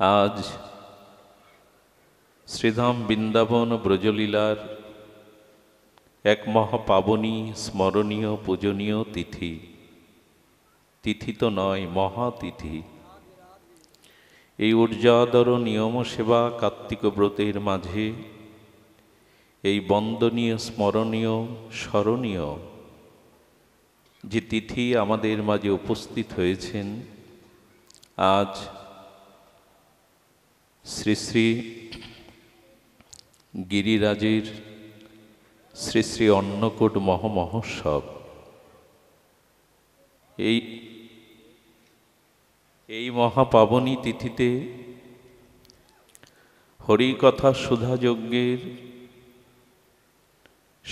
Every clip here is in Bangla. आज श्रीधाम वृंदावन ब्रजलीलार एक महापावनी स्मरणीय पूजनीय तिथि। तिथि तो नय महातिथि। ये ऊर्जादर नियम सेवा कार्तिक व्रतेर माझे ये बंदनीय स्मरणीय स्मरणीय जी तिथि आमादेर माझे उपस्थित हयेछेन। आज श्री श्री गिरिराजेर श्री श्री अन्नकूट महामहोत्सव এই মহাপাবনী তিথিতে হরিকথা সুধা যজ্ঞের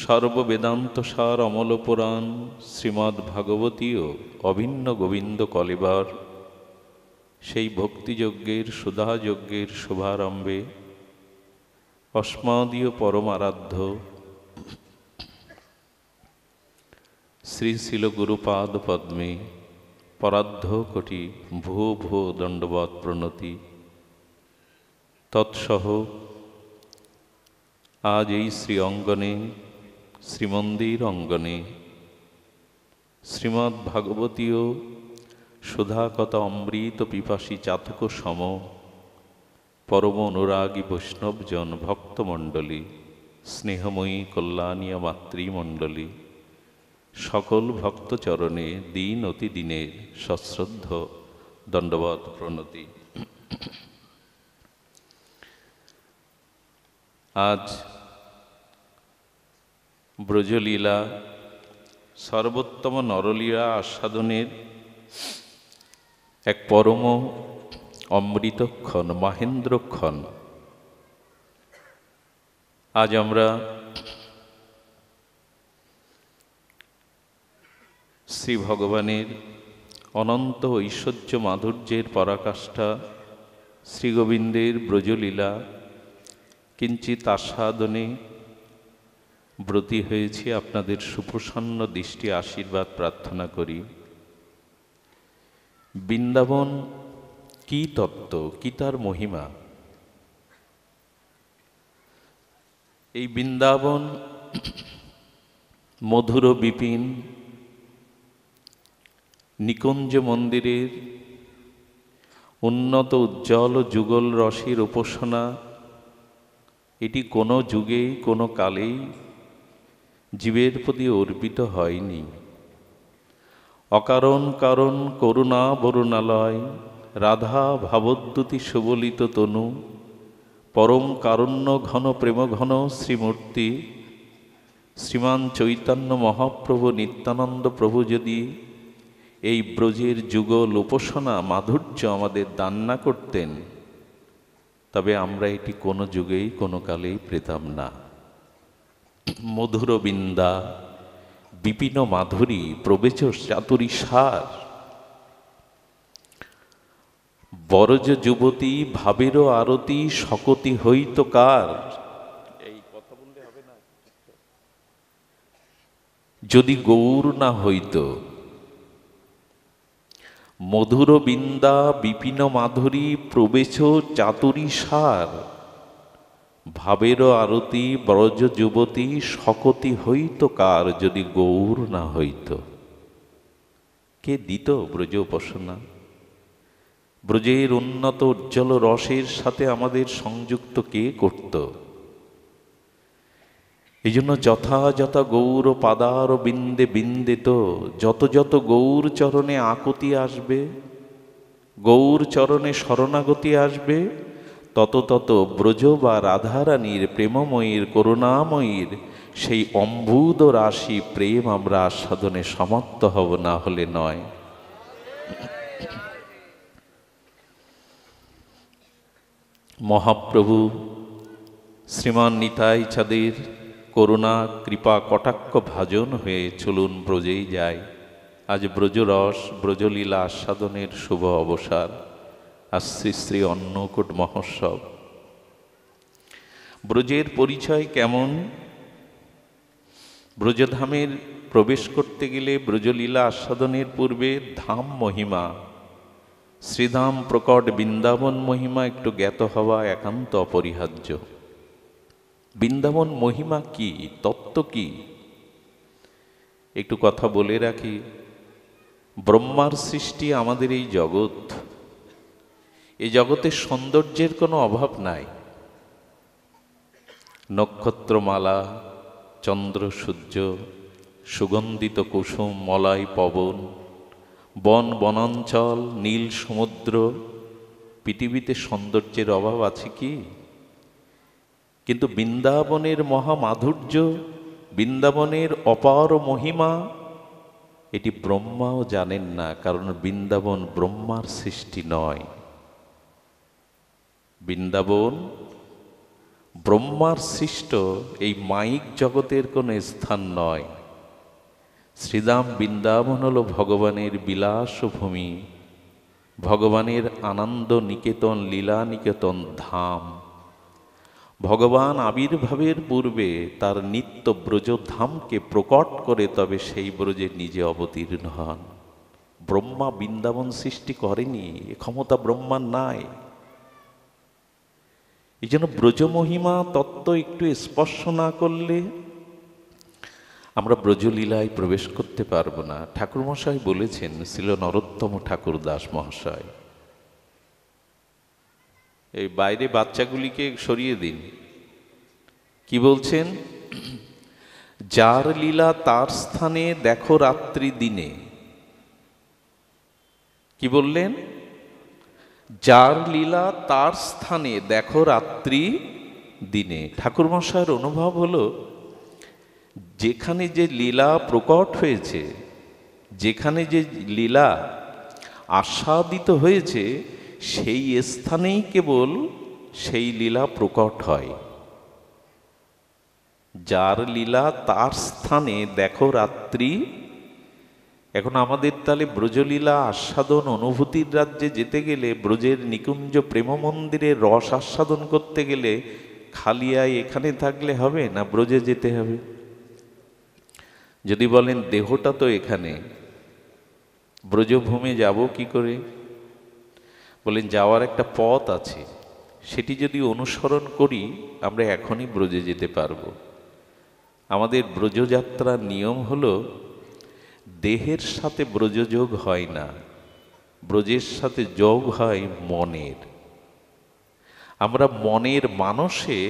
সর্ববেদান্ত সার অমল পুরাণ শ্রীমদ ভাগবতীয় অভিন্ন গোবিন্দ কলেবার সেই ভক্তিযজ্ঞের সুধা যজ্ঞের শুভারম্ভে অস্মাদীয় পরমারাধ্য শ্রী শিল গুরুপাদ পদ্মে पराध कोटि भो भो दंडवत प्रणति तत्सह आज ये श्री अंगने श्रीमंदिर अंगने श्रीमद् भागवतीय सुधाकत अमृत पिपासी चातक सम परम अनुरागी वैष्णव जन भक्तमंडली स्नेहमयी कल्याणीय मातृमंडली सकल भक्त चरणे दिन अति दिने सश्रद्ध दंडवत प्रणति। आज ब्रजलीला सर्वोत्तम नरलीला आस्वादनेर एक परम अमृतक्षण महेंद्रक्षण। आज आमरा श्री भगवानेर अनंत ऐश्वर्य माधुर्येर पराकाष्ठा श्री गोविंदेर ब्रजलीला किंचित आस्वादने व्रती हयेछि। आपनादेर सुप्रसन्न दृष्टि आशीर्वाद प्रार्थना करी। बृंदावन की तत्त्व की तार महिमा, एई बृंदावन मधुर विपिन निकुंज मंदिरेर उन्नत उज्ज्वल जुगल रसेर उपासना एटी कोनो जुगे कोनो काले जीवेर प्रति अर्पित हयनि। अकारण कारण करुणा बरुणालय राधा भावद्युति सुबलित तनु परम कारुण्य घन प्रेम घन श्रीमूर्ति श्रीमान चैतन्य महाप्रभु नित्यानंद प्रभु यदि এই ব্রজের যুগল উপাসনা মাধুর্য আমাদের দান না করতেন, তবে আমরা এটি কোনো যুগেই কোনো কালেই পেতাম না। মধুর বিন্দা বিপিন মাধুরী প্রবেচ চাতুরী সার বরজ যুবতী ভাবেরও আরতি শকতি হইত কার। যদি গৌর না হইত मधुर बिंदा विपिन माधुरी प्रवेश चातुरी सार भावेर आरती ब्रज युवती सकती हईत कार। जदि गौर ना हईत के दित ब्रज उपासना। ब्रजेर उन्नत उज्ज्वल रसेर साथे आमादेर संयुक्त के करत। एजন্য যথাযথ গৌর পাদার বিন্দে বিন্দিত যত যত গৌর চরণে আকুতি আসবে, গৌর চরণে শরণাগতি আসবে, তত তত ব্রজ বা রাধারানীর প্রেমময়ীর করুণাময়ীর সেই অম্বুদ রাশি প্রেম আমরা আস্বাদনে সমর্থ হব না হলে নয়। মহাপ্রভু শ্রীমান নিতাই চাঁদের করুণা কৃপা কটাক্ষ ভাজন হয়ে চলুন ব্রজেই যাই। আজ ব্রজরস ব্রজলীলা আস্বাদনের শুভ অবসর। আজ শ্রী শ্রী অন্নকূট মহোৎসব। ব্রজের পরিচয় কেমন? ব্রজধামের প্রবেশ করতে গেলে ব্রজলীলা আস্বাদনের পূর্বে ধাম মহিমা শ্রীধাম প্রকট বৃন্দাবন মহিমা একটু জ্ঞাত হওয়া একান্ত অপরিহার্য। বৃন্দাবন মহিমা কি, তত্ত্ব কি, একটু কথা বলে রাখি। ব্রহ্মার সৃষ্টি আমাদের এই জগৎ, এই জগতের সৌন্দর্যের কোনো অভাব নাই। নক্ষত্রমালা, চন্দ্র, সূর্য, সুগন্ধিত কুসুম, মলয় পবন, বন বনাঞ্চল, নীল সমুদ্র, পৃথিবীতে সৌন্দর্যের অভাব আছে কি? কিন্তু বৃন্দাবনের মহামাধুর্য, বৃন্দাবনের অপার মহিমা এটি ব্রহ্মাও জানেন না, কারণ বৃন্দাবন ব্রহ্মার সৃষ্টি নয়। বৃন্দাবন ব্রহ্মার সৃষ্ট এই মায়িক জগতের কোনো স্থান নয়। শ্রীধাম বৃন্দাবন হল ভগবানের বিলাসভূমি, ভগবানের আনন্দ নিকেতন, লীলা নিকেতন ধাম। ভগবান আবির্ভাবের পূর্বে তার নিত্য ব্রজধামকে প্রকট করে তবে সেই ব্রজে নিজে অবতীর্ণ হন। ব্রহ্মা বৃন্দাবন সৃষ্টি করেনি, এ ক্ষমতা ব্রহ্মার নাই। এই জন্য ব্রজ মহিমা তত্ত্ব একটু স্পর্শ না করলে আমরা ব্রজলীলায় প্রবেশ করতে পারবো না। ঠাকুরমশাই বলেছেন, শ্রীল নরোত্তম ঠাকুর দাস মহাশয়, এই বাইরে বাচ্চাগুলিকে সরিয়ে দিন, কি বলছেন? যার লীলা তার স্থানে দেখো রাত্রি দিনে। কি বললেন? যার লীলা তার স্থানে দেখো রাত্রি দিনে। ঠাকুরমশাইয়ের অনুভব হলো, যেখানে যে লীলা প্রকট হয়েছে, যেখানে যে লীলা আস্বাদিত হয়েছে, সেই স্থানেই কেবল সেই লীলা প্রকট হয়। যার লীলা তার স্থানে দেখো রাত্রি। এখন আমাদের তালে ব্রজলীলা আস্বাদন অনুভূতির রাজ্যে যেতে গেলে, ব্রজের নিকুঞ্জ প্রেম মন্দিরে রস আস্বাদন করতে গেলে খালিয়ায় এখানে থাকলে হবে না, ব্রজে যেতে হবে? যদি বলেন দেহটা তো এখানে, ব্রজভূমে যাব কি করে? বলেন যাওয়ার একটা পথ আছে, সেটি যদি অনুসরণ করি আমরা এখনই ব্রজে যেতে পারব। আমাদের ব্রজযাত্রার নিয়ম হলো, দেহের সাথে ব্রজযোগ হয় না, ব্রজের সাথে যোগ হয় মনের। আমরা মনের মানসে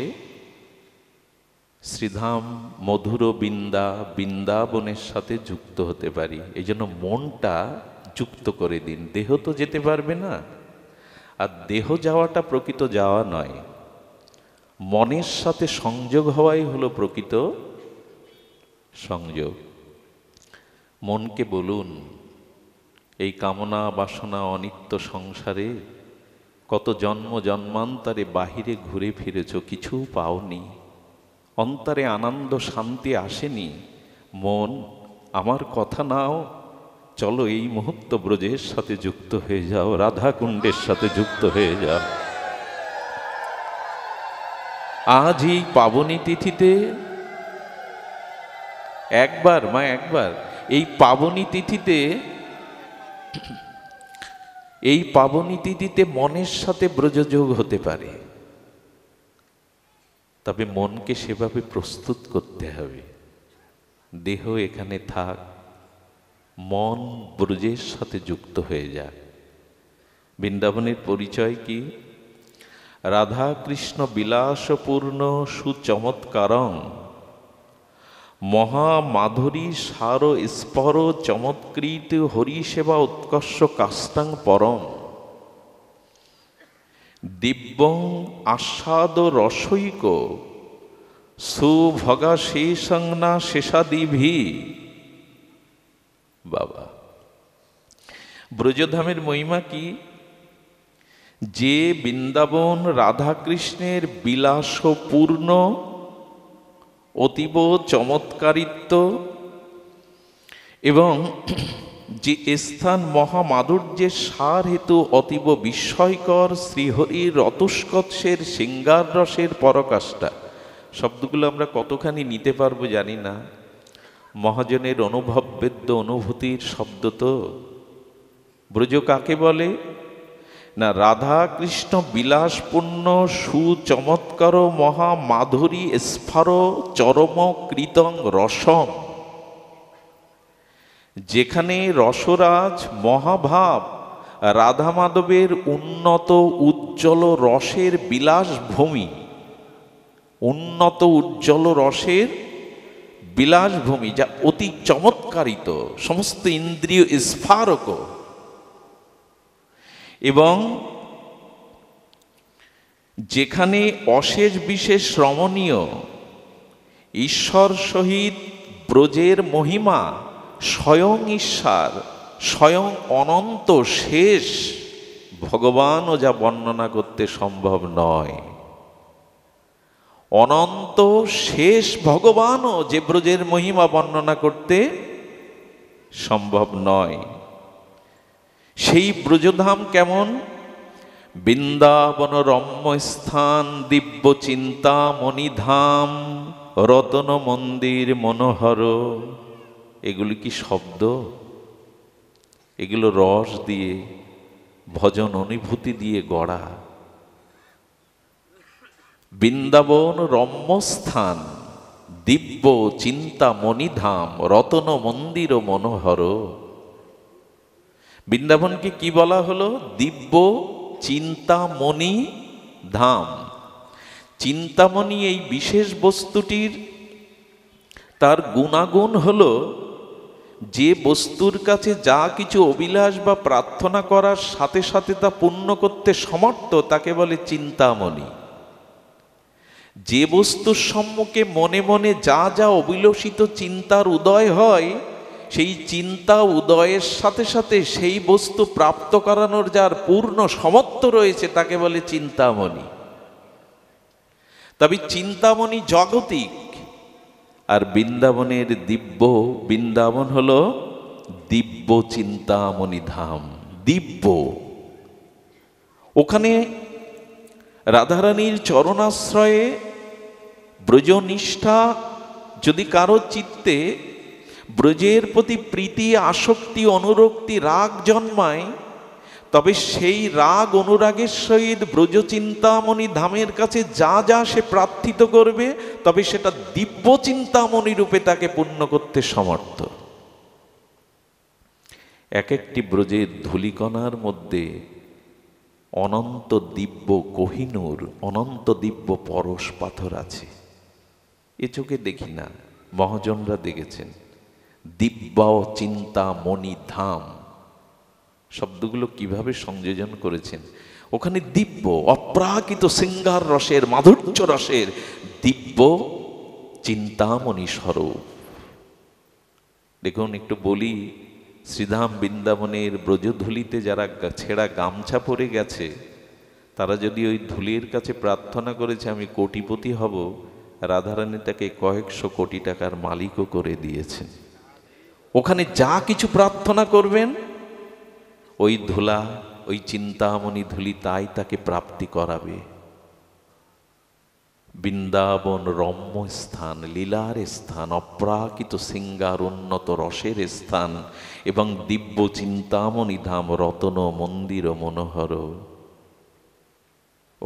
শ্রীধাম মধুর বৃন্দা, বৃন্দাবনের সাথে যুক্ত হতে পারি। এই জন্য মনটা যুক্ত করে দিন। দেহ তো যেতে পারবে না, আর দেহ যাওয়াটা প্রকৃত যাওয়া নয়, মনের সাথে সংযোগ হওয়াই হলো প্রকৃত সংযোগ। মনকে বলুন, এই কামনা বাসনা অনিত্য সংসারে কত জন্ম জন্মান্তরে বাহিরে ঘুরে ফিরেছ, কিছু পাওনি, অন্তরে আনন্দ শান্তি আসেনি। মন, আমার কথা নাও, চলো এই মুহূর্ত ব্রজের সাথে যুক্ত হয়ে যাও, রাধা কুণ্ডের সাথে যুক্ত হয়ে যাও। আজ এই পাবনী তিথিতে একবার, মা একবার, এই পাবনী তিথিতে, এই পাবনী তিথিতে মনের সাথে ব্রজযোগ হতে পারে। তবে মনকে সেভাবে প্রস্তুত করতে হবে। দেহ এখানে থাক, মন ব্রজের সাথে যুক্ত হয়ে যায়। বৃন্দাবনের পরিচয় কি? রাধা কৃষ্ণ বিলাসপূর্ণ সুচমৎকারং মহামাধুরী সার স্পর চমৎকৃত হরিসেবা উৎকর্ষ কাষ্টাং পরম দিব্যং আস্বাদ রসৈক সুভগা শেষং না শেষাদিভি। বাবা, ব্রজধামের মহিমা কি? যে বৃন্দাবন রাধাকৃষ্ণের বিলাসপূর্ণ, অতীব চমৎকারিত্ব, এবং যে স্থান মহামাধুর্যের সার হেতু অতীব বিস্ময়কর শ্রীহরির রতস্কচ্ছের শৃঙ্গার রসের পরকাষ্ঠা। শব্দগুলো আমরা কতখানি নিতে পারবো জানি না, মহাজনের অনুভববেদ্য অনুভূতির শব্দ। তো ব্রজ কাকে বলে? ना राधा कृष्ण विलासपूर्ण सुचमत्कार महामाधुरी स्फार चरम कृतं रसम जेखाने रसराज महाभाव राधा माधवेर उन्नत उज्ज्वल रसेर विलास भूमि उन्नत उज्ज्वल रसेर विलास भूमि जा अति चमत्कारित समस्त इंद्रिय स्फारक एवं जेखाने अशेष विशेष रमणीय ईश्वर सहित ब्रजेर महिमा स्वयं ईश्वर स्वयं अनंत शेष भगवानও যা বর্ণনা করতে সম্ভব নয় অনন্ত শেষ ভগবানও যে ব্রজের মহিমা বর্ণনা করতে সম্ভব নয় সেই ব্রজধাম কেমন বৃন্দাবন রম্য স্থান দিব্য চিন্তামণি ধাম রতন মন্দির মনোহর এগুলি কি শব্দ এগুলো রস দিয়ে ভজন অনুভূতি দিয়ে গড়া বৃন্দাবন রম্যস্থান দিব্য চিন্তামণিধাম রতন মন্দির মনোহর বৃন্দাবনকে কি বলা হলো দিব্য চিন্তামণি ধাম চিন্তামণি এই বিশেষ বস্তুটির তার গুণাগুণ হলো যে বস্তুর কাছে যা কিছু অভিলাষ বা প্রার্থনা করার সাথে সাথে তা পূর্ণ করতে সমর্থ তাকে বলে চিন্তামণি যে বস্তুর সম্মুখে মনে মনে যা যা অভিলষিত চিন্তার উদয় হয় সেই চিন্তা উদয়ের সাথে সাথে সেই বস্তু প্রাপ্ত করানোর যার পূর্ণ সমর্থ রয়েছে তাকে বলে চিন্তামণি তবে চিন্তামণি জগতিক আর বৃন্দাবনের দিব্য বৃন্দাবন হল দিব্য চিন্তামণি ধাম দিব্য ওখানে রাধারানীর চরণাশ্রয়ে ব্রজনিষ্ঠা যদি কারো চিত্তে ব্রজের প্রতি প্রীতি আসক্তি অনুরক্তি রাগ জন্মায় তবে সেই রাগ অনুরাগের সহিত ব্রজ চিন্তামণি ধামের কাছে যা যা সে প্রার্থিত করবে তবে সেটা দিব্য চিন্তামণি রূপে তাকে পূর্ণ করতে সমর্থ এক একটি ব্রজের ধূলিকণার মধ্যে অনন্ত দিব্য কোহিনূর অনন্ত দিব্য পরশ পাথর আছে এ চোখে দেখি না মহাজনরা দেখেছেন দিব্য চিন্তামণি ধাম শব্দগুলো কিভাবে সংযোজন করেছেন ওখানে দিব্য অপ্রাকৃত সিঙ্গার রসের মাধুর্য রসের দিব্য চিন্তামণি স্বরূপ দেখুন একটু বলি শ্রীধাম বৃন্দাবনের ব্রজধূলিতে যারা ছেঁড়া গামছা পরে গেছে তারা যদি ওই ধুলির কাছে প্রার্থনা করেছে আমি কোটিপতি হব রাধারানী তাকে কয়েকশো কোটি টাকার মালিকও করে দিয়েছেন ওখানে যা কিছু প্রার্থনা করবেন ওই ধুলা ওই চিন্তামণি ধুলি তাই তাকে প্রাপ্তি করাবে বৃন্দাবন রম্য স্থান লীলার স্থান অপ্রাকৃত সিঙ্গার উন্নত রসের স্থান এবং দিব্য চিন্তামণি ধাম রতন মন্দির মনোহর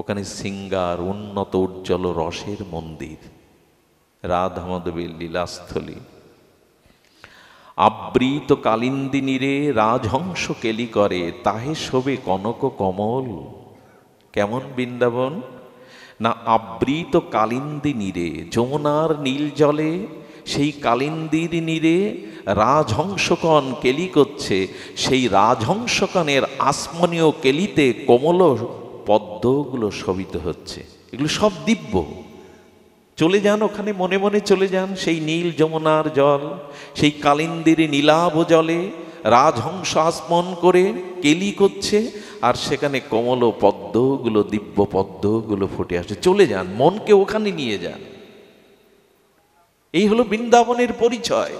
ওখানে সিঙ্গার উন্নত উজ্জ্বল রসের মন্দির রাধা মাধবের লীলাস্থলী আবৃত কালিন্দী নীরে রাজহংস কেলি করে তাহে শোভে কনক কমল কেমন বৃন্দাবন না আবৃত কালিন্দী নীরে যমুনার নীল জলে সেই কালিন্দীর নীরে রাজহংসকণ কেলি করছে সেই রাজহংসকণের আসমনীয় কেলিতে কোমল পদ্মগুলো শোভিত হচ্ছে এগুলো সব দিব্য চলে যান ওখানে মনে মনে চলে যান সেই নীল যমুনার জল সেই কালিন্দীর নীলাভ জলে রাজহংস আসমন করে কেলি করছে আর সেখানে কমল পদ্মগুলো দিব্য পদ্মগুলো ফুটে আসে চলে যান মনকে ওখানে নিয়ে যান এই হলো বৃন্দাবনের পরিচয়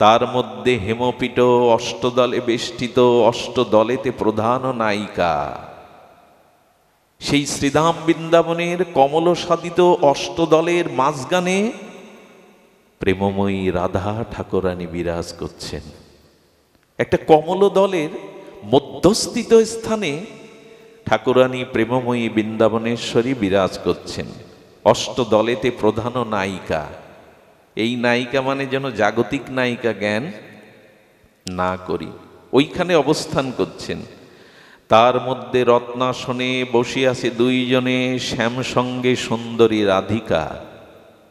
তার মধ্যে হেমপীঠ অষ্টদলে বেষ্টিত অষ্টদলেতে প্রধান নায়িকা সেই শ্রীধাম বৃন্দাবনের কমল সাধিত অষ্টদলের মাঝখানে প্রেমময়ী রাধা ঠাকুরানী বিরাজ করছেন একটা কমল দলের মধ্যস্থিত স্থানে ठाकुरानी प्रेममयी बृंदावनेश्वरी विराज करछेन। अष्ट दलेते प्रधान नायिका, এই নায়িকা মানে যেন জাগতিক নায়িকা জ্ঞান না করি, ওইখানে অবস্থান করছেন। তার মধ্যে রত্নাসনে বসিয়াছে দুইজনে শ্যাম সঙ্গে সুন্দরী রাধিকা।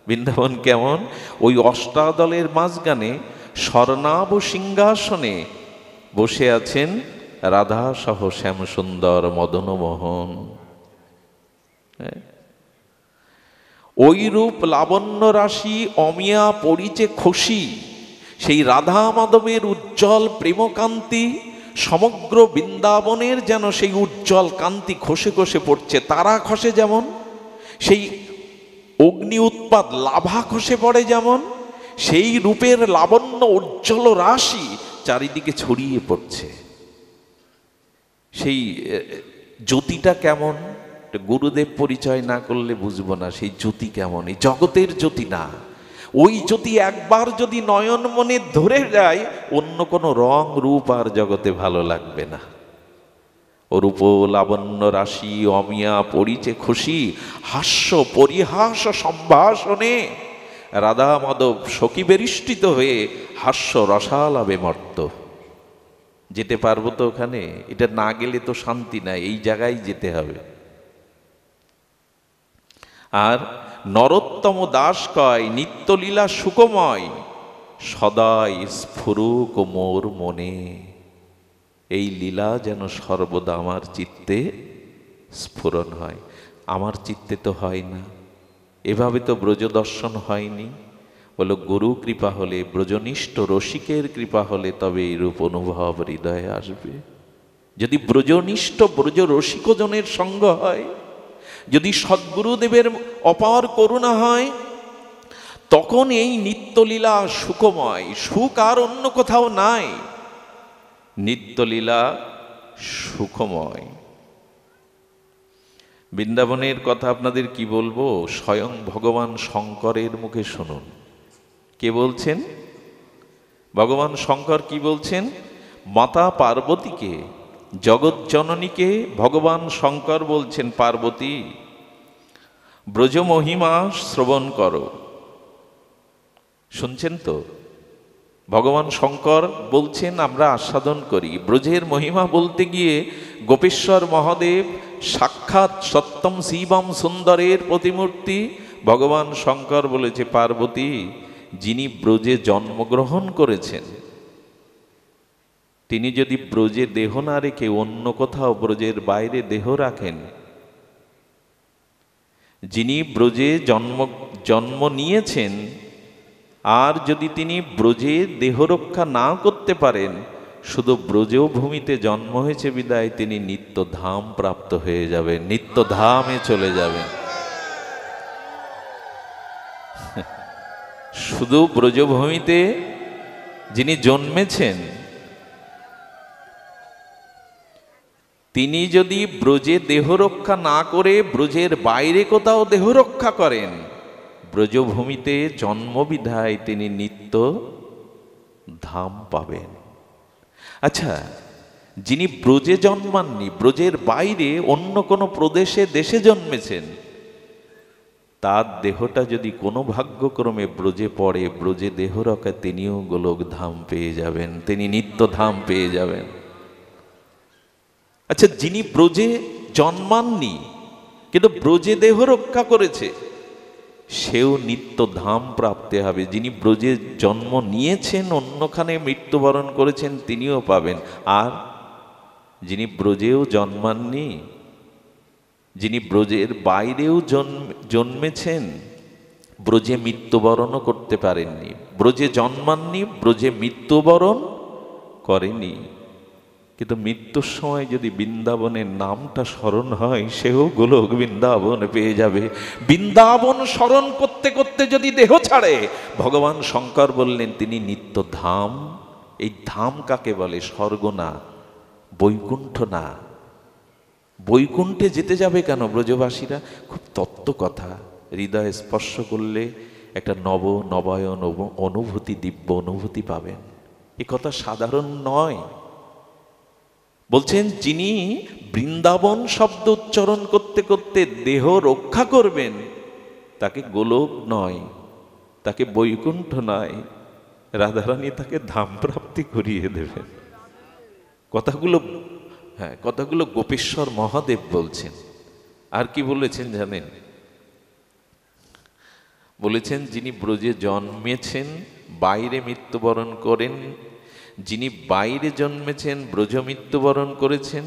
বৃন্দাবন কেমন? ওই অষ্টাদলের মাঝখানে স্বর্ণাভ সিংহাসনে বসে আছেন রাধা সহ শ্যাম সুন্দর মদনমোহন। ওই রূপ লাবণ্য রাশি অমিয়া পরিচে খুশি, সেই রাধা মাধবের উজ্জ্বল প্রেমকান্তি সমগ্র বৃন্দাবনের যেন সেই উজ্জ্বল কান্তি খসে খসে পড়ছে। তারা খসে যেমন, সেই অগ্নি উৎপাদ লাভা খসে পড়ে যেমন, সেই রূপের লাবণ্য উজ্জ্বল রাশি চারিদিকে ছড়িয়ে পড়ছে। সেই জ্যোতিটা কেমন গুরুদেব পরিচয় না করলে বুঝবো না সেই জ্যোতি কেমন। এই জগতের জ্যোতি না, ওই জ্যোতি একবার যদি নয়ন মনে ধরে যায় অন্য কোনো রং রূপ আর জগতে ভালো লাগবে না। রূপ লাবণ্য রাশি অমিয়া পরিচে খুশি, হাস্য পরিহাস সম্ভাষণে রাধা মাধব সখী বেরিষ্টিত হয়ে হাস্য রসালাভে মর্ত। যেতে পারবো তো ওখানে? এটা না গেলে তো শান্তি নাই, এই জায়গায় যেতে হবে। আর নরোত্তম দাস কয় নিত্যলীলা সুকময় সদাই স্ফুরুক মোর মনে, এই লীলা যেন সর্বদা আমার চিত্তে স্ফুরণ হয়। আমার চিত্তে তো হয় না, এভাবে তো ব্রজ দর্শন হয়নি। বল গুরু কৃপা হলে, ব্রজনিষ্ঠ রসিকের কৃপা হলে তবে এইরূপ অনুভব হৃদয়ে আসবে। যদি ব্রজনিষ্ঠ ব্রজ রসিকজনের সঙ্গ হয়, যদি সদ্গুরুদেবের অপার করুণা হয়, তখন এই নিত্যলীলা সুখময়। সুখ আর অন্য কোথাও নাই, নিত্যলীলা সুখময়। বৃন্দাবনের কথা আপনাদের কি বলবো, স্বয়ং ভগবান শঙ্করের মুখে শুনুন। কে বলছেন? ভগবান শঙ্কর কি বলছেন? মাতা পার্বতীকে, জগৎ জননীকে ভগবান শঙ্কর বলছেন, পার্বতী ব্রজ মহিমা শ্রবণ করো। শুনছেন তো? ভগবান শঙ্কর বলছেন আমরা আস্বাদন করি। ব্রজের মহিমা বলতে গিয়ে গোপেশ্বর মহাদেব সাক্ষাৎ সত্যম শিবম সুন্দরের প্রতিমূর্তি ভগবান শঙ্কর বলেছে, পার্বতী যিনি ব্রজে জন্মগ্রহণ করেছেন তিনি যদি ব্রজে দেহ না রেখে অন্য কোথাও ব্রজের বাইরে দেহ রাখেন, যিনি ব্রজে জন্ম নিয়েছেন আর যদি তিনি ব্রজে দেহ রক্ষা না করতে পারেন, শুধু ব্রজ ভূমিতে জন্ম হয়েছে বিদায় তিনি নিত্য ধাম প্রাপ্ত হয়ে যাবেন, নিত্য ধামে চলে যাবেন। শুধু ব্রজভূমিতে যিনি জন্মেছেন তিনি যদি ব্রজে দেহ রক্ষা না করে ব্রজের বাইরে কোথাও দেহ রক্ষা করেন, ব্রজভূমিতে জন্মবিধায় তিনি নিত্য ধাম পাবেন। আচ্ছা, যিনি ব্রজে জন্মাননি, ব্রজের বাইরে অন্য কোনো প্রদেশে দেশে জন্মেছেন, তার দেহটা যদি কোনো ভাগ্যক্রমে ব্রজে পড়ে, ব্রজে দেহ রক্ষা তিনিও গোলক ধাম পেয়ে যাবেন, তিনি নিত্য ধাম পেয়ে যাবেন। আচ্ছা, যিনি ব্রজে জন্মাননি কিন্তু ব্রজে দেহ রক্ষা করেছে সেও নিত্য ধাম প্রাপ্তে হবে। যিনি ব্রজে জন্ম নিয়েছেন অন্যখানে মৃত্যুবরণ করেছেন তিনিও পাবেন। আর যিনি ব্রজেও জন্মাননি, যিনি ব্রজের বাইরেও জন্মেছেন, ব্রজে মৃত্যুবরণও করতে পারেননি, ব্রজে জন্মাননি, ব্রজে মৃত্যুবরণ করেনি, কিন্তু মৃত্যুর সময় যদি বৃন্দাবনের নামটা স্মরণ হয় সেও গোলক বৃন্দাবন পেয়ে যাবে। বৃন্দাবন স্মরণ করতে করতে যদি দেহ ছাড়ে, ভগবান শঙ্কর বললেন তিনি নিত্য ধাম। এই ধাম কাকে বলে? স্বর্গ না, বৈকুণ্ঠ না। বৈকুণ্ঠে যেতে যাবে কেন ব্রজবাসীরা? খুব তত্ত্ব কথা, হৃদয়ে স্পর্শ করলে একটা নবায়ন অনুভূতি, দিব্য অনুভূতি পাবেন। এ কথা সাধারণ নয়। बोलছেন যিনি বৃন্দাবন শব্দ উচ্চারণ করতে করতে দেহ রক্ষা করবেন তাকে গোলক নয়, তাকে বৈকুণ্ঠ নয়, রাধারানী তাকে ধাম প্রাপ্তি করিয়ে দেবেন। কথাগুলো হ্যাঁ কথাগুলো গোপেশ্বর মহাদেব বলছেন। আর কি বলেছেন জানেন? বলেছেন যিনি ব্রজে জন্মেছেন বাইরে মৃত্যুবরণ করেন, যিনি বাইরে জন্মেছেন ব্রজ মৃত্যুবরণ করেছেন,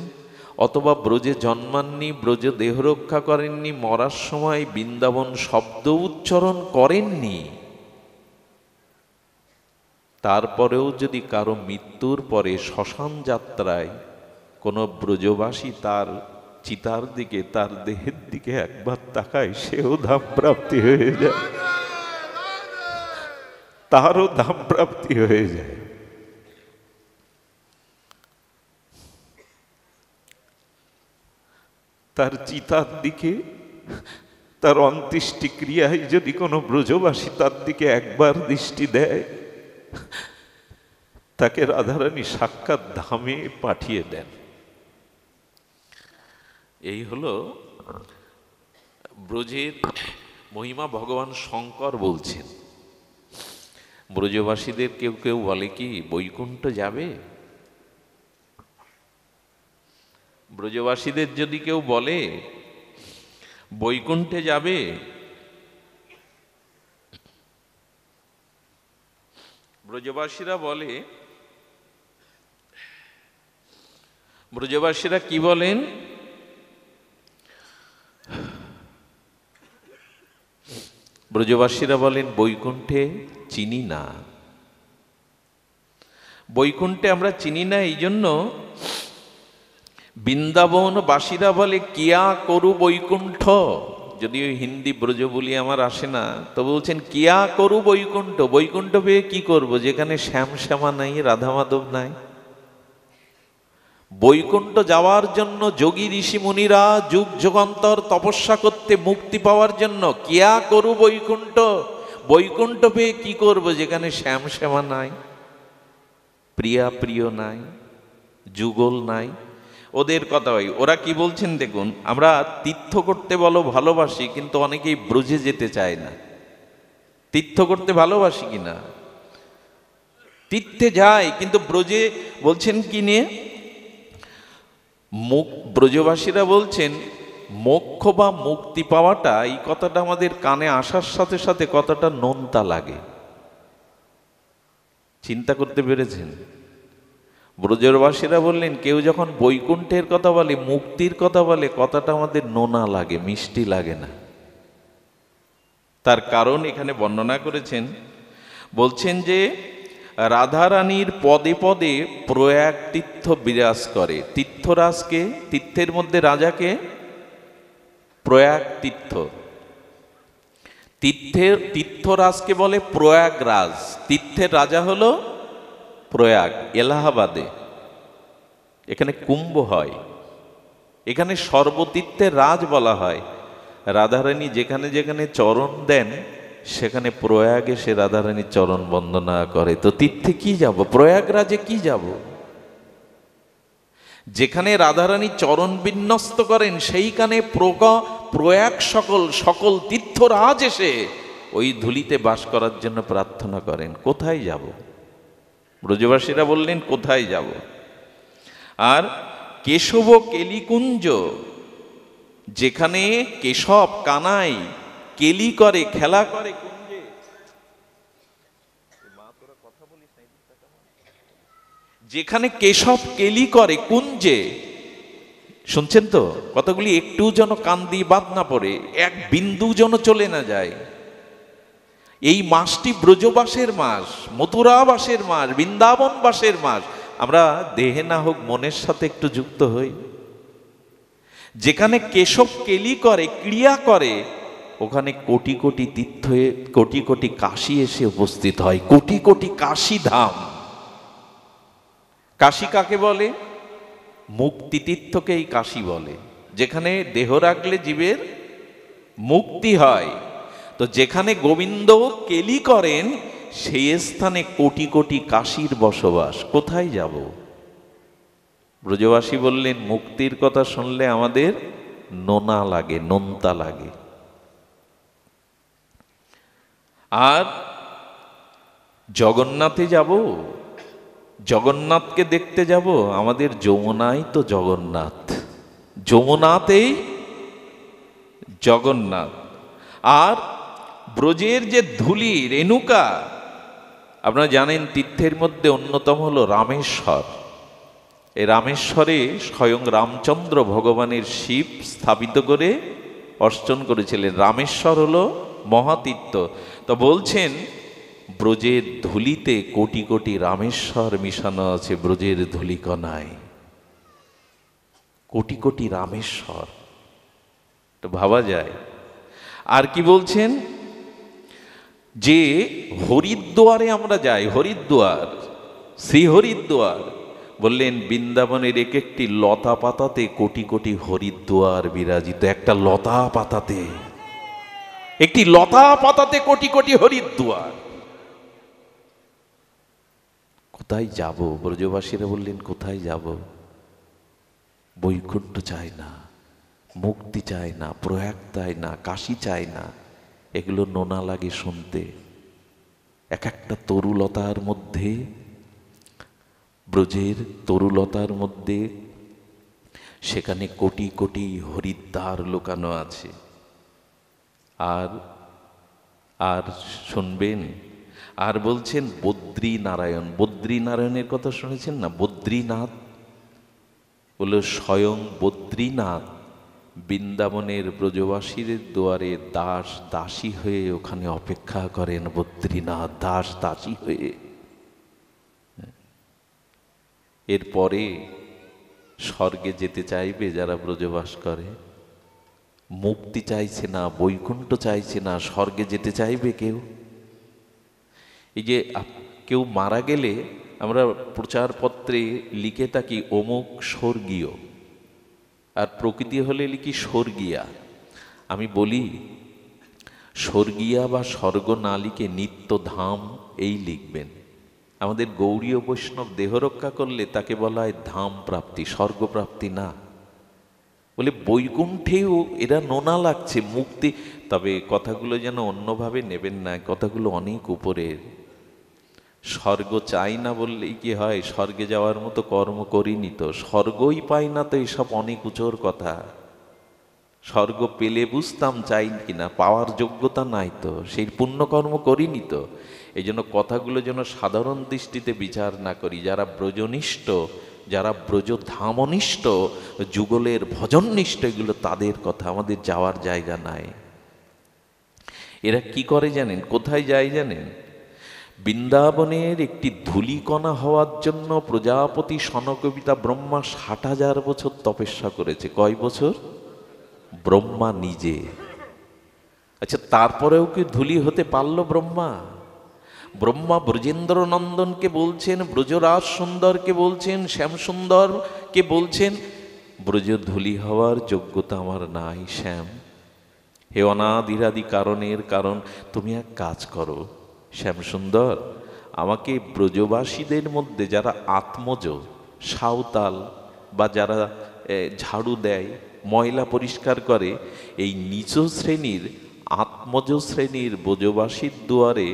অথবা ব্রজে জন্মাননি, ব্রজ দেহ রক্ষা করেননি, মরার সময় বৃন্দাবন শব্দ উচ্চারণ করেননি, তারপরেও যদি কারো মৃত্যুর পরে শ্মশান যাত্রায় কোনো ব্রজবাসী তার চিতার দিকে তার দেহের দিকে একবার তাকায় সেও ধাম প্রাপ্তি হয়ে যায়, তারও ধাম প্রাপ্তি হয়ে যায়। তার চিতার দিকে তার অন্ত্যেষ্টিক্রিয়ায় যদি কোনো ব্রজবাসী তার দিকে একবার দৃষ্টি দেয় তাকে রাধারানী সাক্ষাৎ ধামে পাঠিয়ে দেন। এই হলো ব্রজের মহিমা। ভগবান শঙ্কর বলছেন ব্রজবাসীদের কেউ কেউ বলে কি বৈকুণ্ঠ যাবে? ব্রজবাসীদের যদি কেউ বলে বৈকুণ্ঠে যাবে, ব্রজবাসীরা বলে, ব্রজবাসীরা কি বলেন? ব্রজবাসীরা বলেন বৈকুণ্ঠে চিনি না। বৈকুণ্ঠে আমরা চিনি না এই জন্য বৃন্দাবন বাসীরা বলে কিয়া করু বৈকুণ্ঠ, যদিও হিন্দি ব্রজ বলি আমার আসে না, তো বলছেন কিয়া করু বৈকুণ্ঠ, বৈকুণ্ঠ পেয়ে কি করব যেখানে শ্যাম শ্যামা নাই, রাধা মাধব নাই। বৈকুণ্ঠ যাওয়ার জন্য যোগী ঋষি মুনিরা যুগ যুগান্তর তপস্যা করতে মুক্তি পাওয়ার জন্য কিয়া করু বৈকুণ্ঠ, বৈকুণ্ঠ পেয়ে কি করব যেখানে শ্যাম শ্যামা নাই, প্রিয়া প্রিয় নাই, যুগল নাই। ওদের কথা হয়, ওরা কি বলছেন দেখুন, আমরা তীর্থ করতে বলো ভালোবাসি, কিন্তু অনেকেই ব্রজে যেতে চায় না। তীর্থ করতে ভালোবাসি কিনা, তীর্থে যায়, কিন্তু ব্রজে বলছেন কি নিয়ে মুখ, ব্রজবাসীরা বলছেন মোক্ষ বা মুক্তি পাওয়াটা, এই কথাটা আমাদের কানে আসার সাথে সাথে কথাটা নোনতা লাগে। চিন্তা করতে পেরেছেন? ব্রজবাসীরা বললেন কেউ যখন বৈকুণ্ঠের কথা বলে মুক্তির কথা বলে কথাটা আমাদের নোনা লাগে, মিষ্টি লাগে না। তার কারণ এখানে বর্ণনা করেছেন, বলছেন যে রাধারানীর পদে পদে প্রয়াগ তীর্থ বিরাজ করে। তীর্থরাজকে, তীর্থের মধ্যে রাজাকে প্রয়াগ তীর্থ, তীর্থের তীর্থরাজকে বলে প্রয়াগ রাজ, তীর্থের রাজা হলো প্রয়াগ। এলাহাবাদে এখানে কুম্ভ হয়, এখানে সর্বতীর্থের রাজ বলা হয়। রাধারানী যেখানে যেখানে চরণ দেন সেখানে প্রয়াগে সে রাধারানী চরণ বন্দনা করে। তো তীর্থে কি যাব, প্রয়াগরাজে কি যাব? যেখানে রাধারানী চরণ বিন্যস্ত করেন সেইখানে প্রয়াগ সকল সকল তীর্থরাজ এসে ওই ধুলিতে বাস করার জন্য প্রার্থনা করেন। কোথায় যাব? ব্রজবাসীরা বললেন কোথায় যাব। আর কেশব কেলিকুঞ্জ, যেখানে কেশব কানাই কেলি করে, খেলা করে কুঞ্জে, যেখানে কেশব কেলি করে কুঞ্জে। শুনছেন তো কতগুলি, একটু যেন কান দিয়ে বাদ না পড়ে, এক বিন্দু যেন চলে না যায়। এই মাসটি ব্রজবাসের মাস, মথুরাবাসের মাস, বৃন্দাবনবাসের মাস। আমরা দেহে না হোক মনের সাথে একটু যুক্ত হই। যেখানে কেশব কেলি করে, ক্রিয়া করে, ওখানে কোটি কোটি তীর্থ, কোটি কোটি কাশী এসে উপস্থিত হয়। কোটি কোটি কাশী ধাম। কাশী কাকে বলে? মুক্তি তীর্থকেই কাশী বলে, যেখানে দেহ রাখলে জীবের মুক্তি হয়। তো যেখানে গোবিন্দ কেলি করেন সেই স্থানে কোটি কোটি কাশীর বসবাস। কোথায় যাব? ব্রজবাসী বললেন মুক্তির কথা শুনলে আমাদের নোনা লাগে, নোনতা লাগে। আর জগন্নাথে যাব, জগন্নাথকে দেখতে যাব, আমাদের যমুনাই তো জগন্নাথ, যমুনাতেই জগন্নাথ। আর ব্রজের যে ধুলি রেণুকা, আপনারা জানেন তীর্থের মধ্যে অন্যতম হল রামেশ্বর। এই রামেশ্বরে স্বয়ং রামচন্দ্র ভগবানের শিব স্থাপিত করে অর্চন করেছিলেন। রামেশ্বর হল মহাতীর্থ। তো বলছেন ব্রজের ধুলিতে কোটি কোটি রামেশ্বর মিশানো আছে, ব্রজের ধুলিকণায় কোটি কোটি রামেশ্বর, তো ভাবা যায়। আর কি বলছেন, যে হরিদ্বারে আমরা যাই, হরিদ্বার শ্রীহরিদ্বার বললেন বৃন্দাবনের এক একটি লতা পাতাতে কোটি কোটি হরিদ্বার বিরাজিত। একটা লতা পাতাতে, একটি লতা পাতাতে কোটি কোটি হরিদ্বার। কোথায় যাব? ব্রজবাসীরা বললেন কোথায় যাব? বৈকুণ্ঠ চায় না, মুক্তি চায় না, প্রয়াগ চায় না, কাশি চায় না, এগুলো নোনা লাগে শুনতে। এক একটা তরুলতার মধ্যে, ব্রজের তরুলতার মধ্যে সেখানে কোটি কোটি হরিদ্বার লুকানো আছে। আর আর শুনবেন, আর বলছেন বদ্রীনারায়ণ, বদ্রীনারায়ণের কথা শুনেছেন না? বদ্রীনাথ হলো স্বয়ং বদ্রীনাথ বৃন্দাবনের ব্রজবাসীদের দুয়ারে দাস দাসী হয়ে ওখানে অপেক্ষা করেন। বদ্রীনাথ দাস দাসী হয়ে এরপরে স্বর্গে যেতে চাইবে যারা ব্রজবাস করে। মুক্তি চাইছে না, বৈকুণ্ঠ চাইছে না, স্বর্গে যেতে চাইবে কেউ? এই যে কেউ মারা গেলে আমরা প্রচারপত্রে লিখে থাকি অমুক স্বর্গীয়, আর প্রকৃতি হলে লিখি স্বর্গীয়া। আমি বলি স্বর্গীয়া বা স্বর্গ না লিখে নিত্যধাম এই লিখবেন। আমাদের গৌড়ীয় বৈষ্ণব দেহ রক্ষা করলে তাকে বলা হয় ধাম প্রাপ্তি, স্বর্গপ্রাপ্তি না। বলে বৈকুণ্ঠেও এরা নোনা লাগছে মুক্তি। তবে কথাগুলো যেন অন্যভাবে নেবেন না, কথাগুলো অনেক উপরের। স্বর্গ চাই না বললেই কি হয়? স্বর্গে যাওয়ার মতো কর্ম করিনি তো, স্বর্গই পাই না তো, এসব অনেক উচোর কথা। স্বর্গ পেলে বুঝতাম, চাই কিনা, পাওয়ার যোগ্যতা নাই তো, সেই পুণ্যকর্ম করিনি তো। এই জন্য কথাগুলো যেন সাধারণ দৃষ্টিতে বিচার না করি। যারা ব্রজনিষ্ঠ, যারা ব্রজধামনিষ্ঠ, যুগলের ভজননিষ্ঠ, এগুলো তাদের কথা, আমাদের যাওয়ার জায়গা নাই। এরা কি করে জানেন? কোথায় যায় জানেন? বৃন্দাবনের একটি ধূলিকণা হওয়ার জন্য প্রজাপতি সনকবিতা ব্রহ্মা 60,000 বছর তপস্যা করেছে। কয় বছর? ব্রহ্মা নিজে। আচ্ছা, তারপরেও কি ধূলি হতে পারলো ব্রহ্মা? ব্রহ্মা ব্রজেন্দ্র নন্দনকে বলছেন, ব্রজরাজ সুন্দরকে বলছেন, শ্যামসুন্দরকে বলছেন, ব্রজ ধূলি হওয়ার যোগ্যতা আমার নাই শ্যাম, হে অনাদিরাদি কারণের কারণ, তুমি এক কাজ করো শ্যামসুন্দর, আমাকে ব্রজবাসীদের মধ্যে যারা আত্মজ, সাঁওতাল বা যারা ঝাড়ু দেয়, ময়লা পরিষ্কার করে, এই নিচু শ্রেণীর আত্মজ শ্রেণীর ব্রজবাসীর দুয়ারে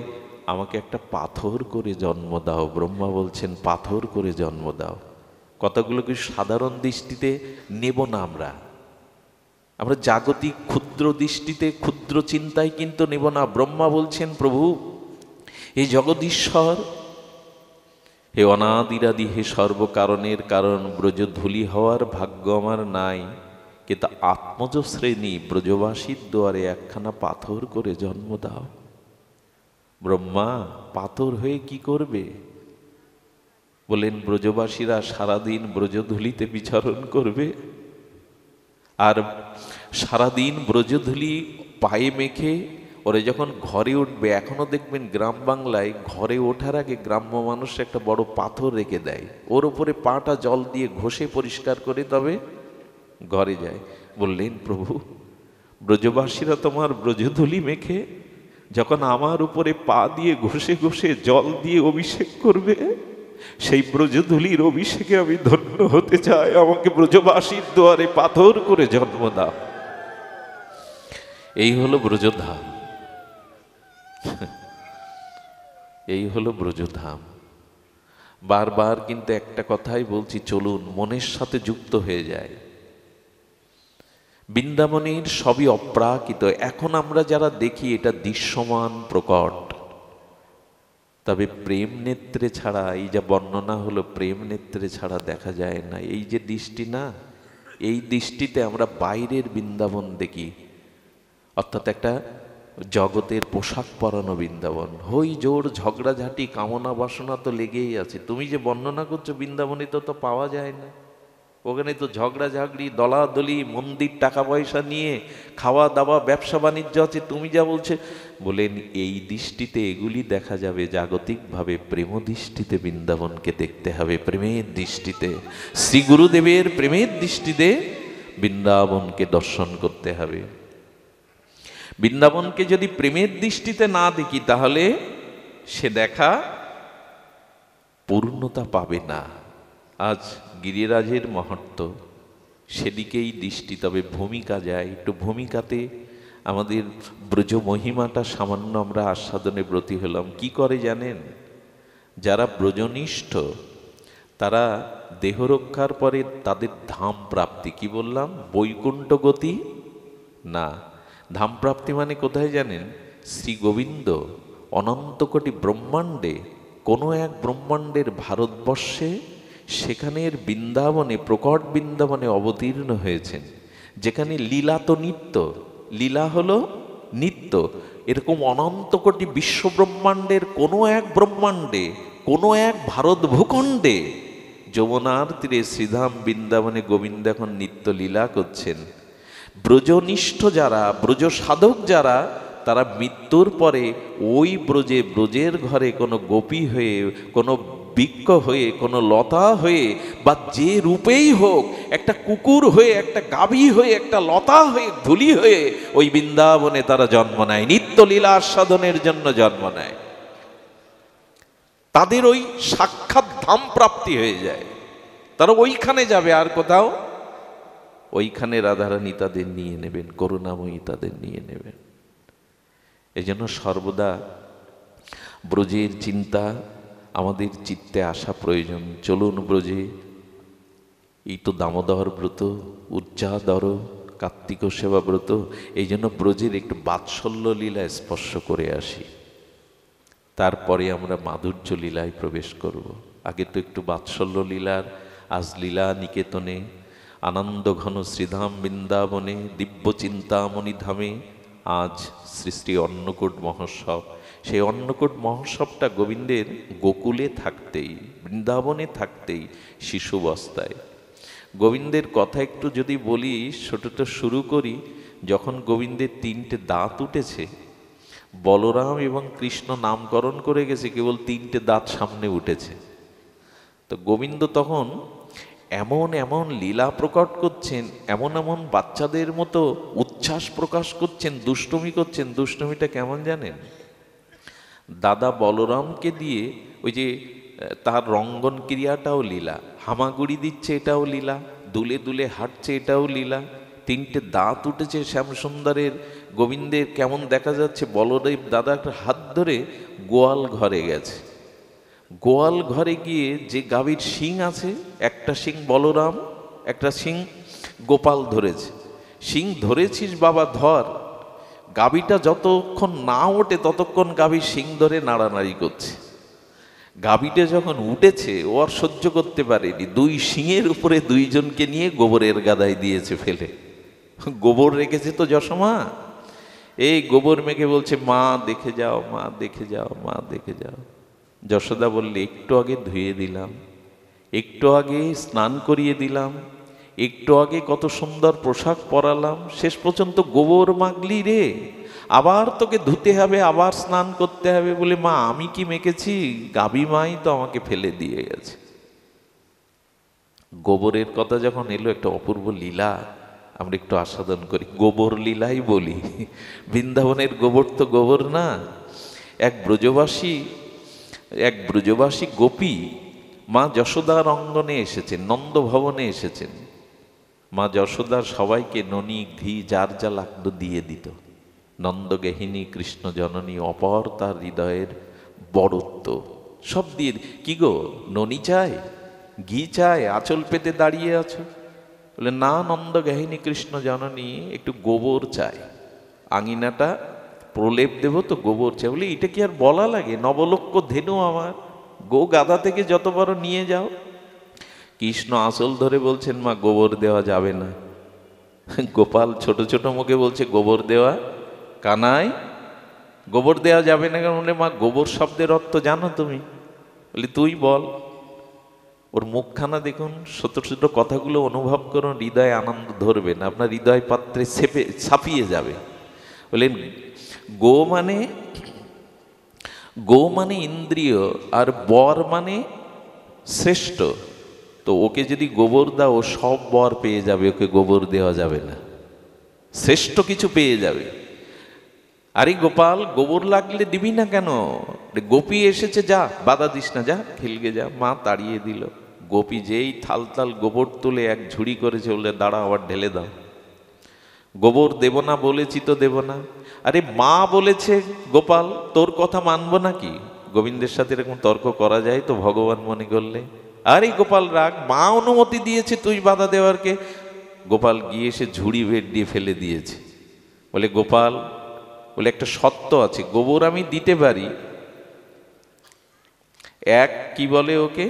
আমাকে একটা পাথর করে জন্ম দাও। ব্রহ্মা বলছেন পাথর করে জন্ম দাও। কথাগুলোকে সাধারণ দৃষ্টিতে নেব না আমরা, আমরা জাগতিক ক্ষুদ্র দৃষ্টিতে ক্ষুদ্র চিন্তায় কিন্তু নেব না। ব্রহ্মা বলছেন প্রভু হে জগদীশ্বর, হে অনাদিরাদি, হে সর্বকারণের কারণ, ব্রজ ধূলি হওয়ার ভাগ্য আমার নাই, কিন্তু আত্মজ শ্রেণী ব্রজবাসীর দুয়ারে একখানা পাথর করে জন্ম দাও। ব্রহ্মা পাথর হয়ে কি করবে? বলেন ব্রজবাসীরা সারাদিন ব্রজধূলিতে বিচরণ করবে, আর সারাদিন ব্রজধূলি পায়ে মেখে ওরা যখন ঘরে উঠবে, এখনও দেখবেন গ্রাম বাংলায় ঘরে ওঠার আগে গ্রাম্য মানুষ একটা বড় পাথর রেখে দেয়, ওর উপরে পাটা জল দিয়ে ঘষে পরিষ্কার করে তবে ঘরে যায়। বললেন প্রভু ব্রজবাসীরা তোমার ব্রজধূলি মেখে যখন আমার উপরে পা দিয়ে ঘষে ঘষে জল দিয়ে অভিষেক করবে, সেই ব্রজধূলির অভিষেকে আমি ধন্য হতে চাই। আমাকে ব্রজবাসীর দুয়ারে পাথর করে জন্ম দাও। এই হলো ব্রজধাম, এই হলো ব্রজধাম। বারবার কিন্তু একটা কথাই বলছি, চলুন মনের সাথে যুক্ত হয়ে যায়। বৃন্দাবনের সবই অপ্রাকৃত, এখন আমরা যারা দেখি এটা দৃশ্যমান প্রকট, তবে প্রেম নেত্রে ছাড়া, এই যা বর্ণনা হলো, প্রেম নেত্রে ছাড়া দেখা যায় না। এই যে দৃষ্টি না, এই দৃষ্টিতে আমরা বাইরের বৃন্দাবন দেখি, অর্থাৎ একটা জগতের পোশাক পরানো বৃন্দাবন। হই জোর ঝগড়াঝাটি কামনা বাসনা তো লেগেই আছে। তুমি যে বর্ণনা করছো বৃন্দাবনে তো পাওয়া যায় না। ওখানে তো ঝগড়াঝাগড়ি, দলাদলি, মন্দির, টাকা পয়সা নিয়ে খাওয়া দাওয়া, ব্যবসা বাণিজ্য আছে। তুমি যা বলছে বলেন, এই দৃষ্টিতে এগুলি দেখা যাবে জাগতিকভাবে। প্রেম দৃষ্টিতে বৃন্দাবনকে দেখতে হবে, প্রেমের দৃষ্টিতে, শ্রী গুরুদেবের প্রেমের দৃষ্টিতে বৃন্দাবনকে দর্শন করতে হবে। বৃন্দাবনকে যদি প্রেমের দৃষ্টিতে না দেখি তাহলে সে দেখা পূর্ণতা পাবে না। আজ গিরিরাজের মহত্ব, সেদিকেই দৃষ্টি। তবে ভূমিকা যায়, একটু ভূমিকাতে আমাদের ব্রজ মহিমাটা সামান্য আমরা আস্বাদনে ব্রতী হলাম। কি করে জানেন, যারা ব্রজনিষ্ঠ তারা দেহ রক্ষার পরে তাদের ধাম প্রাপ্তি, কি বললাম, বৈকুণ্ঠ গতি না, ধাম প্রাপ্তি মানে কোথায় জানেন, শ্রী গোবিন্দ অনন্তকোটি ব্রহ্মাণ্ডে, কোনো এক ব্রহ্মাণ্ডের ভারতবর্ষে, সেখানের বৃন্দাবনে, প্রকট বৃন্দাবনে অবতীর্ণ হয়েছেন, যেখানে লীলা তো নিত্য, লীলা হলো নিত্য। এরকম অনন্তকোটি বিশ্বব্রহ্মাণ্ডের কোনো এক ব্রহ্মাণ্ডে, কোনো এক ভারত ভূখণ্ডে, যমুনার তীরে শ্রীধাম বৃন্দাবনে গোবিন্দ এখন নিত্য লীলা করছেন। ব্রজনিষ্ঠ যারা, ব্রজ সাধক যারা, তারা মৃত্যুর পরে ওই ব্রজে, ব্রজের ঘরে কোনো গোপী হয়ে, কোনো বৃক্ষ হয়ে, কোনো লতা হয়ে, বা যে রূপেই হোক, একটা কুকুর হয়ে, একটা গাভী হয়ে, একটা লতা হয়ে, ধুলি হয়ে ওই বৃন্দাবনে তারা জন্ম নেয়, নিত্য লীলা আস্বাদনের জন্য জন্ম নেয়। তাদের ওই সাক্ষাৎ ধাম প্রাপ্তি হয়ে যায়, তারা ওইখানে যাবে, আর কোথাও, ওইখানে রাধারানী তাদের নিয়ে নেবেন, করুণাময়ী তাদের নিয়ে নেবেন। এজন্য সর্বদা ব্রজের চিন্তা আমাদের চিত্তে আসা প্রয়োজন। চলুন ব্রজে, এই তো দামোদর ব্রত, উজ্জাদর, কার্তিক সেবা ব্রত, এই জন্য ব্রজের একটু বাৎসল্য লীলা স্পর্শ করে আসি, তারপরে আমরা মাধুর্য লীলায় প্রবেশ করব। আগে তো একটু বাৎসল্য লীলার, আজ লীলা নিকেতনে, আনন্দ ঘন শ্রীধাম বৃন্দাবনে, দিব্য চিন্তামণি ধামে আজ শ্রী শ্রী অন্নকূট মহোৎসব। সেই অন্নকূট মহোৎসবটা গোবিন্দের গোকুলে থাকতেই, বৃন্দাবনে থাকতেই, শিশু অবস্থায়। গোবিন্দের কথা একটু যদি বলি, ছোটটা শুরু করি। যখন গোবিন্দের 3টে দাঁত উঠেছে, বলরাম এবং কৃষ্ণ নামকরণ করে গেছে, কেবল 3টে দাঁত সামনে উঠেছে। তো গোবিন্দ তখন এমন এমন লীলা প্রকট করছেন, এমন এমন বাচ্চাদের মতো উচ্ছ্বাস প্রকাশ করছেন, দুষ্টুমি করছেন। দুষ্টুমিটা কেমন জানেন, দাদা বলরামকে দিয়ে ওই যে তার রঙ্গন ক্রিয়াটাও লীলা, হামাগুড়ি দিচ্ছে এটাও লীলা, দুলে দুলে হাঁটছে এটাও লীলা। 3টে দাঁত উঠেছে শ্যামসুন্দরের, গোবিন্দের কেমন দেখা যাচ্ছে, বলদেব দাদা একটা হাত ধরে গোয়াল ঘরে গেছে। গোয়াল ঘরে গিয়ে যে গাভীর শিং আছে, একটা শিং বলরাম, একটা শিং গোপাল ধরেছে। শিং ধরেছিস বাবা ধর, গাভীটা যতক্ষণ না ওঠে ততক্ষণ গাভীর শিং ধরে নাড়ানাড়ি করছে। গাভীটা যখন উঠেছে ও আর সহ্য করতে পারেনি, 2 শিঙের উপরে 2জনকে নিয়ে গোবরের গাদায় দিয়েছে ফেলে। গোবর রেখেছে তো যশমা, এই গোবর মেখে বলছে, মা দেখে যাও, মা দেখে যাও, মা দেখে যাও। যশোদা বললে, একটু আগে ধুয়ে দিলাম, একটু আগে স্নান করিয়ে দিলাম, একটু আগে কত সুন্দর পোশাক পরালাম, শেষ পর্যন্ত গোবর মাগলি রে, আবার তোকে ধুতে হবে, আবার স্নান করতে হবে। বলে, মা আমি কি মেখেছি, গাবি মাই তো আমাকে ফেলে দিয়ে গেছে। গোবরের কথা যখন এলো, একটা অপূর্ব লীলা আমরা একটু আস্বাদন করি, গোবর লীলাই বলি। বৃন্দাবনের গোবর তো গোবর না। এক ব্রজবাসী গোপী माँ यशोदार अंगने एसेछेन नंद भवने एसेछेन माँ यशोदा सबाईके ननी घी जार जा लागतो दिए दित नंदगेहिनी कृष्ण जननी अपार तार हृदयेर बड़त्व सब दिए कि गो ननी चाय घी चाय आँचल पेते दाड़िये आछो बोले ना नंदगेहिनी कृष्ण जननी एकटु गोबर चाय आंगिनाटा प्रलेप देव तो गोबर चाय बोले एटा कि आर बला लागे नवलक्ष्य धेनु आमार गो गाधा थेके जत बड़ो निये जाओ कृष्ण आँचल धरे बोलछेन मा गोबर देवा जाबे ना गोपाल छोटो छोटो मुखे बोलछे गोबर देवा कानाई गोबर देवा जाबे ना कारण बोले मा गोबर शब्देर अर्थ जानो तुमी बोले तुई बोल और मुखखाना देखुन छोटो छोटो कथागुलो अनुभव करुन हृदय आनंद धरबेन आपनार हृदय पात्रे सेपे छापिये जाबे बोलेन गो माने इंद्रिय और बर माने श्रेष्ठ तो ओके यदि गोबर दाओ सब बर पेये जाबे ओके गोबर देवा जाबे ना श्रेष्ठ किछु पेये जाबे अरे गोपाल गोबर लागले दिबी ना केन गोपी एसेछे जा बाधा दिस ना जा खिलगे जा मा ताड़िये दिल गोपी जेई थाल थाल गोबर तुले एक झुड़ी करेछे बोले दाड़ा आबार ढेले दाओ गोबर देब ना बोलेछि तो देब ना अरे मा बोलेछे गोपाल तोर कथा मानबो नाकि गोविंदेर साथे एरकम तर्क करा जाय तो भगवान मने करले अरे गोपाल राग मा अनुमति दिएछे तुई बाधा देवार के गोपाल गिये से झुड़ी भेट दिए फेले दिएछे बोले गोपाल बोले एक सत्य आछे गोबर आमी दीते पारी एक कि बोले ओके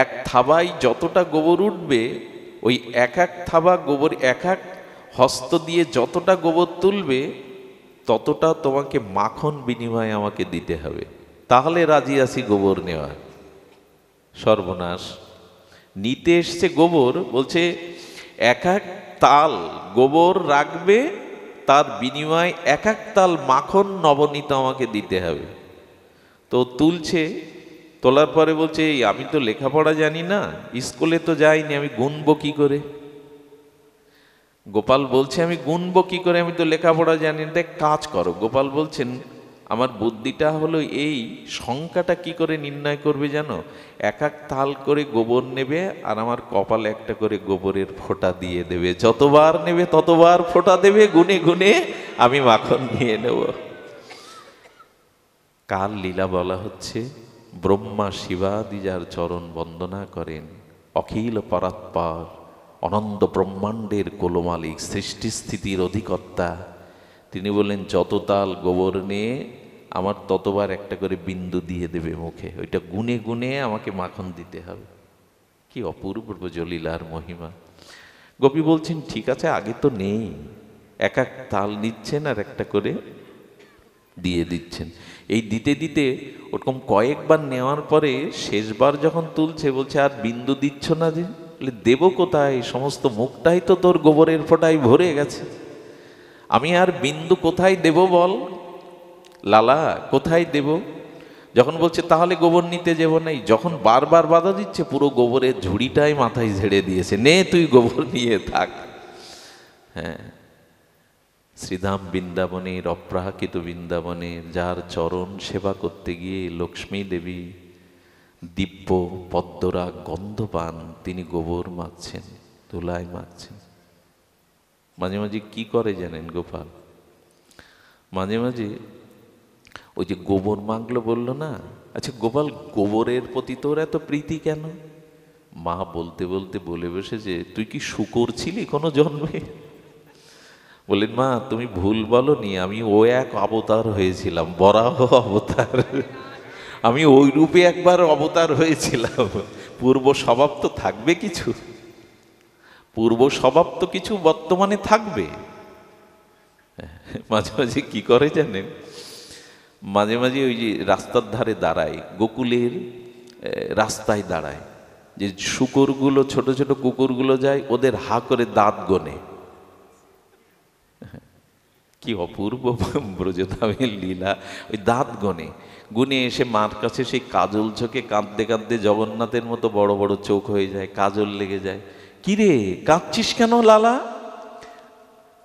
एक थाबाई जतटा गोबर उठबे ओई एक एक थाबा गोबर एक एक हस्त दिए जतटा गोबर तुलबे ततटा तोमाके माखन बिनिमये आमाके दीते हबे ताहले राजी आछि गोबर नेवार सर्वनाश नीते एसेछे गोबर बोलछे एक एक ताल गोबर राखबे तार बिनिमये एक एक ताल माखन नवनीत आमाके दीते हबे तो तुलछे तोलार परे बोलछे आमी तो लेखापड़ा जानी ना स्कूले तो जाइनी आमी गुनबो कि करे गोपाल बोलछे आमी गुनबो कि करे आमी तो लेखापड़ा जानी ना एक काज करो गोपाल बोलछेन आमार बुद्धिटा हलो एई संख्याटा कि करे निर्णय करबे जानो एक एक थाल करे गोबर नेबे आर आमार कपाले एकटा करे गोबरेर फोटा दिए देबे जतबार नेबे ततबार फोटा देबे गुणे गुणे आमी माखन निये नेब काल लीला बला हच्छे ब्रह्मा शिवादि जार चरण वंदना करेन अखिल परात्पर अनंत ब्रह्मांडेर कोलमालिक सृष्टि स्थितिर अधिकर्ता तिनी बोलेन जत ताल गोबर निये आमार ततबार एकटा करे बिंदु दिए देबे मुखे ओइटा गुणे गुणे आमाके माखन दिते हबे कि अपूर्व जलीलार महिमा गोपी बोलছেন ठीक आछे आगे तो नेই एक एक ताल নিচ্ছেন আর একটা করে দিয়ে দিচ্ছেন এই দিতে দিতে ওরকম কয়েকবার নেওয়ার পরে শেষবার যখন তুলছে বলছে আর বিন্দু দিচ্ছ না যে বলে দেব কোথায় সমস্ত মুখটাই তো তোর গোবরের ফোঁটায় ভরে গেছে आमी आर बिंदु कोथाय देबो बोल लाला कोथाय देबो जखन बोलछे ताहले गोबर निते जेबो नाई जखन बार बार बाधा दिच्छे पुरो गोबरेर झुड़िटाई माथाय झेड़े दिएछे ने तुई गोबर निये थाक हाँ श्रीधाम बृंदावनेर अप्राकृत बृंदावनेर जार चरण सेवा करते गिये लक्ष्मी देवी दिव्य पद्मराग गन्ध पान तिनि गोबर माखछेन धुलाय माखछेन माझे माझे की करे जानेन गोपाल माझे माझे ओ जे गोबर मांगलो बोललो ना अच्छा गोपाल गोबरेर प्रति तोर एत प्रीति केन मा बोलते बोलते बोले बसेछे तुई कि शुकुर छिली कोनो जन्मे बोलेन मा तुमी भूल बोलोनी आमी ओ एक अवतार होयेछिलाम बराह अवतार आमी ओई रूपे एकबार अवतार होयेछिलाम पूर्व स्वभाव तो थाकबे किछु पूर्व स्वभाव तो किछु बर्तमाने थाकबे माझे माझे कि करे जानेन माझे माझे ओई जे रास्तार धारे दाड़ाय गोकुलेर रास्ताय दाड़ाय जे शुकुरगुलो छोटो छोटो कुकुरगुलो जाय ओदेर हा करे दाँत गणे कि अपूर्व ब्रजधामेर लीला ओई दाँत गणे गुणे एसे मार काछे सेई काजल चोखे कांदते कांदते जगन्नाथेर मतो बड़ बड़ चोख हये जाय काजल लेगे जाय कि रे काँपछिस केन लाला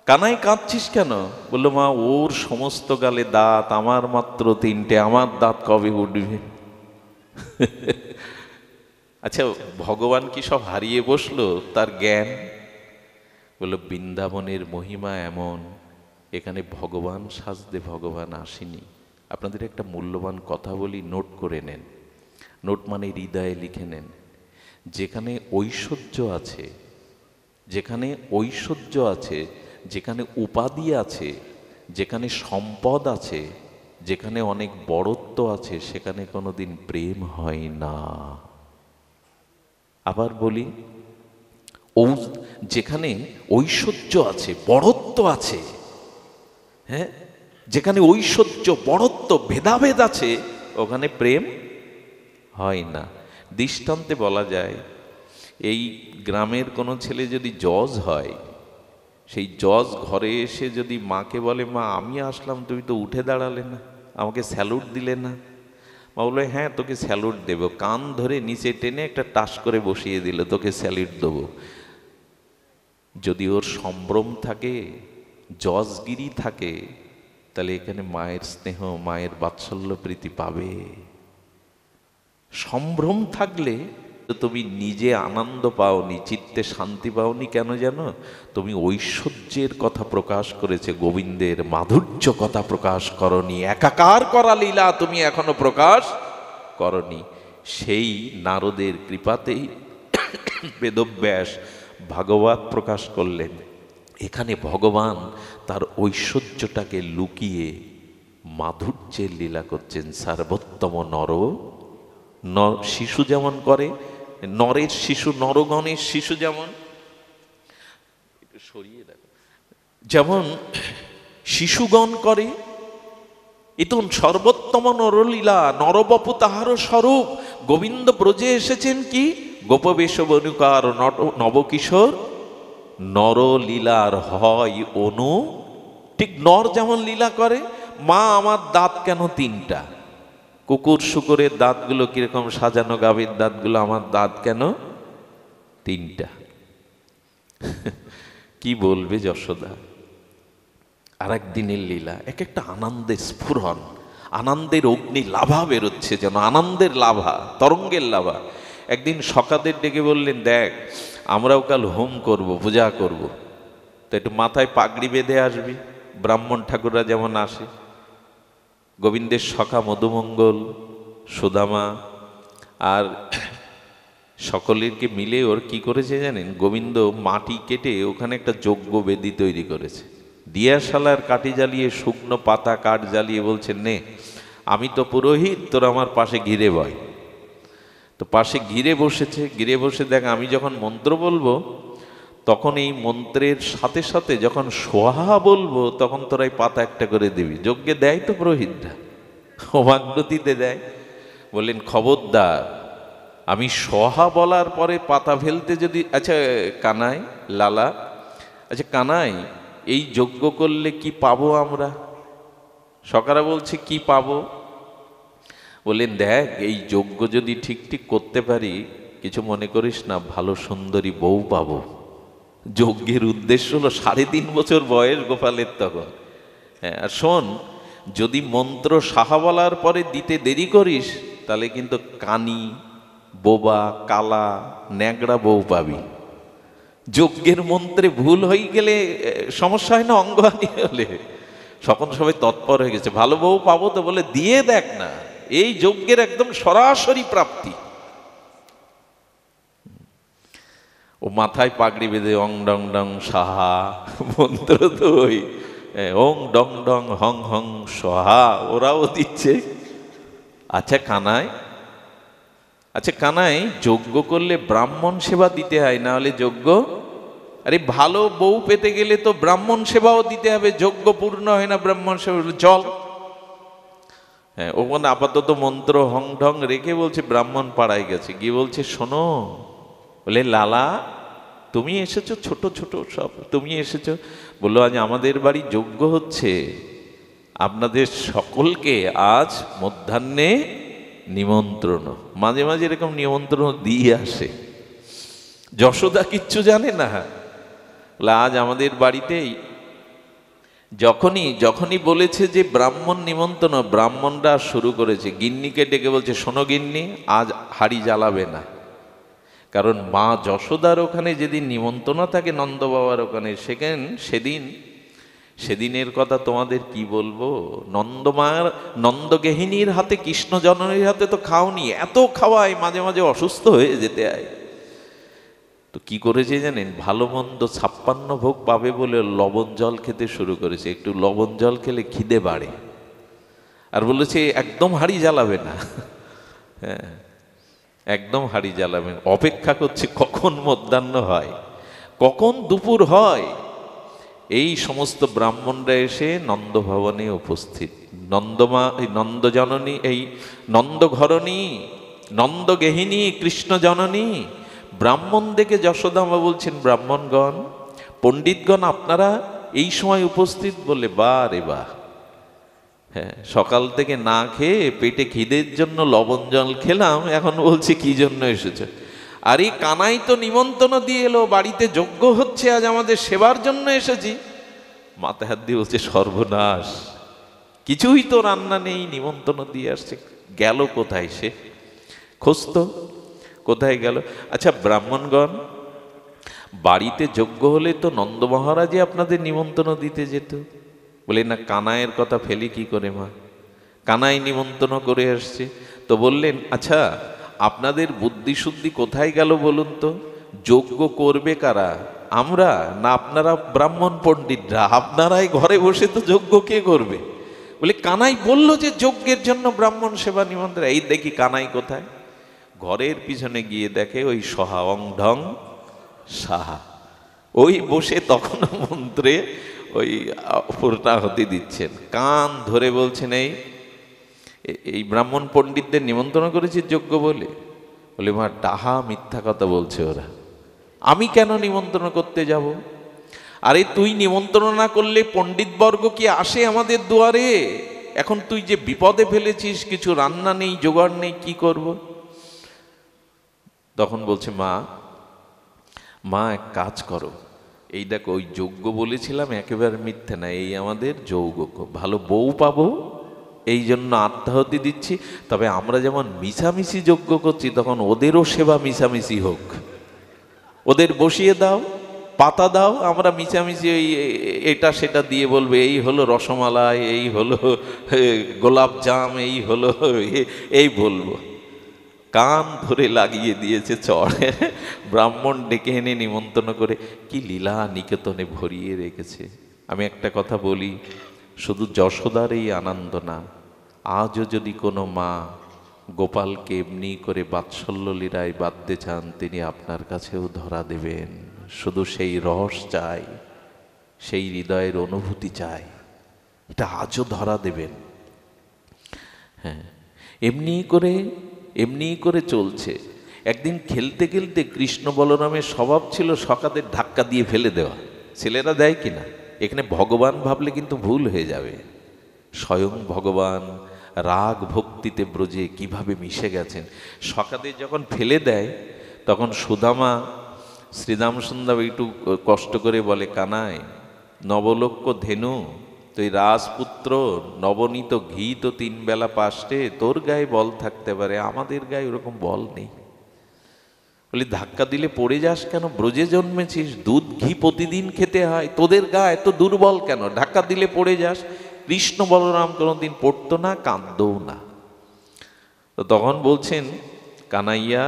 कानाई काँपछिस केन बोललो मा ओर समस्त गाले दाँत आमार मात्र 3 दाँत कबे उठबे अच्छा भगवान की सब हारिए बसलो तार ज्ञान बोलो বৃন্দাবনের महिमा एमन एखाने भगवान साजते भगवान आसेनी आपनादेर एक मूल्यवान कथा बोली नोट करे नेन नोट माने हृदये लिखे नेन जेखाने ऐश्वर्य आछे जेखाने ऐश्वर्य आछे जेखाने उपाधि आछे जेखाने सम्पद आछे जेखाने अनेक बड़त्व आछे सेखाने कोनोदिन प्रेम हय ना आबार बोली जेखाने ऐश्वर्य आछे बड़त्व आछे हैं जेखाने ऐश्वर्य बड़त्व भेदाभेद आछे ओखाने प्रेम हय ना दृष्टान्ते बला जाय এই গ্রামের কোনো ছেলে যদি জজ হয় সেই জজ ঘরে এসে যদি মাকে বলে মা আমি আসলাম তুমি তো উঠে দাঁড়ালে না আমাকে স্যালুট দিলে না মা বলে হ্যাঁ তোকে স্যালুট দেব কান ধরে নিচে টেনে একটা টাস করে বসিয়ে দিল তোকে স্যালুট দেব যদি ওর সম্ভ্রম থাকে জজগিরি থাকে তাহলে এখানে মায়ের স্নেহ মায়ের বাৎসল্য প্রীতি পাবে সম্ভ্রম থাকলে तो तुम निजे आनंद पाओनी चित्ते शांति पाओनी केन जानो तुम ऐश्वर्येर कथा प्रकाश करेछे गोविंदेर माधुर्य कथा प्रकाश करनी एकाकार करा लीला तुम एखोनो प्रकाश करनी सेई नारदेर कृपातेई वेदव्यास भागवत प्रकाश करलेन एखाने भगवान तार ऐश्वर्यटाके लुकिये माधुर्येर लीला करछेन सर्वोत्तम नर शिशु जेमन करे नरेर शिशु नरगणेर शिशु जेमन सरिये देखो जेमन शिशुगण करे इतन सर्वोत्तम नरलीला नरबपु ताहार स्वरूप गोविंद ब्रजे एसेछेन कि गोपवेश बनुकार नवकिशोर नरलीलार हय अनु ठीक नर जेमन लीला करे मा आमार दाँत केन तीनटा कुकुर शुकुरेर दाँतगुलो किरकम साजानो गाभीर दाँतगुलो आमार दाँत केन तीनटा कि बोलबे यशोदा आरेक दिनेर लीला एक एकटा आनंदे स्फुरन आनंदेर अग्नि लाभा बेरोচ্ছে যেন आनंदेर लाभा तरंगेर लाभा एकदिन सखादेर डेके बोललेन देख আমরাও কাল হোম করব পূজা করব তো একটু মাথায় পাগড়ি বেঁধে আসবি ব্রাহ্মণ ঠাকুররা যেমন আসে गोविंदेर सखा मधुमंगल सुदामा और सकलेर के मिले और कि करेछे जानेन गोविंद माटी केटे ओखाने एकटा यज्ञ बेदी तैरी करेछे दियाशालार काठी जालिए शुकनो पाता काठ जालिए बोलछे ने आमी तो पुरोहित तोरा आमार पाशे घिरे बय तो पाशे घिरे बसेछे देख आमी जखन मंत्र बोलबो तखन एई मंत्रेर साथे साथे जखन स्वाहा बोलबो तखन तोराई पाता एकटा करे दिबि यज्ञे देय तो पुरोहितरा होमाग्नतिते देय बोलेन खबरदार आमी स्वाहा बलार परे पाता फेलते जदि अच्छा कानाई लाला अच्छा कानाई एई यज्ञ करले कि पाबो आमरा सखारा बोलछे कि पाबो बोलेन देख एई यज्ञ जदि ठीक ठीक करते पारि किछु मने करिस ना भालो सुंदरी बउ पाबो यज्ञर उद्देश्य हलो 3.5 বছর বয়স গোপালের তখন হ্যাঁ আর শোন যদি মন্ত্র সাহা বলার পরে দিতে দেরি করিস তাহলে কিন্তু কানি বোবা কালা ন্যাংড়া বউ পাবি যজ্ঞের মন্ত্রে ভুল হয়ে গেলে সমস্যা হয় না অঙ্গহানি হলে সকল সবাই তৎপর হয়ে গেছে ভালো বউ পাবো তো বলে দিয়ে দেখ না এই যজ্ঞের একদম সরাসরি প্রাপ্তি ओ माथाय पागड़ी बेधे ओं डंग डंग स्वाहा मंत्र तो ओई ओं डंग डंग हंग हंग स्वाहा ओराओ दिच्छे अच्छा कानाय यज्ञ करले ब्राह्मण सेवा दीते हय ना हले यज्ञ अरे भालो बउ पेते गेले तो ब्राह्मण सेवाओ दीते हबे यज्ञ पूर्ण हय ना ब्राह्मण सेवा चल हाँ ओखाने आपातत मंत्र हंग ढंग रेखे बोलछे ब्राह्मण पाड़ाय गेछे गिये बोलछे शोनो बोले लाला तुम एसेछो छोटो छोटो सब तुम एसेछो बोलो आज आमादेर बाड़ी यज्ञ होच्छे आपनादेर सकलके आज मध्याह्ने निमंत्रण माझे माझे एरकम निमंत्रण दिए आसे यशोदा किच्छु जाने ना बोले आज आमादेर बाड़ीतेई जखनी बोलेछे ब्राह्मण निमंत्रण ब्राह्मणरा शुरू करेछे गिन्नीके डेके बोलछे शोनो गिन्नी आज हाड़ी जालाबे ना कारण मा यशोदार ओखाने जेदिन निमंत्रण थाके नंद बाबार ओखाने सेदिनेर कथा तोमादेर कि बोलबो नंदमार नंदगेहिनीर हाथे कृष्ण जननीर हाथे तो खाओनी एतो खावाय माझे माझे असुस्थ हये जेते आय तो कि करेछे जानेन भालो मंद 56 भोग पाबे बोले लवण जल खेते शुरू करेछे एकटु लवण जल खेले खिदे बाड़े आर बोलेछे एकदम हाड़ी जालाबे ना एकदम हाड़ी जालाबे ना अपेक्षा करछे कखन मध्याह्न हय कखन दुपुर हय এই সমস্ত ব্রাহ্মণরা এসে নন্দ ভবনে উপস্থিত নন্দমা নন্দ জননী এই নন্দ ঘরণী নন্দ গেহিনী কৃষ্ণ জননী ব্রাহ্মণ দেখে যশোদামা বলছেন ব্রাহ্মণগণ পণ্ডিতগণ আপনারা এই সময় উপস্থিত বলে বারে বাহ হ্যাঁ সকাল থেকে না খেয়ে পেটে খিদের জন্য লবণ জল খেলাম এখন বলছি কি জন্য এসেছে अरे कानाई तो निमंत्रण दिए एलो बाड़ीते यज्ञ होच्छे आज आमादेर सेवार जन्य एसेछि माथा हात दिये बोलछे सर्वनाश किछुई तो रान्ना नेई निमंत्रण दिए आसछे गेलो कोथाय से खोज तो कोथाय गेलो अच्छा ब्राह्मणगण बाड़ीते यज्ञ होले तो नंद महाराजे आपनादेर निमंत्रण दिते जेत बोले ना कानाइर कथा फेली कि करे मा कानाई निमंत्रण करे आसछे तो बोलेन अच्छा আপনাদের বুদ্ধি শুদ্ধি কোথায় গেল বলুন তো যোগ্য করবে কারা আমরা না আপনারা ব্রাহ্মণ পণ্ডিতরা আপনারাই ঘরে বসে তো যোগ্য কে করবে বলে কানাই বলল যে যজ্ঞের জন্য ব্রাহ্মণ সেবা নিমন্ত্রণ এই দেখি কানাই কোথায় ঘরের পিছনে গিয়ে দেখে ওই সহা অং ঢং সাহা ওই বসে তখন মন্ত্রে ওই পূর্ণাহতি দিচ্ছেন কান ধরে বলছেন এই এই ব্রাহ্মণ পণ্ডিতদের নিমন্ত্রণ করেছি যজ্ঞ বলে বলে মা ডাহা মিথ্যা কথা বলছে ওরা আমি কেন নিমন্ত্রণ করতে যাব আরে তুই নিমন্ত্রণ না করলে পণ্ডিতবর্গ কি আসে আমাদের দুয়ারে এখন তুই যে বিপদে ফেলেছিস কিছু রান্না নেই জোগাড় নেই কি করব তখন বলছে মা মা এক কাজ করো এই দেখো ওই যজ্ঞ বলেছিলাম একেবারে মিথ্যা না এই আমাদের যৌগ ভালো বউ পাবো এই জন্য আত্মাহতি দিচ্ছি তবে আমরা যেমন মিছামিছি যজ্ঞ করছি তখন ওদেরও সেবা মিছামিছি হোক ওদের বসিয়ে দাও পাতা দাও আমরা মিছামিছি ওই এটা সেটা দিয়ে বলবে এই হলো রসমালাই এই হলো গোলাপ জাম এই হলো এই বলবো কান ধরে লাগিয়ে দিয়েছে চড়ে ব্রাহ্মণ ডেকে এনে নিমন্ত্রণ করে কি লীলা নিকেতনে ভরিয়ে রেখেছে আমি একটা কথা বলি শুধু যশোদার এই আনন্দ না আজও যদি কোনো মা গোপালকে এমনি করে বাৎসল্য লীলায় বাঁধতে চান তিনি আপনার কাছেও ধরা দেবেন শুধু সেই রস চাই সেই হৃদয়ের অনুভূতি চাই এটা আজও ধরা দেবেন হ্যাঁ এমনি করে চলছে একদিন খেলতে খেলতে কৃষ্ণ বলরামের স্বভাব ছিল সকালে ধাক্কা দিয়ে ফেলে দেওয়া ছেলেরা দেয় কিনা এখানে ভগবান ভাবলে কিন্তু ভুল হয়ে যাবে স্বয়ং ভগবান রাগ ভক্তিতে ব্রজে কিভাবে মিশে গেছেন সকালে যখন ফেলে দেয় তখন সুদামা শ্রীরাম সুন্দর একটু কষ্ট করে বলে কানাই নবলক্ষ ধেনু তুই রাজপুত্র নবনীত ঘি তো তিন বেলা পাস্টে তোর গায়ে বল থাকতে পারে আমাদের গায়ে ওরকম বল নেই বলি ধাক্কা দিলে পড়ে যাস কেন ব্রজে জন্মেছিস দুধ ঘি প্রতিদিন খেতে হয় তোদের গা এত দুর্বল কেন ধাক্কা দিলে পড়ে যাস কৃষ্ণ বলরাম কোনোদিন পড়তো না কাঁদও না তো তখন বলছেন কানাইয়া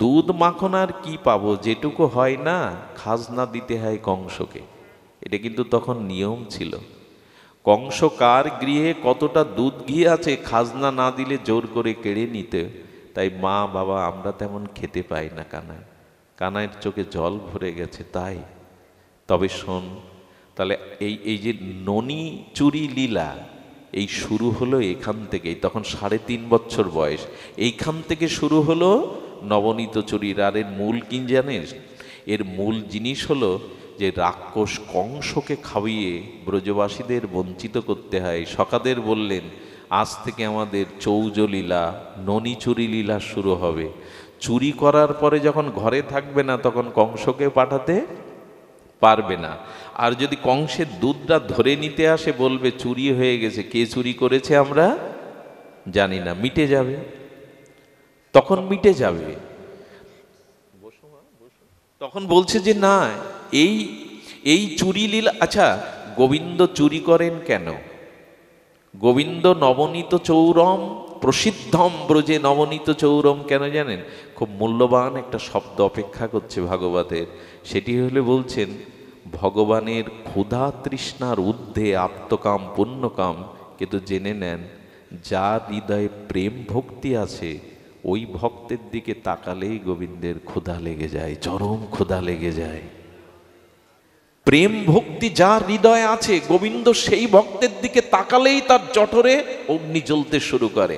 দুধ মাখন আর কি পাবো যেটুকু হয় না খাজনা দিতে হয় কংসকে এটা কিন্তু তখন নিয়ম ছিল কংস কার গৃহে কতটা দুধ ঘি আছে খাজনা না দিলে জোর করে কেড়ে নিতে তাই মা বাবা আমরা তেমন খেতে পাই না কানাই কানাইয়ের চোখে জল ভরে গেছে তাই তবে শোন তাহলে এই যে ননি চুরি লীলা এই শুরু হলো এখান থেকেই তখন 3.5 বছর বয়স এইখান থেকে শুরু হলো নবনীত চুরির আর এর মূল কি জানিস এর মূল জিনিস হলো যে রাক্ষস কংসকে খাওয়িয়ে ব্রজবাসীদের বঞ্চিত করতে হয় সকাদের বললেন আজ থেকে আমাদের চৌজলীলা ননি চুরি লীলা শুরু হবে চুরি করার পরে যখন ঘরে থাকবে না তখন কংসকে পাঠাতে पारबे ना। और यदि कंसेर दूधटा धरे निते आसे बोलबे चुरी हये गेछे, के चुरी करेछे आमरा जानी ना, मिटे जाबे, तखन मिटे जाबे। तखन बोलछे जे ना एई एई चुरी लीला। अच्छा गोविंद चुरी करेन केन? गोविंद नवनीत चौरम प्रसिद्धम ब्रजे नवनीत चौरम केन जानें? खूब मूल्यवान एक शब्द अपेक्षा करछे भागवतेर, सेटी हलो बोलछेन भगवानेर क्षुधा तृष्णार ऊर्ध्वे आप्तकाम पुण्यकाम। किन्तु जेने नेन जार हृदये प्रेम भक्ति आछे ओई भक्तेर दिके ताकालेई गोविंदेर क्षुधा लेगे जाए, चरम क्षुधा लेगे जाए। प्रेम भक्ति जार हृदय आछे गोविंद सेई भक्तेर दिके ताकालेई तार जठरे अग्नि ज्वलते शुरू करे।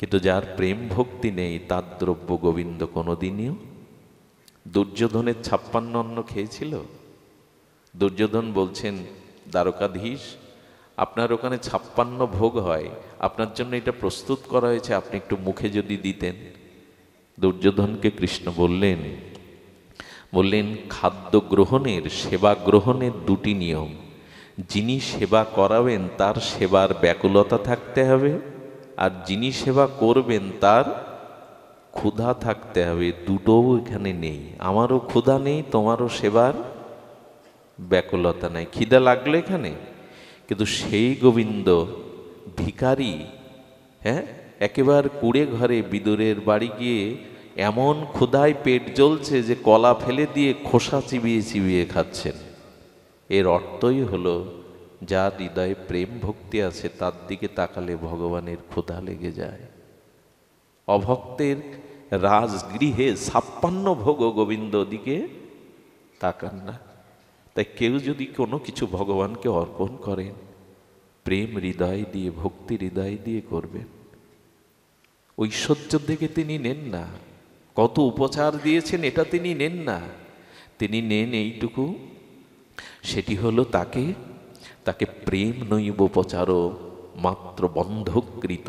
किन्तु जार प्रेम भक्ति नेई तार द्रव्य गोविंद कोनोदिनই। दुर्योधनेर 56 अन्न खेयेछिलो? दुर्योधन बोलছেন দ্বারকাধীশ আপনার ওখানে 56 ভোগ হয়, আপনার জন্য এটা প্রস্তুত করা হয়েছে, আপনি একটু মুখে যদি দিতেন। দুর্যোধনকে কৃষ্ণ বললেন, বললেন খাদ্য গ্রহণের সেবা গ্রহণের দুটি নিয়ম, যিনি সেবা করাবেন তার সেবার ব্যাকুলতা থাকতে হবে, আর যিনি সেবা করবেন তার ক্ষুধা থাকতে হবে। দুটোও এখানে নেই, আমারও ক্ষুধা নেই, তোমারও সেবার ব্যাকুলতা নাই, খিদা লাগলো এখানে। কিন্তু সেই গোবিন্দ ভিখারি, হ্যাঁ একেবারে কুড়ে ঘরে বিদুরের বাড়ি গিয়ে এমন ক্ষুধায় পেট জ্বলছে যে কলা ফেলে দিয়ে খোসা চিবিয়ে চিবিয়ে খাচ্ছেন। এর অর্থই হলো যার হৃদয়ে প্রেম ভক্তি আছে তার দিকে তাকালে ভগবানের ক্ষুধা লেগে যায়। অভক্তের রাজগৃহে 56 ভোগ গোবিন্দ দিকে তাকান না। তাই কেউ যদি কোনো কিছু ভগবানকে অর্পণ করেন প্রেম হৃদয় দিয়ে ভক্তি হৃদয় দিয়ে করবেন, ঐশ্বর্য থেকে তিনি নেন না, কত উপচার দিয়েছেন এটা তিনি নেন না। তিনি নেন এইটুকু, সেটি হলো তাকে তাকে প্রেম নৈব উপচারও মাত্র বন্ধকৃত,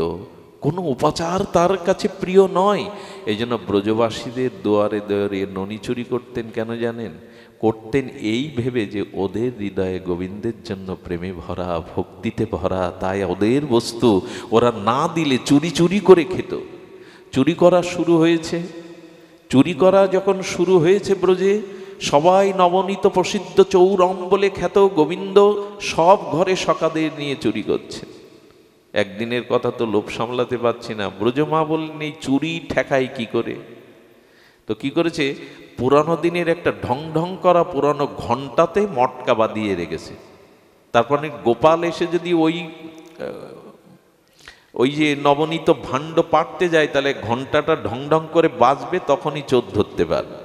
কোনো উপচার তার কাছে প্রিয় নয়। এই জন্য ব্রজবাসীদের দুয়ারে দুয়ারে ননি চুরি করতেন কেন জানেন? করতেন এই ভেবে যে ওদের হৃদয়ে গোবিন্দের জন্য প্রেমে ভরা ভক্তিতে ভরা, তাই ওদের বস্তু ওরা না দিলে চুরি চুরি করে খেত। চুরি করা শুরু হয়েছে, চুরি করা যখন শুরু হয়েছে ব্রজে সবাই নবনীত প্রসিদ্ধ চৌরম বলে খ্যাত গোবিন্দ সব ঘরে সকাদের নিয়ে চুরি করছে। একদিনের কথা তো লোভ সামলাতে পারছি না, ব্রজমা বললেন এই চুরি ঠেকাই কি করে। তো কি করেছে, পুরানো দিনের একটা ঢং ঢং করা পুরানো ঘন্টাতে মটকা বাঁধিয়ে রেখেছে। তারপরে গোপাল এসে যদি ওই ওই যে নবনীত ভাণ্ড পাড়তে যায় তাহলে ঘন্টাটা ঢং ঢং করে বাজবে, তখনই চোর ধরতে পারবে।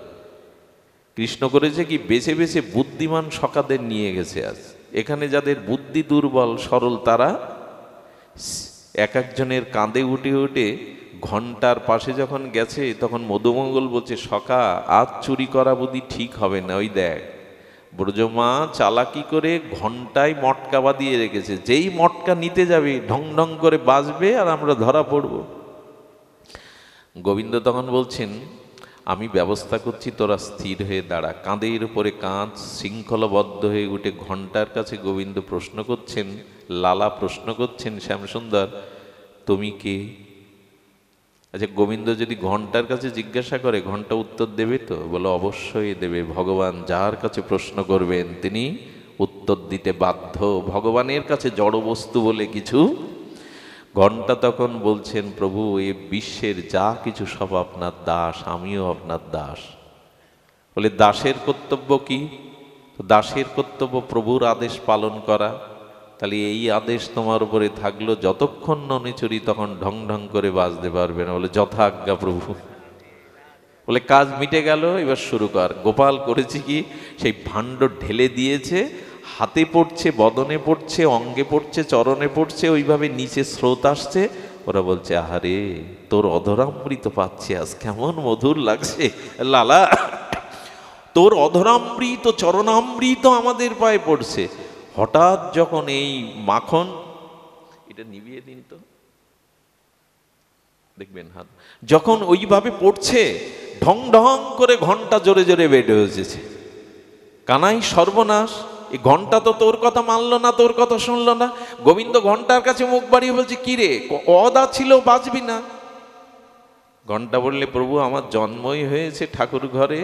কৃষ্ণ করেছে কি বেছে বেছে বুদ্ধিমান সকাদের নিয়ে গেছে। আজ এখানে যাদের বুদ্ধি দুর্বল সরল তারা এক একজনের কাঁধে উঠে উঠে ঘন্টার পাশে যখন গেছে তখন মধুমঙ্গল বলছে সখা আজ চুরি করা বুদ্ধি ঠিক হবে না, ওই দেখ ব্রজমা চালাকি করে ঘন্টায় মটকা বাঁধিয়ে রেখেছে, যেই মটকা নিতে যাবে ঢং ঢং করে বাজবে আর আমরা ধরা পড়ব। গোবিন্দ তখন বলছেন আমি ব্যবস্থা করছি, তোরা স্থির হয়ে দাঁড়া। কাঁধের উপরে কাঁধ শৃঙ্খলাবদ্ধ হয়ে উঠে ঘন্টার কাছে গোবিন্দ প্রশ্ন করছেন, লালা প্রশ্ন করছেন শ্যামসুন্দর তুমি কে? আচ্ছা গোবিন্দ যদি ঘন্টার কাছে জিজ্ঞাসা করে ঘন্টা উত্তর দেবে তো? বলে অবশ্যই দেবে, ভগবান যার কাছে প্রশ্ন করবেন তিনি উত্তর দিতে বাধ্য, ভগবানের কাছে জড় বস্তু বলে কিছু। ঘন্টা তখন বলছেন প্রভু এ বিশ্বের যা কিছু সব আপনার দাস, আমিও আপনার দাস। বলে দাসের কর্তব্য কি? দাসের কর্তব্য প্রভুর আদেশ পালন করা, তাহলে এই আদেশ তোমার উপরে থাকলো যতক্ষণ ননিচুরি তখন ঢং ঢং করে বাজতে পারবে না। বলে যথা আজ্ঞা প্রভু। বলে কাজ মিটে গেল, এবার শুরু কর। গোপাল করেছে কি সেই ভাণ্ড ঢেলে দিয়েছে, হাতে পড়ছে বদনে পড়ছে অঙ্গে পড়ছে চরণে পড়ছে, ওইভাবে নিচে স্রোত আসছে। ওরা বলছে আহারে তোর অধরামৃত পাচ্ছে আজ, কেমন মধুর লাগছে লালা, তোর অধরামৃত চরণামৃত আমাদের পায়ে পড়ছে। হঠাৎ যখন এই মাখন এটা নিভিয়ে দিন তো দেখবেন হাত, যখন ওইভাবে পড়ছে ঢং ঢং করে ঘন্টা জোরে জোরে বেড়ে হয়েছে, कानाई सर्वनाश घंटा तो तोर कथा मानलो ना तोर कथा सुनलो ना गोविंद घंटार काछे मुख बाड़िये बोलछे कि रे अदा छिलो बाजबि ना घंटा बोलले प्रभु आमार जन्मई हयेछे ठाकुर घरे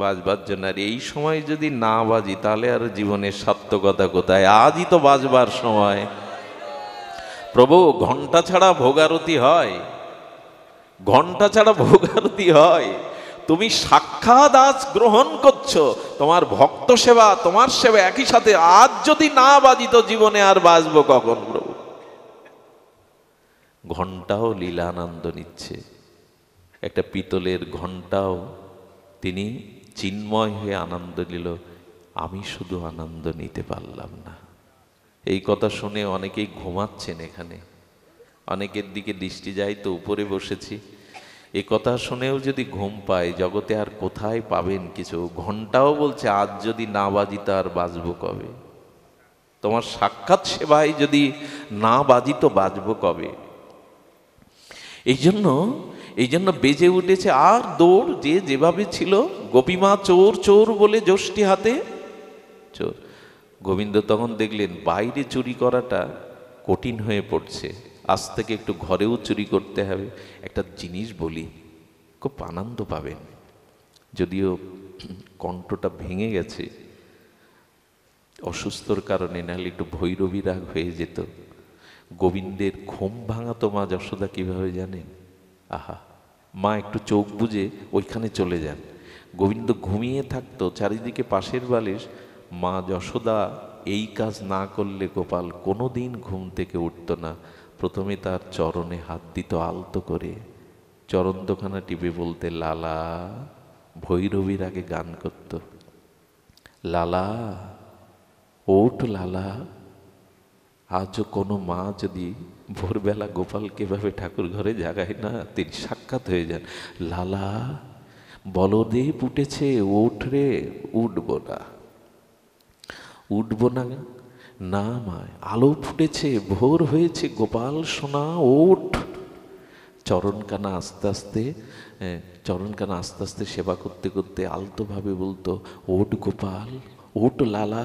बाजबार जन्य आर एई समय यदि ना बाजी ताहले आर जीवनेर सार्थकता कोथाय आज ही तो बाजबार समय प्रभु घंटा छाड़ा भोगारती हय घंटा छाड़ा भोगारती हय तुमी साक्षात आज ग्रहण करछो तोमार भक्त सेवा तोमार सेवा एक ही साथे आज यदि ना बाजी तो जीवने आर बाजबो कखन प्रभु घंटाओ लीला आनंद निच्छे एकटा पितलेर घंटाओ तिनी चिन्मय हये आनंद निल आमी शुधु आनंद निते पारलाम ना এই কথা শুনে অনেকেই ঘুমাচ্ছেন এখানে অনেকের দিকে দৃষ্টি যায় তো উপরে বসেছি এই কথা শুনেও যদি ঘুম পায় জগতে আর কোথায় পাবেন কিছু ঘন্টাও বলছে আজ যদি না বাজিত আর বাজবো কবে তোমার সাক্ষাৎ সেবায় যদি না বাজিত বাজবো কবে এই জন্য বেজে উঠেছে আর দৌড় যে যেভাবে ছিল গোপীমা চোর চোর বলে যষ্টি হাতে চোর गोविंद तखन देखलेन बाइरे चुरी कराटा कठिन हये पड़छे आज थेके एकटु घरेओ चुरी करते हबे एकटा जिनिस बोली खूब आनंद पाबेन जदिओ कण्ठटा भेंगे गेछे असुस्थर कारणे नाले एकटु भैरवी राग हये जेत गोविंदेर घुम भांगा तो मा यशोदा किभाबे जानेन आहा मा एकटु चोख बुझे ओइखाने चले जान गोविंद घुमिये थाकतो चारिदिके पाशेर बालिश माँ यशोदा यही काज ना करले गोपाल कोनो दिन घुम थेके उठतो ना प्रथमे तार चरणे हाथ दितो आलतो करे चरण दोखाना टिपे बोलते लाला भैरवीर आगे गान करतो लाला ओठ लाला आज कोनो माँ जदि भोरबेला गोपाल के भावे ठाकुर घरे जागाय ना तिनि साक्षात हये जान लाला बलदेव उठेछे ओठ रे उठबो ना उठबो ना ना माय आलो फुटेছে भोर হয়েছে गोपाल सोना उठ चरण काना आस्ते आस्ते सेवा करते करते आलतो भावे बोलतो उठ गोपाल उठ लाला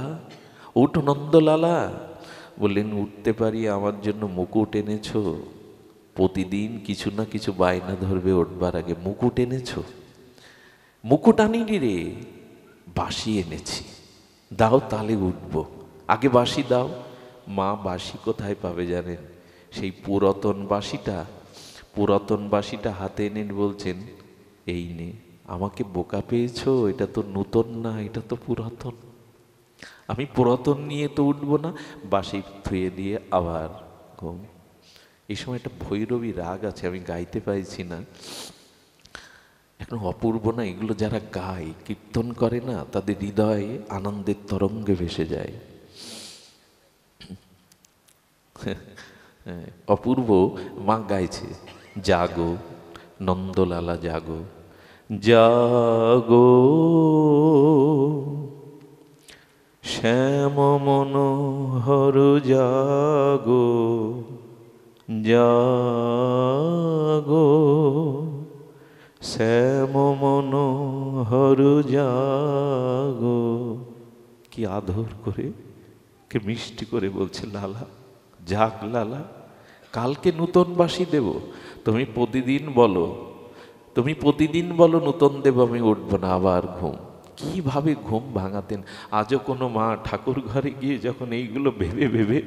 उठ नंदलाला बोलें उठते पारी आमार जन्य मुकुट এনেছো प्रतिदिन किछु ना किछु बायना धरबे उठबार आगे मुकुट এনেছো मुकुट आनिनि रे बाशी এনেছি दाओ ताले उठबो आगे बाशी दाओ माँ बाशी कोथाय पावे जानेन सेई पुरातन बाशीटा हाते एने बोलछेन एई ने आमाके बोका पेयेछो एटा तो नूतन ना एटा तो पुरातन आमी पुरातन निये तो उठबो ना बाशी थुये दिये आबार घुम एई समय एटा भैरवी राग आछे आमी गाइते पारछि ना एखन अपूर्व ना एगुलो जारा गाय कीर्तन करे ना तादेर हृदय आनंदेर तरंगे भेसे जाए अपूर्व मा गाइछे जागो नंदलाला जागो जागो श्याम मनोहर जागो जागो श्याम मनोहर जागो कि आदर करे कि मिष्टि करे बोलछे लाला जाग लाला कालके नूतन बाशी देव तुम्हें प्रतिदिन बोलो नूतन देव आमी उठबो ना आबार घुम किभाबे घुम भांगातेन आजो कोनो मा ठाकुर घरे गिये जखन एइगुलो भेबे भेबे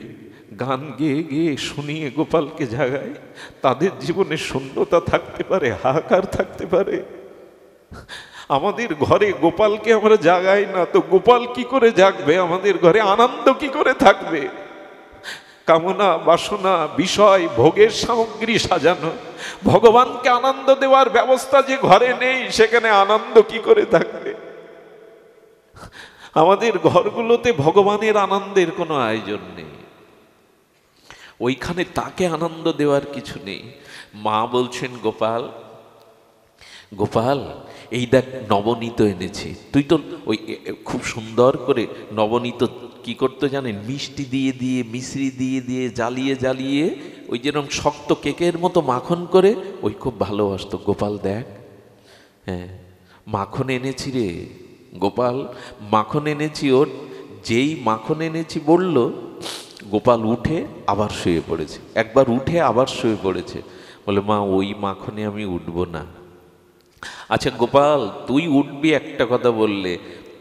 गान गेये गेये शुनिये गोपाल के जागाय तादेर जीवने शून्यता थाकते पारे हाहाकार थाकते पारे आमादेर घरे गोपाल के आमरा जागाई ना तो गोपाल की करे जागबे आमादेर घरे आनंद की करे थाकबे कामना वासना विषय भोगेर सामग्री सजानो भगवान के आनंद देवार व्यवस्था जे घरे नेई सेखाने आनंद की करे थाकबे आमादेर घरगुलोते भगवानेर आनंदेर कोनो आयोजन नेई ওইখানে তাকে আনন্দ দেওয়ার কিছু নেই মা বলছেন গোপাল গোপাল এই দেখ নবনীত এনেছি তুই তো ওই খুব সুন্দর করে নবনীত কি করতে জানেন মিষ্টি দিয়ে দিয়ে মিশ্রি দিয়ে দিয়ে জ্বালিয়ে জ্বালিয়ে ওই যেরকম শক্ত কেকের মতো মাখন করে ওই খুব ভালোবাসতো গোপাল দেখ হ্যাঁ মাখন এনেছি রে গোপাল মাখন এনেছি, ওর যেই মাখন এনেছি বলল, গোপাল উঠে আবার শুয়ে পড়েছে। একবার উঠে আবার শুয়ে পড়েছে, বলে মা ওই মাখনে আমি উঠব না। আচ্ছা গোপাল তুই উঠবি, একটা কথা বললে,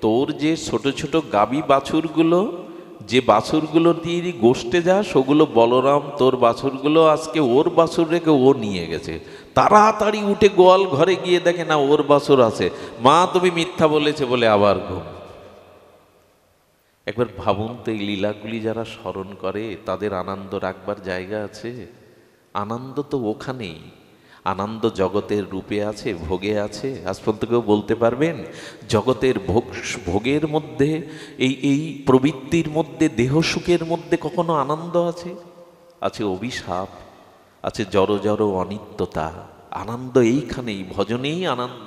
তোর যে ছোট ছোট গাবি বাছুরগুলো, যে বাছুরগুলো দিয়ে গোষ্ঠে যাস, ওগুলো বলরাম তোর বাছুরগুলো আজকে ওর বাছুর রেখে ও নিয়ে গেছে। তাড়াতাড়ি উঠে গোয়াল ঘরে গিয়ে দেখে না ওর বাছুর আছে। মা তুমি মিথ্যা বলেছে বলে আবার ঘুম। একবার ভাবুন তো, এই লীলাগুলি যারা স্মরণ করে তাদের আনন্দ রাখবার জায়গা আছে? আনন্দ তো ওখানেই, আনন্দ জগতের রূপে আছে, ভোগে আছে। আজ পর্যন্ত কেউ বলতে পারবেন জগতের ভোগের মধ্যে, এই প্রবৃত্তির মধ্যে, দেহসুখের মধ্যে কখনো আনন্দ আছে? আছে অভিশাপ, আছে জড় জড় অনিত্যতা। আনন্দ এইখানেই, ভজনেই আনন্দ।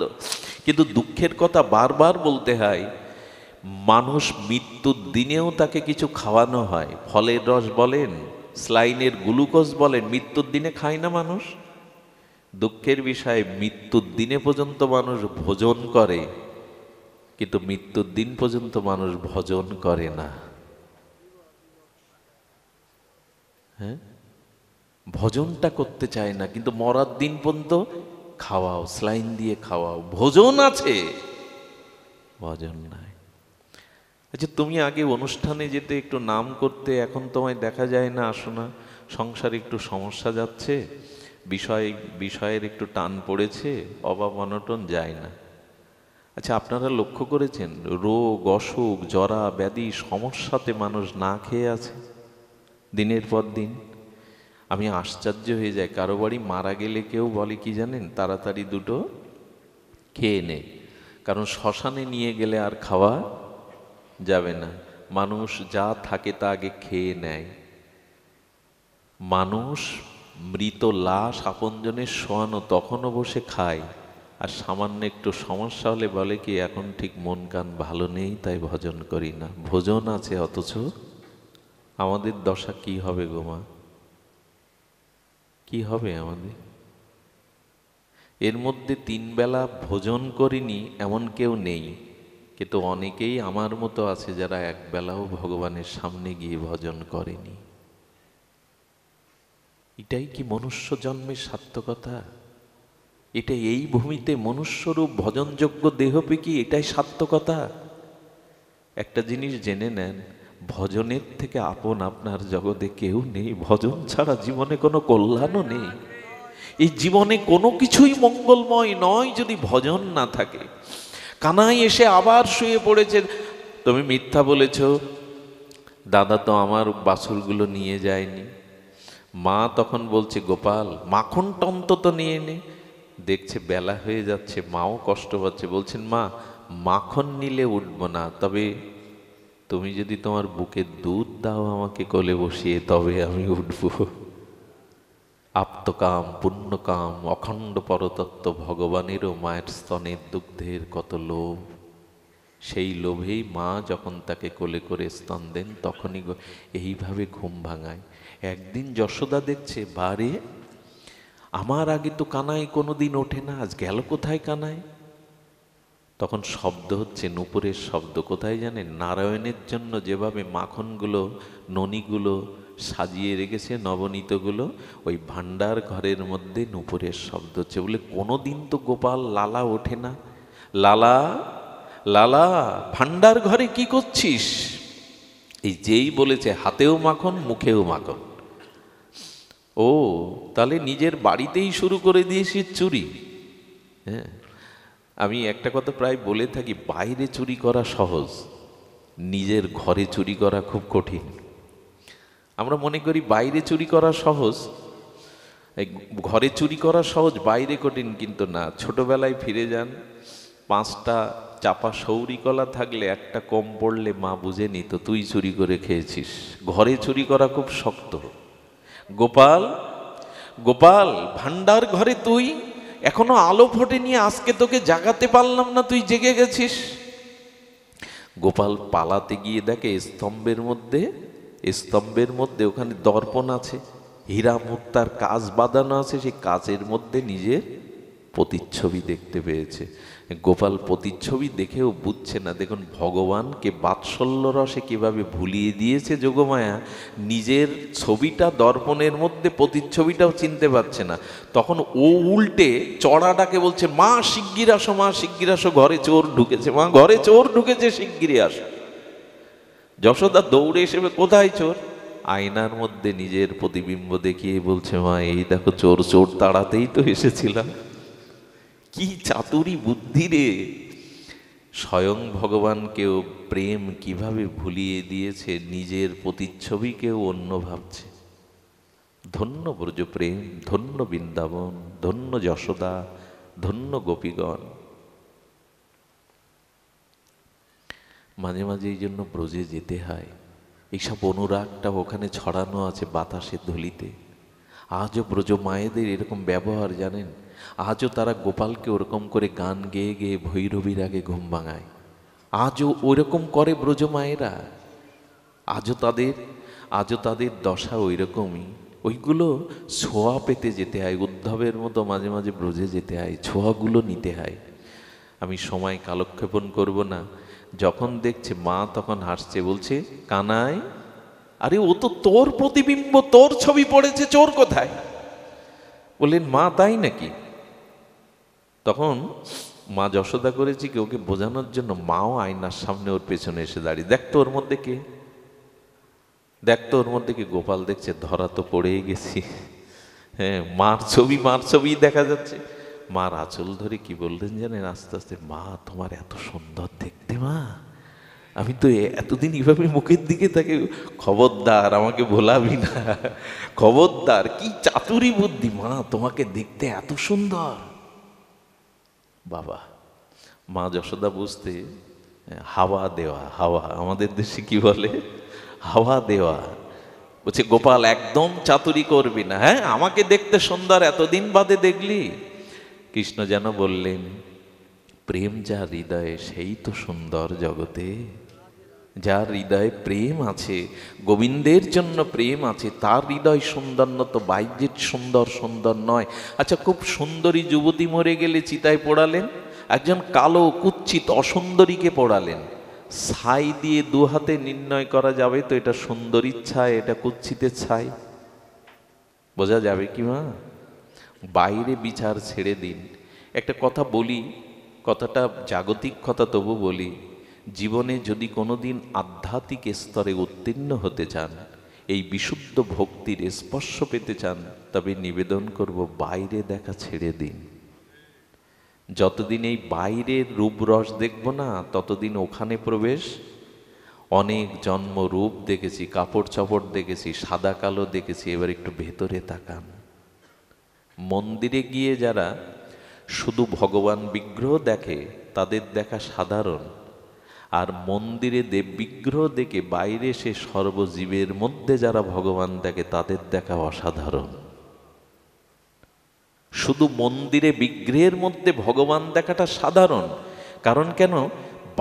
কিন্তু দুঃখের কথা বারবার বলতে হয়, মানুষ মৃত্যুর দিনেও তাকে কিছু খাওয়ানো হয়, ফলের রস বলেন, স্লাইনের গ্লুকোজ বলেন, মৃত্যুর দিনে খায় না মানুষ। দুঃখের বিষয়ে মৃত্যুর দিনে পর্যন্ত মানুষ ভোজন করে, কিন্তু মৃত্যুর দিন পর্যন্ত মানুষ ভজন করে না। হ্যাঁ, ভজনটা করতে চায় না, কিন্তু মরার দিন পর্যন্ত খাওয়াও, স্লাইন দিয়ে খাওয়াও। ভোজন আছে, ভজন নাই। আচ্ছা তুমি আগে অনুষ্ঠানে যেতে, একটু নাম করতে, এখন তোমায় দেখা যায় না, আসো না, সংসারে একটু সমস্যা যাচ্ছে, বিষয়ের একটু টান পড়েছে, অভাব অনটন যায় না। আচ্ছা আপনারা লক্ষ্য করেছেন, রোগ অসুখ জরা ব্যাধি সমস্যাতে মানুষ না খেয়ে আছে দিনের পর দিন। আমি আশ্চর্য হয়ে যাই, কারো বাড়ি মারা গেলে কেউ বলে কি জানেন, তাড়াতাড়ি দুটো খেয়ে নে, কারণ শ্মশানে নিয়ে গেলে আর খাওয়া যাবে না। মানুষ যা থাকে তা আগে খেয়ে নেয়। মানুষ মৃত লাশ আপনজনের শোয়ানো, তখনও বসে খায়, আর সামান্য একটু সমস্যা হলে বলে কি এখন ঠিক মন কান ভালো নেই, তাই ভজন করি না। ভোজন আছে, অথচ আমাদের দশা কি হবে গো মা, কি হবে আমাদের? এর মধ্যে তিন বেলা ভোজন করিনি এমন কেউ নেই, কিন্তু অনেকেই আমার মতো আছে যারা এক বেলাও ভগবানের সামনে গিয়ে ভজন করেনি। এটাই কি মনুষ্য জন্মের সার্থকতা? এটা এই ভূমিতে মনুষ্যরূপ ভজনযোগ্য দেহপে কি এটাই সার্থকতা? একটা জিনিস জেনে নেন, ভজনের থেকে আপন আপনার জগতে কেউ নেই। ভজন ছাড়া জীবনে কোনো কল্যাণও নেই, এই জীবনে কোনো কিছুই মঙ্গলময় নয় যদি ভজন না থাকে। কানাই এসে আবার শুয়ে পড়েছে, তুমি মিথ্যা বলেছ, দাদা তো আমার বাছুরগুলো নিয়ে যায়নি। মা তখন বলছে, গোপাল মাখন অন্তত নিয়ে নে। দেখছে বেলা হয়ে যাচ্ছে, মাও কষ্ট পাচ্ছে, বলছেন মা মাখন নিলে উঠব না, তবে তুমি যদি তোমার বুকে দুধ দাও আমাকে কোলে বসিয়ে, তবে আমি উঠব। আপ্তকাম পুণ্যকাম অখণ্ড পরতত্ত্ব ভগবানেরও মায়ের স্তনের দুগ্ধের কত লোভ। সেই লোভেই মা যখন তাকে কোলে করে স্তন দেন, তখনই এইভাবে ঘুম ভাঙায়। একদিন যশোদা দেখছে, বারে আমার আগে তো কানাই কোনোদিন ওঠে না, আজ গেল কোথায় কানাই? তখন শব্দ হচ্ছে নুপুরের শব্দ, কোথায় জানেন? নারায়ণের জন্য যেভাবে মাখনগুলো, ননিগুলো সাজিয়ে রেখেছে, নবনীতগুলো, ওই ভাণ্ডার ঘরের মধ্যে নুপুরের শব্দ হচ্ছে। বলে কোনোদিন তো গোপাল লালা ওঠে না, লালা লালা ভাণ্ডার ঘরে কি করছিস? এই যেই বলেছে, হাতেও মাখন মুখেও মাখন। ও তাহলে নিজের বাড়িতেই শুরু করে দিয়েছি চুরি। হ্যাঁ, আমি একটা কথা প্রায় বলে থাকি, বাইরে চুরি করা সহজ, নিজের ঘরে চুরি করা খুব কঠিন। আমরা মনে করি বাইরে চুরি করা সহজ, ঘরে চুরি করা সহজ, বাইরে কঠিন, কিন্তু না। ছোটবেলায় ফিরে যান, 5টা চাপা সৌরিকলা থাকলে একটা কম পড়লে মা বুঝে নিত তুই চুরি করে খেয়েছিস। ঘরে চুরি করা খুব শক্ত। গোপাল গোপাল ভান্ডার ঘরে তুই এখনো আলো ফোটেনি, আজকে তোকে জাগাতে পারলাম না, তুই জেগে গেছিস। গোপাল পালাতে গিয়ে দেখে স্তম্ভের মধ্যে ওখানে দর্পণ আছে, হীরা মুক্তার কাজ বাঁধানো আছে, সেই কাজের মধ্যে নিজের प्रतिच्छवि देखते पेয়েছে। গোপাল প্রতিচ্ছবি দেখেও বুঝছে না। দেখুন ভগবানকে বাৎসল্য রসে কিভাবে ভুলিয়ে দিয়েছে যোগমায়া। নিজের ছবিটা দর্পণের মধ্যে প্রতিচ্ছবিটাও চিনতে পারছে না। তখন ও উল্টে চড়াটাকে বলছে, মা শিগগির আসো, মা শিগগির আসো, ঘরে চোর ঢুকেছে, মা ঘরে চোর ঢুকেছে, শিগগিরি আসো। যশোদা দৌড়ে এসে কোথায় চোর? আয়নার মধ্যে নিজের প্রতিবিম্ব দেখিয়ে বলছে, মা এই দেখো চোর, চোর তাড়াতেই তো এসেছিলাম। কি চাতুরি বুদ্ধি রে! স্বয়ং ভগবানকেও প্রেম কিভাবে ভুলিয়ে দিয়েছে, নিজের প্রতিচ্ছবিকেও অন্য ভাবছে। ধন্য ব্রজপ্রেম, ধন্য বৃন্দাবন, ধন্য যশোদা, ধন্য গোপীগণ। মাঝে মাঝে এই জন্য ব্রজে যেতে হয়। এইসব অনুরাগটা ওখানে ছড়ানো আছে বাতাসের ধুলিতে। আজও ব্রজ মায়েদের এরকম ব্যবহার জানেন? আজও তারা গোপালকে ওরকম করে গান গেয়ে গেয়ে ভৈরবীর আগে ঘুম ভাঙায়। আজও ওইরকম করে ব্রজ মায়েরা। আজও তাদের দশা ওইরকমই। ওইগুলো ছোঁয়া পেতে যেতে হয়। উদ্ধবের মতো মাঝে মাঝে ব্রজে যেতে হয়, ছোঁয়াগুলো নিতে হয়। আমি সময় কালক্ষেপণ করব না। যখন দেখছে মা, তখন হাসছে, বলছে, কানাই আরে ও তো তোর প্রতিবিম্ব, তোর ছবি পড়েছে, চোর কোথায়? বললেন, মা তাই নাকি? তখন মা যশোদা করেছে কি, ওকে বোঝানোর জন্য মাও আয়নার সামনে ওর পেছনে এসে দাঁড়িয়ে, দেখ তো ওর মধ্যে কে? গোপাল দেখছে, ধরা তো পড়েই গেছি। হ্যাঁ, মার ছবি দেখা যাচ্ছে। মার আঁচল ধরে কি বললেন জানেন? আস্তে আস্তে, মা তোমার এত সুন্দর দেখতে মা, আমি তো এতদিন এভাবে মুখের দিকে তাকে, খবরদার আমাকে ভোলাবি না, খবরদার। কি চাতুরি বুদ্ধি! মা তোমাকে দেখতে এত সুন্দর বাবা। মা যশোদা বুঝতে, হাওয়া দেওয়া, আমাদের দেশে কি বলে হাওয়া দেওয়া। বলছে, গোপাল একদম চাতুরি করবি না। হ্যাঁ, আমাকে দেখতে সুন্দর এতদিন বাদে দেখলি। কৃষ্ণ যেন বললেন, প্রেম যা হৃদয়ে সেই তো সুন্দর জগতে। যার হৃদয়ে প্রেম আছে, গোবিন্দের জন্য প্রেম আছে, তার হৃদয় সুন্দর, তো বাইরের সুন্দর সুন্দর নয়। আচ্ছা, খুব সুন্দরী যুবতী মরে গেলে চিতায় পোড়ালেন, একজন কালো কুচ্ছিত অসুন্দরীকে পোড়ালেন। ছাই দিয়ে দু হাতে নির্ণয় করা যাবে তো এটা সুন্দরীর ছাই, এটা কুচ্ছিতের ছাই, বোঝা যাবে কি মা? বাইরে বিচার ছেড়ে দিন। একটা কথা বলি, কথাটা জাগতিক কথা, তবু বলি, জীবনে যদি কোনো দিন আধ্যাত্মিক স্তরে উত্তীর্ণ হতে চান, এই বিশুদ্ধ ভক্তির স্পর্শ পেতে চান, তবে নিবেদন করব, বাইরে দেখা ছেড়ে দিন। যতদিন এই বাইরের রূপরস দেখব না, ততদিন ওখানে প্রবেশ। অনেক জন্ম রূপ দেখেছি, কাপড় চোপড় দেখেছি, সাদা কালো দেখেছি, এবার একটু ভেতরে তাকান। মন্দিরে গিয়ে যারা শুধু ভগবান বিগ্রহ দেখে, তাদের দেখা সাধারণ। আর মন্দিরে দেব বিগ্রহ দেখে বাইরে সে সর্বজীবের মধ্যে যারা ভগবান দেখে, তাদের দেখা অসাধারণ। শুধু মন্দিরে বিগ্রহের মধ্যে ভগবান দেখাটা সাধারণ। কারণ কেন?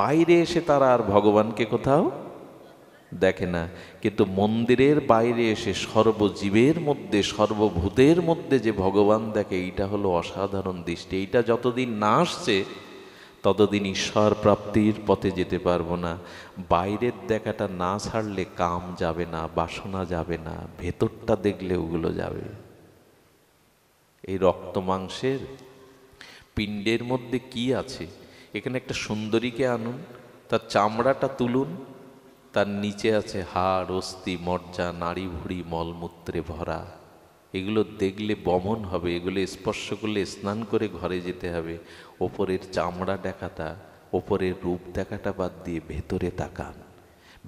বাইরে এসে তারা আর ভগবানকে কোথাও দেখে না। কিন্তু মন্দিরের বাইরে এসে সর্বজীবের মধ্যে, সর্বভূতের মধ্যে যে ভগবান দেখে, এইটা হলো অসাধারণ দৃষ্টি। এইটা যতদিন না আসছে, ততদিন ঈশ্বর প্রাপ্তির পথে যেতে পারবো না। বাইরের দেখাটা না ছাড়লে কাম যাবে না, বাসনা যাবে না, ভেতরটা দেখলে ওগুলো যাবে। এই রক্ত মাংসের পিণ্ডের মধ্যে কি আছে? এখানে একটা সুন্দরীকে আনুন, তার চামড়াটা তুলুন, তার নিচে আছে হাড়, অস্থি, মজ্জা, নাড়ি ভুড়ি মলমূত্রে ভরা। এগুলো দেখলে বমন হবে, এগুলো স্পর্শ করলে স্নান করে ঘরে যেতে হবে। ওপরের চামড়া দেখাটা, ওপরের রূপ দেখাটা বাদ দিয়ে ভেতরে তাকান।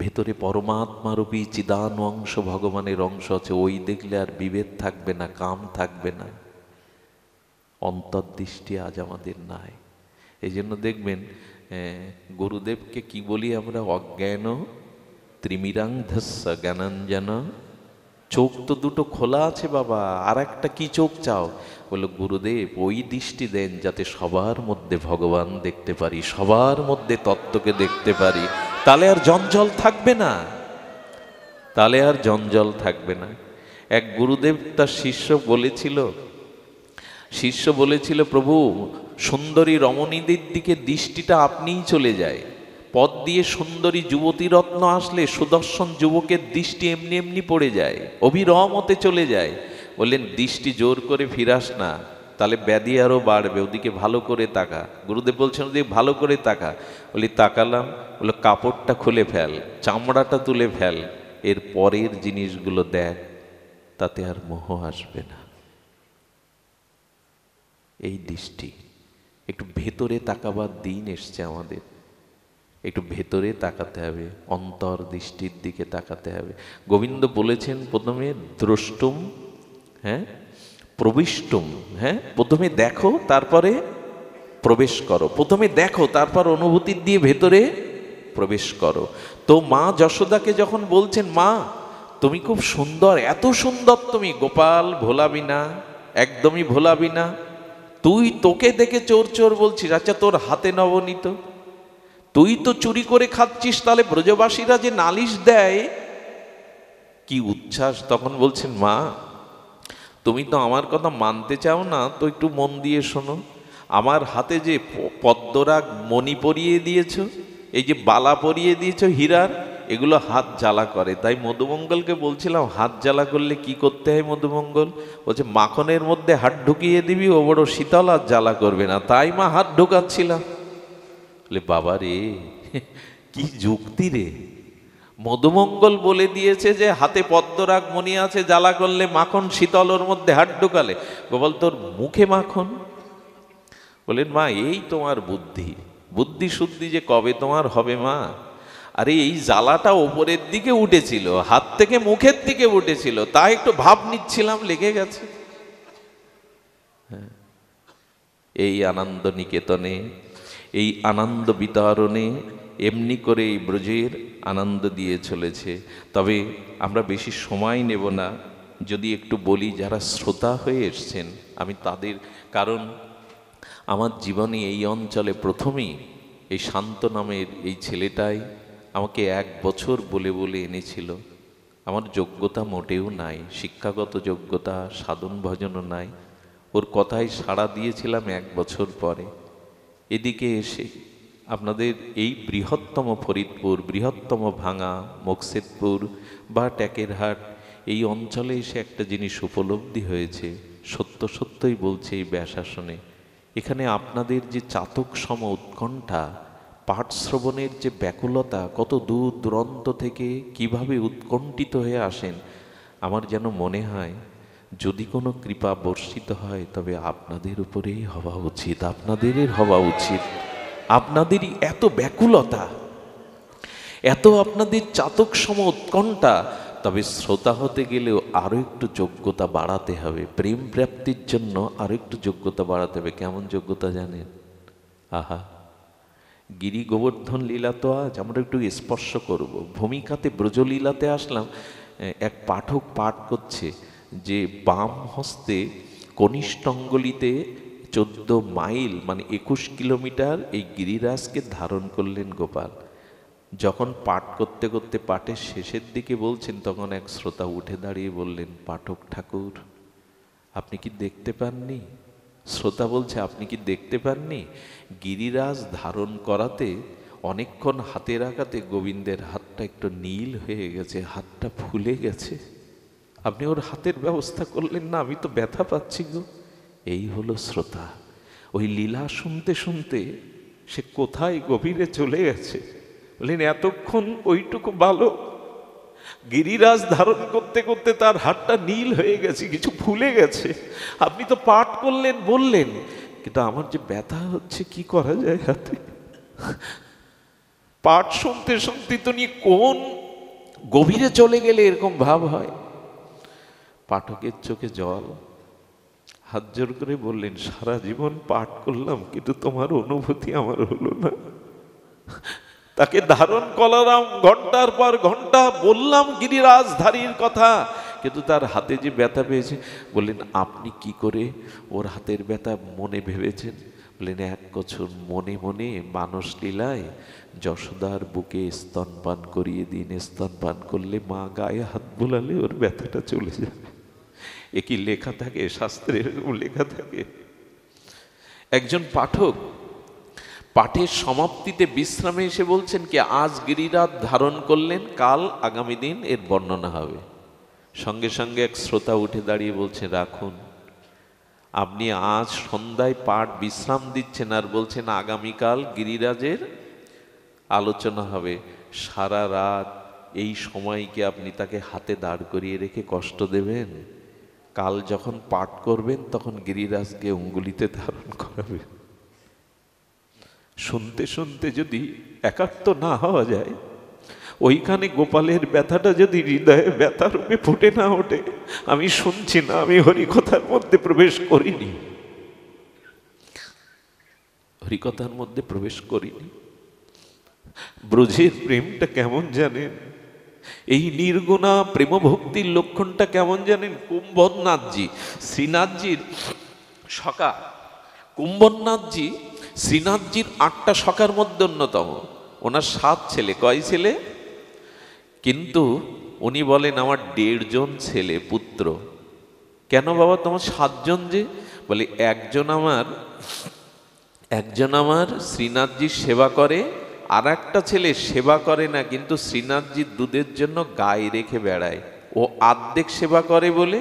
ভেতরে পরমাত্মারূপী চিদান অংশ, ভগবানের অংশ আছে, ওই দেখলে আর বিভেদ থাকবে না, কাম থাকবে না। অন্তর্দৃষ্টি আজ আমাদের নাই। এই জন্য দেখবেন গুরুদেবকে কি বলি আমরা? অজ্ঞান ত্রিমিরাংধস্য জ্ঞানাঞ্জন। চোখ তো দুটো খোলা আছে বাবা, আর একটা কি চোখ চাও? বলো গুরুদেব ওই দৃষ্টি দেন যাতে সবার মধ্যে ভগবান দেখতে পারি, সবার মধ্যে তত্ত্বকে দেখতে পারি। তাহলে আর জঞ্জল থাকবে না, তাহলে আর জঞ্জল থাকবে না। এক গুরুদেব তার শিষ্য বলেছিল, शिष्य बोलेछिलो प्रभु सुंदरी रमणीदेर दिके दृष्टिटा आपनिई चले जाए पद दिए सुंदरी युवती रत्न आसले सुदर्शन युवकेर दृष्टि एमनि एमनि पड़े जाए अभिरमते चले जाए। बोलेन दृष्टि जोर करे फिरास ना ताहले व्याधि आरो बाड़बे ओदिके भालो करे ताका। गुरुदेव बोलछेन ओदिके भालो करे ताका। बोली ताकालाम। बोलो कापड़टा खुले फेल चामड़ाटा तुले फेल एर परेर जिनिसगुलो देख ताते आर मोह आसबे ना। এই দৃষ্টি একটু ভেতরে তাকাবার দিন এসেছে আমাদের। একটু ভেতরে তাকাতে হবে, অন্তর দৃষ্টির দিকে তাকাতে হবে। গোবিন্দ বলেছেন প্রথমে দ্রষ্টুম হ্যাঁ প্রবিষ্টুম হ্যাঁ প্রথমে দেখো তারপরে প্রবেশ করো। প্রথমে দেখো তারপর অনুভূতি দিয়ে ভেতরে প্রবেশ করো। তো মা যশোদাকে যখন বলছেন মা তুমি খুব সুন্দর, এত সুন্দর তুমি গোপাল, ভোলাবি না, একদমই ভোলাবি না, তুই তোকে দেখে চোর চোর বলছিস। আচ্ছা তোর হাতে নবনীত, তুই তো চুরি করে খাচ্ছিস, তাহলে ব্রজবাসীরা যে নালিশ দেয় কি উচ্ছ্বাস। তখন বলছেন মা তুমি তো আমার কথা মানতে চাও না, তো একটু মন দিয়ে শোনো। আমার হাতে যে পদ্মরাগ মণি পরিয়ে দিয়েছ, এই যে বালা পরিয়ে দিয়েছ হীরার, এগুলো হাত জ্বালা করে। তাই মধুমঙ্গলকে বলছিলাম হাত জ্বালা করলে কি করতে হয়। মধুমঙ্গল বলছে মাখনের মধ্যে হাত ঢুকিয়ে দিবি, ও বড় শীতল, আর জ্বালা করবে না। তাই মা হাত ঢোকাচ্ছিলাম। বলে বাবা রে কি যুক্তি রে। মধুমঙ্গল বলে দিয়েছে যে হাতে পদ্মরাগ মণি আছে, জ্বালা করলে মাখন শীতল, ওর মধ্যে হাত ঢোকালে। গোপাল তোর মুখে মাখন। বলেন মা এই তোমার বুদ্ধি, বুদ্ধি শুদ্ধি যে কবে তোমার হবে মা। আরে এই জ্বালাটা ওপরের দিকে উঠেছিল, হাত থেকে মুখের দিকে উঠেছিল, তাই একটু ভাব নিচ্ছিলাম, লেগে গেছে। এই আনন্দ নিকেতনে, এই আনন্দ বিতরণে এমনি করে এই ব্রজের আনন্দ দিয়ে চলেছে। তবে আমরা বেশি সময় নেব না, যদি একটু বলি যারা শ্রোতা হয়ে এসছেন আমি তাদের, কারণ আমার জীবনে এই অঞ্চলে প্রথমেই এই শান্ত নামের এই ছেলেটাই আমাকে 1 বছর বলে বলে এনেছিল। আমার যোগ্যতা মোটেও নাই, শিক্ষাগত যোগ্যতা, সাধন ভজনও নাই, ওর কথায় সাড়া দিয়েছিলাম 1 বছর পরে। এদিকে এসে আপনাদের এই বৃহত্তম ফরিদপুর, বৃহত্তম ভাঙা, মকসেদপুর বা ট্যাকেরহাট এই অঞ্চলে এসে একটা জিনিস উপলব্ধি হয়েছে, সত্য সত্যই বলছে এই ব্যাসাসনে। এখানে আপনাদের যে চাতক সম উৎকণ্ঠা, পাঠ শ্রবণের যে ব্যাকুলতা, কত দূর দূরান্ত থেকে কিভাবে উৎকণ্ঠিত হয়ে আসেন, আমার যেন মনে হয় যদি কোনো কৃপা বর্ষিত হয় তবে আপনাদের উপরেই হওয়া উচিত, আপনাদেরই হওয়া উচিত। আপনাদেরই এত ব্যাকুলতা, এত আপনাদের চাতক সম উৎকণ্ঠা। তবে শ্রোতা হতে গেলেও আরও একটু যোগ্যতা বাড়াতে হবে, প্রেম প্রাপ্তির জন্য আরও একটু যোগ্যতা বাড়াতে হবে। কেমন যোগ্যতা জানেন? আহা, গিরি গোবর্ধন লীলা তো আজ আমরা একটু স্পর্শ করব। ভূমিকাতে ব্রজলীলাতে আসলাম, এক পাঠক পাঠ করছে যে বাম হস্তে কনিষ্ঠঙ্গলিতে 14 মাইল মানে 21 কিলোমিটার এই গিরিরাজকে ধারণ করলেন গোপাল। যখন পাঠ করতে করতে পাঠের শেষের দিকে বলছেন, তখন এক শ্রোতা উঠে দাঁড়িয়ে বললেন পাঠক ঠাকুর আপনি কি দেখতে পাননি? শ্রোতা বলছে আপনি কি দেখতে পাননি, গিরিরাজ ধারণ করাতে অনেকক্ষণ হাতে রাখাতে গোবিন্দের হাতটা একটু নীল হয়ে গেছে, হাতটা ফুলে গেছে, আপনি ওর হাতের ব্যবস্থা করলেন না, আমি তো ব্যথা পাচ্ছি গো। এই হলো শ্রোতা, ওই লীলা শুনতে শুনতে সে কোথায় গভীরে চলে গেছে। বললেন এতক্ষণ ওইটুকু ভালো, গিরিরাজ ধারণ করতে করতে তার হাতটা নীল হয়ে গেছে, কিছু ফুলে গেছে, আপনি তো পাঠ করলেন বললেন, কিন্তু আমার যে ব্যথা হচ্ছে কি করা যায় হাতে। পাঠ শুনতে শুনতে তো নিয়ে কোন গভীরে চলে গেলে এরকম ভাব হয়। পাঠকের চোখে জল, হাত জোর করে বললেন সারা জীবন পাঠ করলাম কিন্তু তোমার অনুভূতি আমার হলো না। তাকে ধারণ করলাম ঘন্টার পর ঘন্টা, বললাম গিরিরাজধারীর কথা, কিন্তু তার হাতে যে ব্যথা পেয়েছে। বললেন আপনি কি করে ওর হাতের ব্যথা মনে ভেবেছেন? বললেন 1 বছর মনে মনে মানস লীলায় যশোদার বুকে স্তনপান করিয়ে দিন, স্তনপান করলে মা গায়ে হাত বুলালে ওর ব্যথাটা চলে যাবে। একই লেখা থাকে শাস্ত্রে, এরকম লেখা থাকে। একজন পাঠক পাঠের সমাপ্তিতে বিশ্রামে এসে বলছেন কি আজ গিরিরাত ধারণ করলেন, কাল আগামী দিন এর বর্ণনা হবে। সঙ্গে সঙ্গে এক শ্রোতা উঠে দাঁড়িয়ে বলছে, রাখুন, আপনি আজ সন্ধ্যায় পাঠ বিশ্রাম দিচ্ছেন আর বলছেন আগামীকাল গিরিরাজের আলোচনা হবে। সারা রাত এই সময়কে আপনি তাকে হাতে দাঁড় করিয়ে রেখে কষ্ট দেবেন? কাল যখন পাঠ করবেন তখন গিরিরাজকে অঙ্গুলিতে ধারণ করাবেন। শুনতে শুনতে যদি একাত্ম না হওয়া যায়, ওইখানে গোপালের ব্যথাটা যদি হৃদয়ে ব্যথা রূপে ফুটে না ওঠে, আমি শুনছি না, আমি হরিকথার মধ্যে প্রবেশ করিনি, হরিকথার মধ্যে প্রবেশ করিনি। ব্রজের প্রেমটা কেমন জানেন, এই নির্গুণা প্রেমভক্তির লক্ষণটা কেমন জানেন? কুম্ভনাথজি শ্রীনাথজির সখা, কুম্ভনাথজি শ্রীনাথজির 8টা সখার মধ্যে অন্যতম। ওনার 7 ছেলে, কয় ছেলে? কিন্তু উনি বলেন আমার 1.5 জন ছেলে পুত্র। কেন বাবা তোমার 7 জন যে? বলে একজন আমার শ্রীনাথজির সেবা করে, আর একটা ছেলে সেবা করে না কিন্তু শ্রীনাথজির দুধের জন্য গায়ে রেখে বেড়ায়, ও আর্ধেক সেবা করে বলে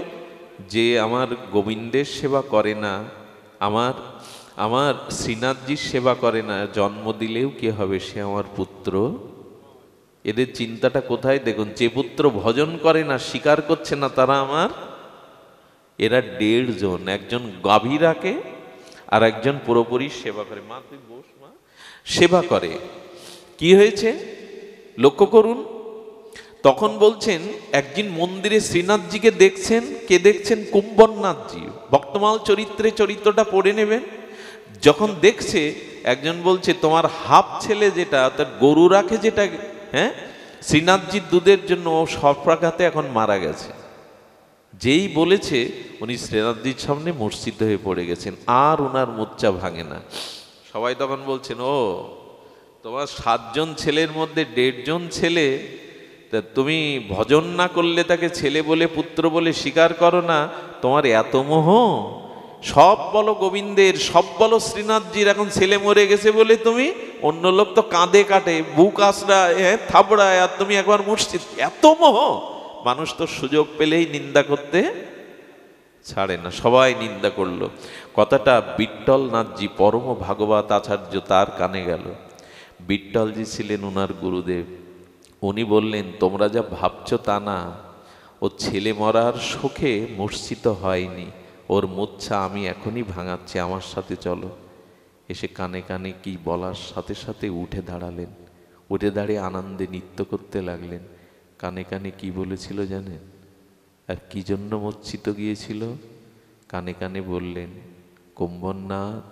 যে আমার গোবিন্দের সেবা করে না, আমার শ্রীনাথজির সেবা করে না, জন্ম দিলেও কে হবে, সে আমার পুত্র। এদের চিন্তাটা কোথায় দেখুন, যে পুত্র ভজন করে না, স্বীকার করছে না, তারা আমার। এরা 1.5 জন, একজন গাভী রাখে আর একজন পুরোপুরি সেবা করে। মা তুই বস, মা সেবা করে। কি হয়েছে লক্ষ্য করুন, তখন বলছেন একদিন মন্দিরে শ্রীনাথজিকে দেখছেন, কে দেখছেন? কুম্ভনাথজি। ভক্তমাল চরিত্রে চরিত্রটা পড়ে নেবেন। যখন দেখছে একজন বলছে তোমার হাফ ছেলে যেটা, তার গরু রাখে যেটা, হ্যাঁ, শ্রীনাথজির দুধের জন্য সর্পাঘাতে এখন মারা গেছে। যেই বলেছে উনি শ্রীনাথজির সামনে মূর্ছিত হয়ে পড়ে গেছেন, আর ওনার মোর্চা ভাঙে না। সবাই তখন বলছেন, ও তোমার 7 জন ছেলের মধ্যে 1.5 জন ছেলে, তা তুমি ভজন না করলে তাকে ছেলে বলে পুত্র বলে স্বীকার করো না, তোমার এত মোহ, সব বলো গোবিন্দের, সব বলো শ্রীনাথজির, এখন ছেলে মরে গেছে বলে তুমি, অন্য লোক তো কাঁদে কাটে, বুক আঁচড়ায়, হ্যাঁ থাবড়ায়, আর তুমি একবার মূর্ছিত, এত মোহ। মানুষ তো সুযোগ পেলেই নিন্দা করতে ছাড়ে না, সবাই নিন্দা করলো। কথাটা বিট্টলনাথজি পরম ভাগবত আচার্য তার কানে গেল। বিট্টলজি ছিলেন ওনার গুরুদেব। উনি বললেন তোমরা যা ভাবছ তা না, ও ছেলে মরার শোকে মূর্ছিত হয়নি, ওর মোচ্ছা আমি এখনই ভাঙাচ্ছি, আমার সাথে চলো। এসে কানে কানে কি বলার সাথে সাথে উঠে দাঁড়ালেন, উঠে দাঁড়িয়ে আনন্দে নৃত্য করতে লাগলেন। কানে কানে কি বলেছিল জানেন? আর কি জন্য মূর্ছিত গিয়েছিল? কানে কানে বললেন, কুম্ভনাথ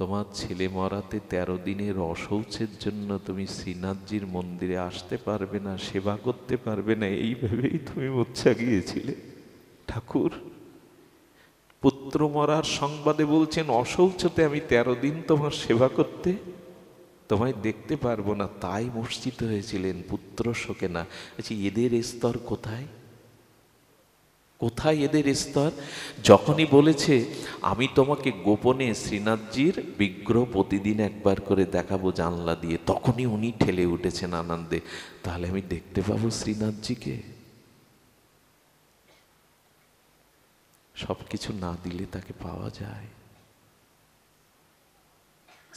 তোমার ছেলে মরাতে 13 দিনের অশৌচের জন্য তুমি শ্রীনাথজির মন্দিরে আসতে পারবে না, সেবা করতে পারবে না, এইভাবেই তুমি মোচ্ছা গিয়েছিলে। ঠাকুর পুত্র মরার সংবাদে বলছেন অশৌচতে আমি 13 দিন তোমার সেবা করতে, তোমায় দেখতে পারবো না, তাই মূর্ছিত হয়েছিলেন, পুত্র শোকে না। আচ্ছা এদের স্তর কোথায়, কোথায় এদের স্তর? যখনই বলেছে আমি তোমাকে গোপনে শ্রীনাথজির বিগ্রহ প্রতিদিন একবার করে দেখাবো জানলা দিয়ে, তখনই উনি ঠেলে উঠেছেন আনন্দে, তাহলে আমি দেখতে পাবো শ্রীনাথজিকে। সব কিছু না দিলে তাকে পাওয়া যায়।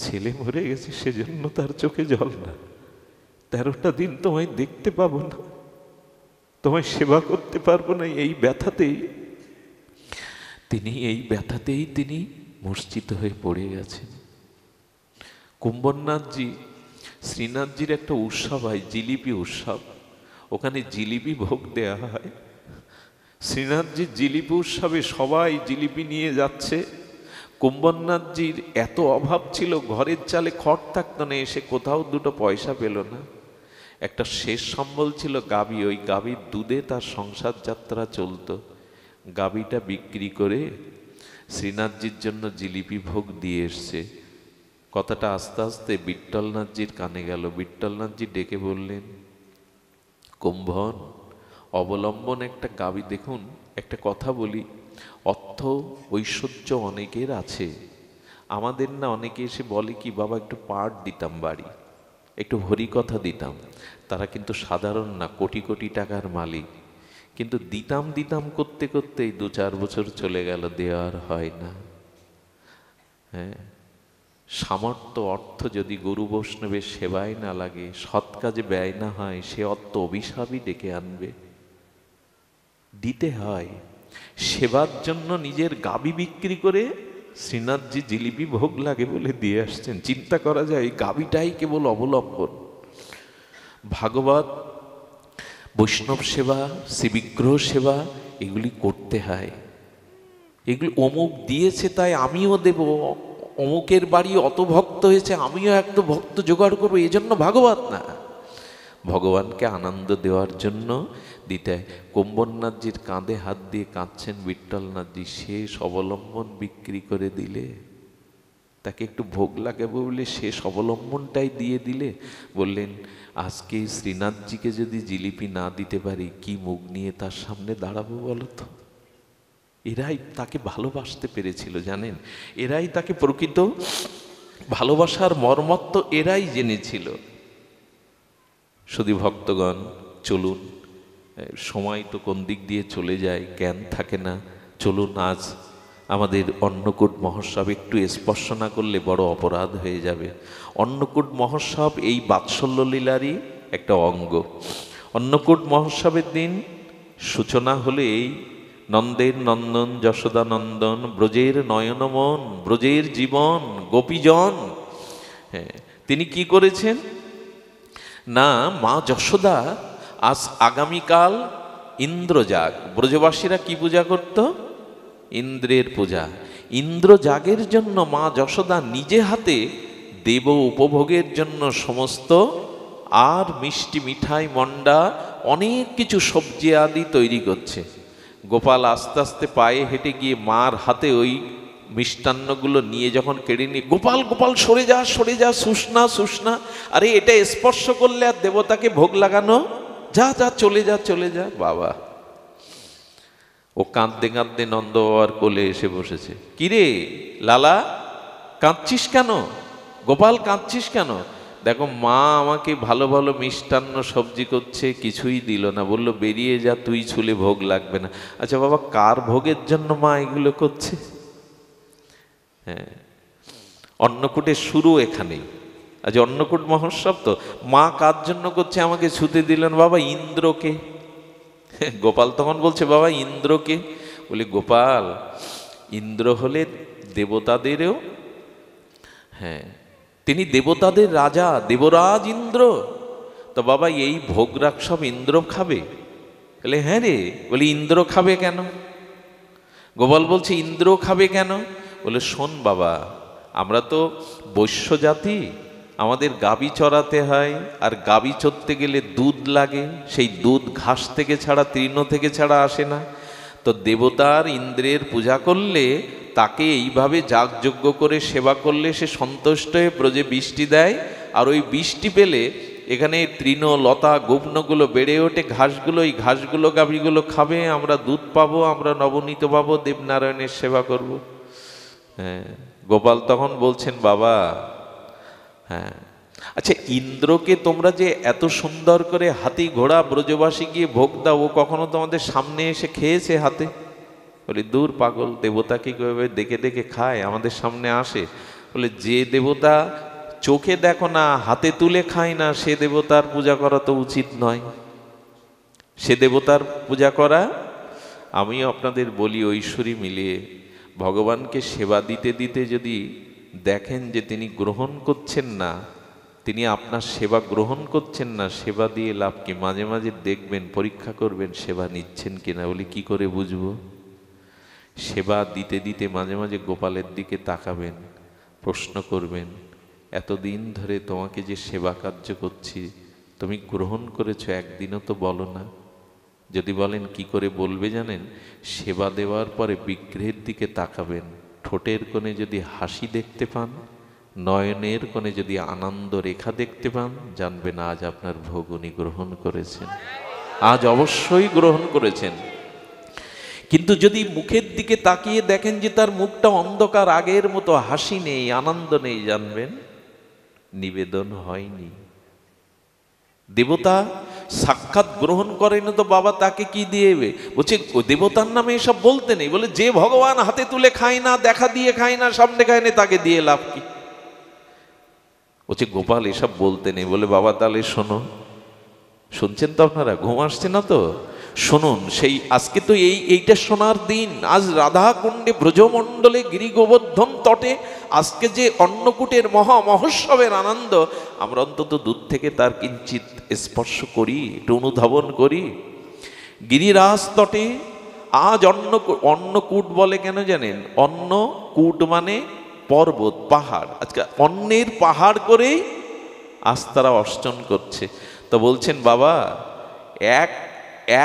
ছেলে মরে গেছে সেজন্য তার চোখে জল না, 13টা দিন তোমায় দেখতে পাবো না, তোমায় সেবা করতে পারবো না, এই ব্যথাতেই তিনি মূর্ছিত হয়ে পড়ে গেছেন। কুম্ভনাথজি শ্রীনাথজির একটা উৎসব হয়, জিলিপি উৎসব, ওখানে জিলিপি ভোগ দেয়া হয়। শ্রীনাথজির জিলিপি উৎসবে সবাই জিলিপি নিয়ে যাচ্ছে। কুম্ভনাথজির এত অভাব ছিল, ঘরের চালে খড় থাকতো না, এসে কোথাও 2 পয়সা পেল না। একটা শেষ সম্বল ছিল গাভী, ওই গাভীর দুধে তার সংসার যাত্রা চলত। গাভীটা বিক্রি করে শ্রীনাথজির জন্য জিলিপি ভোগ দিয়ে এসছে। কথাটা আস্তে আস্তে বিট্টলনাথজির কানে গেল। বিট্টলনাথজি ডেকে বললেন, কুম্ভন অবলম্বন একটা গাভী দেখুন, एक कथा बोली अर्थ ऐश्वर्य अनेकेर आछे आमादेर ना अनेके एसे बोले कि बाबा एकटु पाठ दिताम बाड़ी एकटु हरिकथा दिताम तारा किन्तु साधारण ना कोटी कोटी टाकार मालिक किन्तु दिताम दिताम करते करते दो चार बछर चले गेल देयार हय ना सामर्थ्य अर्थ यदि गुरु वैष्णवेर सेवाय ना लागे सत् काजे व्यय ना हय से अर्थ अभिशापी डेके आनबे दीते हय सेवार जन्य निजेर गाबी बिक्री करे श्रीनाथजी जिलिपी भोग लागे बोले दिए आसछेन चिंता करा जाए गाबीटाई केवल अवलम्बन भागवत वैष्णव सेवा श्रीविग्रह सेवा एगुली करते हय एगुली अमुक दिएছে তাই আমিও দেব অমুকের বাড়ি অত ভক্ত হয়েছে আমিও একটু ভক্ত জোগাড় করব এজন্য ভাগবত না भगवान के आनंद देवार जन्य दीते कोम्बरनाथजीर काँधे हाथ दिए काँदछेन विट्ठलनाथजी शेष अवलम्बन बिक्री करे दिले ताके एकटु भोग लागाबो बोले शेष अवलम्बनटाई दिए दिले बोलेन आज के श्रीनाथजी के यदि जिलिपी ना दीते पारी कि मुख निये तार सामने दाड़ाबो बोलो तो एराई ताके भालोबासते पेरेछिलो जानेन एराई ताके प्रकृत भालोबासार मर्मत्व एराई जेनेछिलो शुधु भक्तगण चलून समय तो कोन दिक दिए चले जाए ज्ञान थाके ना चलून आज आमादेर अन्नकूट महोत्सव एकटु स्पर्श ना करले बड़ अपराध हये जाबे। अन्नकूट महोत्सव एई बात्सल्य लीलारई एकटा अंग। अन्नकूट महोत्सवेर दिन सूचना हलो एई नंदेर नंदन यशोदा नंदन ब्रजेर नयनमन ब्रजेर जीवन गोपीजन तिनि कि करेछेन ना मा यशोदा आज आगामीकाल इंद्रजाग ब्रजवासीरा कि पूजा करत इंद्रेर पूजा इंद्रजागेर जन्य मा यशोदा निजे हाथे देव उपभोगेर जन्य समस्त आर मिष्टि मिठाई मंडा अनेक किछु सब्जी आदि तैरी करछे। गोपाल आस्ते आस्ते पाए हेटे गिये मार हाथे ओई मिष्टान्नगुलो निये जखन केड़े निये गोपाल गोपाल सरे जा सुष्णा सुष्णा अरे एटा स्पर्श करले आर देवताके भोग लागानो जा जा चले जा बाबा ओ कांदते कांदते नंदबाबार कोले एसे बसेछे कि रे लाला कांदछिस केनो गोपाल कांदछिस केनो देखो मा आमाके भालो भालो मिष्टान्न सब्जी करछे किछुई दिलो ना बोललो बेरिये जा तुई छुले भोग लागबे ना। अच्छा बाबा कार भोगेर जन्य मा एगुलो करछे अन्नकूटे शुरू एखानेই আজ अन्नकूट महोत्सव तो मा कार जन्य करछे आमाके छुते दिलेन बाबा इंद्रके। गोपाल तखन बोलछे बाबा इंद्रके बोले गोपाल इंद्र हलेन देवतादेরও हाँ तिनि देवतादेर राजा देवराज इंद्र तो बाबा ये भोगराग सब इंद्र खाबे बोले हाँ रे बोले इंद्र खाबे केन गोपाल बोलछे इंद्र खाबे केन बोले शोन बाबा आमरा तो वैश्य जाति आमादेर गाबी चराते हय और गाबी चरते गेले दूध लागे सेई दूध घास थेके छाड़ा तृण थेके छाड़ा आसे ना तो देवतार इंद्रेर पूजा करले ताके एइभावे जागयज्ञ करे सेवा करले से सन्तुष्ट हये ब्रजे बिस्टी देय और ओई बिस्टी पेले एखाने तृण लता गुबनगुलो बेड़े ओठे घासगुलो ओई घासगुलो गाभीगुलो खाबे आमरा दूध पाबो आमरा नवनीत पाबो देवनारायणेर सेवा करबो। गोपाल तखन बोलछेन बाबा हाँ अच्छा इंद्र के तोमरा जे एत सुंदर करे हाथी घोड़ा ब्रजवासी गिये भोग दाओ ओ कखनो तोमादेर सामने एसे खेयेछे हाथे बोले दूर पागल देवता के किभाबे देखे देखे खाय आमादेर सामने आसे बोले जे देवता चोखे देखो ना हाथे तुले खाय ना से देवतार पूजा करा तो उचित नय। से देवतार पूजा करा आमिओ आपनादेर बोली ऐश्वरी मिलिये भगवान के सेवा दीते दीते यदि देखें जे तिनी ग्रहण करछेन ना तिनी आपनार सेवा ग्रहण करछेन ना सेवा दिए लाभ कि माझे माझे देखबेन परीक्षा करबेन सेवा निच्छेन किना बोले कि करे बुझबो। सेवा दीते दीते माझे माझे गोपालेर दिके ताकाबेन प्रश्न करबेन एतदिन धरे तोमाके जे सेवा कार्य करछि तुमि ग्रहण करेछो एकदिनও तो बोलो ना। यदि बोलेन कि करे बोलबे जानेन सेवा देवार परे विग्रहेर दिके ताकाबेन ठोटेर कोणे यदि हासि देखते पान नयनेर कोणे यदि आनंद रेखा देखते पान जानबेन आज आपनार भोग उनि ग्रहण करेछेन आज अवश्यई ग्रहण करेछेन। किन्तु यदि मुखेर दिके ताकिये देखें जे तार मुखटा अंधकार आगेर मतो हासि नेई आनंद नेई जानबेन निवेदन हयनि। देवता साक्षात ग्रहण करेन तो बाबा ताके कि दिबे बोले देवतार नामे एसब बोलते नेई बोले जे भगवान हाथे तुले खाय ना देखा दिए खाय ना सामने खाय ना ताके दिए लाभ कि बोले गोपाल एसब बोलते नेई बोले बाबा ताले शोनो सुनছেন তো আপনারা ঘুম আসছে না তো শুনুন সেই আজকে তো এইটা শোনার দিন আজ রাধা কুণ্ডে ব্রজমণ্ডলে গিরি গোবর্ধন তটে আজকে যে অন্নকূটের মহা মহোৎসবের আনন্দ আমরা অন্তত দূর থেকে তার কিঞ্চিত স্পর্শ করি একটু অনুধাবন করি। গিরিরাজ তটে আজ অন্নকূট বলে কেন জানেন? অন্নকূট মানে পর্বত পাহাড়। আজকে অন্নের পাহাড় করেই আজ তারা অর্জন করছে। তো বলছেন বাবা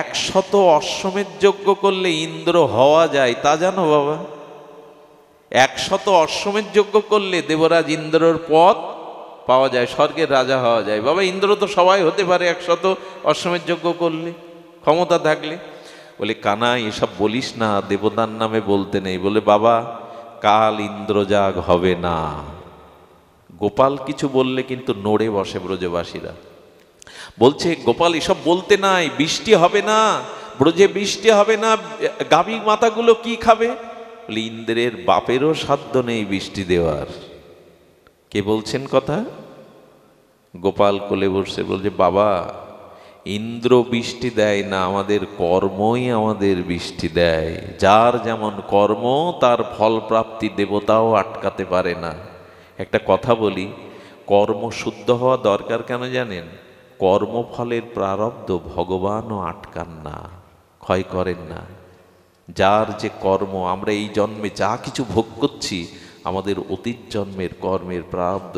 একশত অশ্বমেধ যজ্ঞ করলে ইন্দ্র হওয়া যায় তা জানো বাবা? 100 অশ্বমেধ যজ্ঞ করলে দেবরাজ ইন্দ্রর পদ পাওয়া যায়, স্বর্গের রাজা হওয়া যায়। বাবা ইন্দ্র তো সবাই হতে পারে 100 অশ্বমেধ যজ্ঞ করলে, ক্ষমতা থাকলে। বলে কানাই এসব বলিস না, দেবতার নামে বলতে নেই। বলে বাবা কাল ইন্দ্রজাগ হবে না। গোপাল কিছু বললে কিন্তু নড়ে বসে ব্রজবাসীরা। বলছে গোপাল এসব বলতে নাই, বৃষ্টি হবে না ব্রজে, বৃষ্টি হবে না, গাভী মাতাগুলো কি খাবে? ইন্দ্রের বাপেরও সাধ্য নেই বৃষ্টি দেওয়ার। কে বলছেন কথা? গোপাল কোলে বসে বলছে বাবা ইন্দ্র বৃষ্টি দেয় না, আমাদের কর্মই আমাদের বৃষ্টি দেয়। যার যেমন কর্ম তার ফল প্রাপ্তি দেবতাও আটকাতে পারে না। একটা কথা বলি, কর্ম শুদ্ধ হওয়া দরকার। কেন জানেন? কর্মফলের প্রারব্ধ ভগবানও আটকান না, ক্ষয় করেন না। যার যে কর্ম, আমরা এই জন্মে যা কিছু ভোগ করছি আমাদের অতীত জন্মের কর্মের প্রারব্ধ।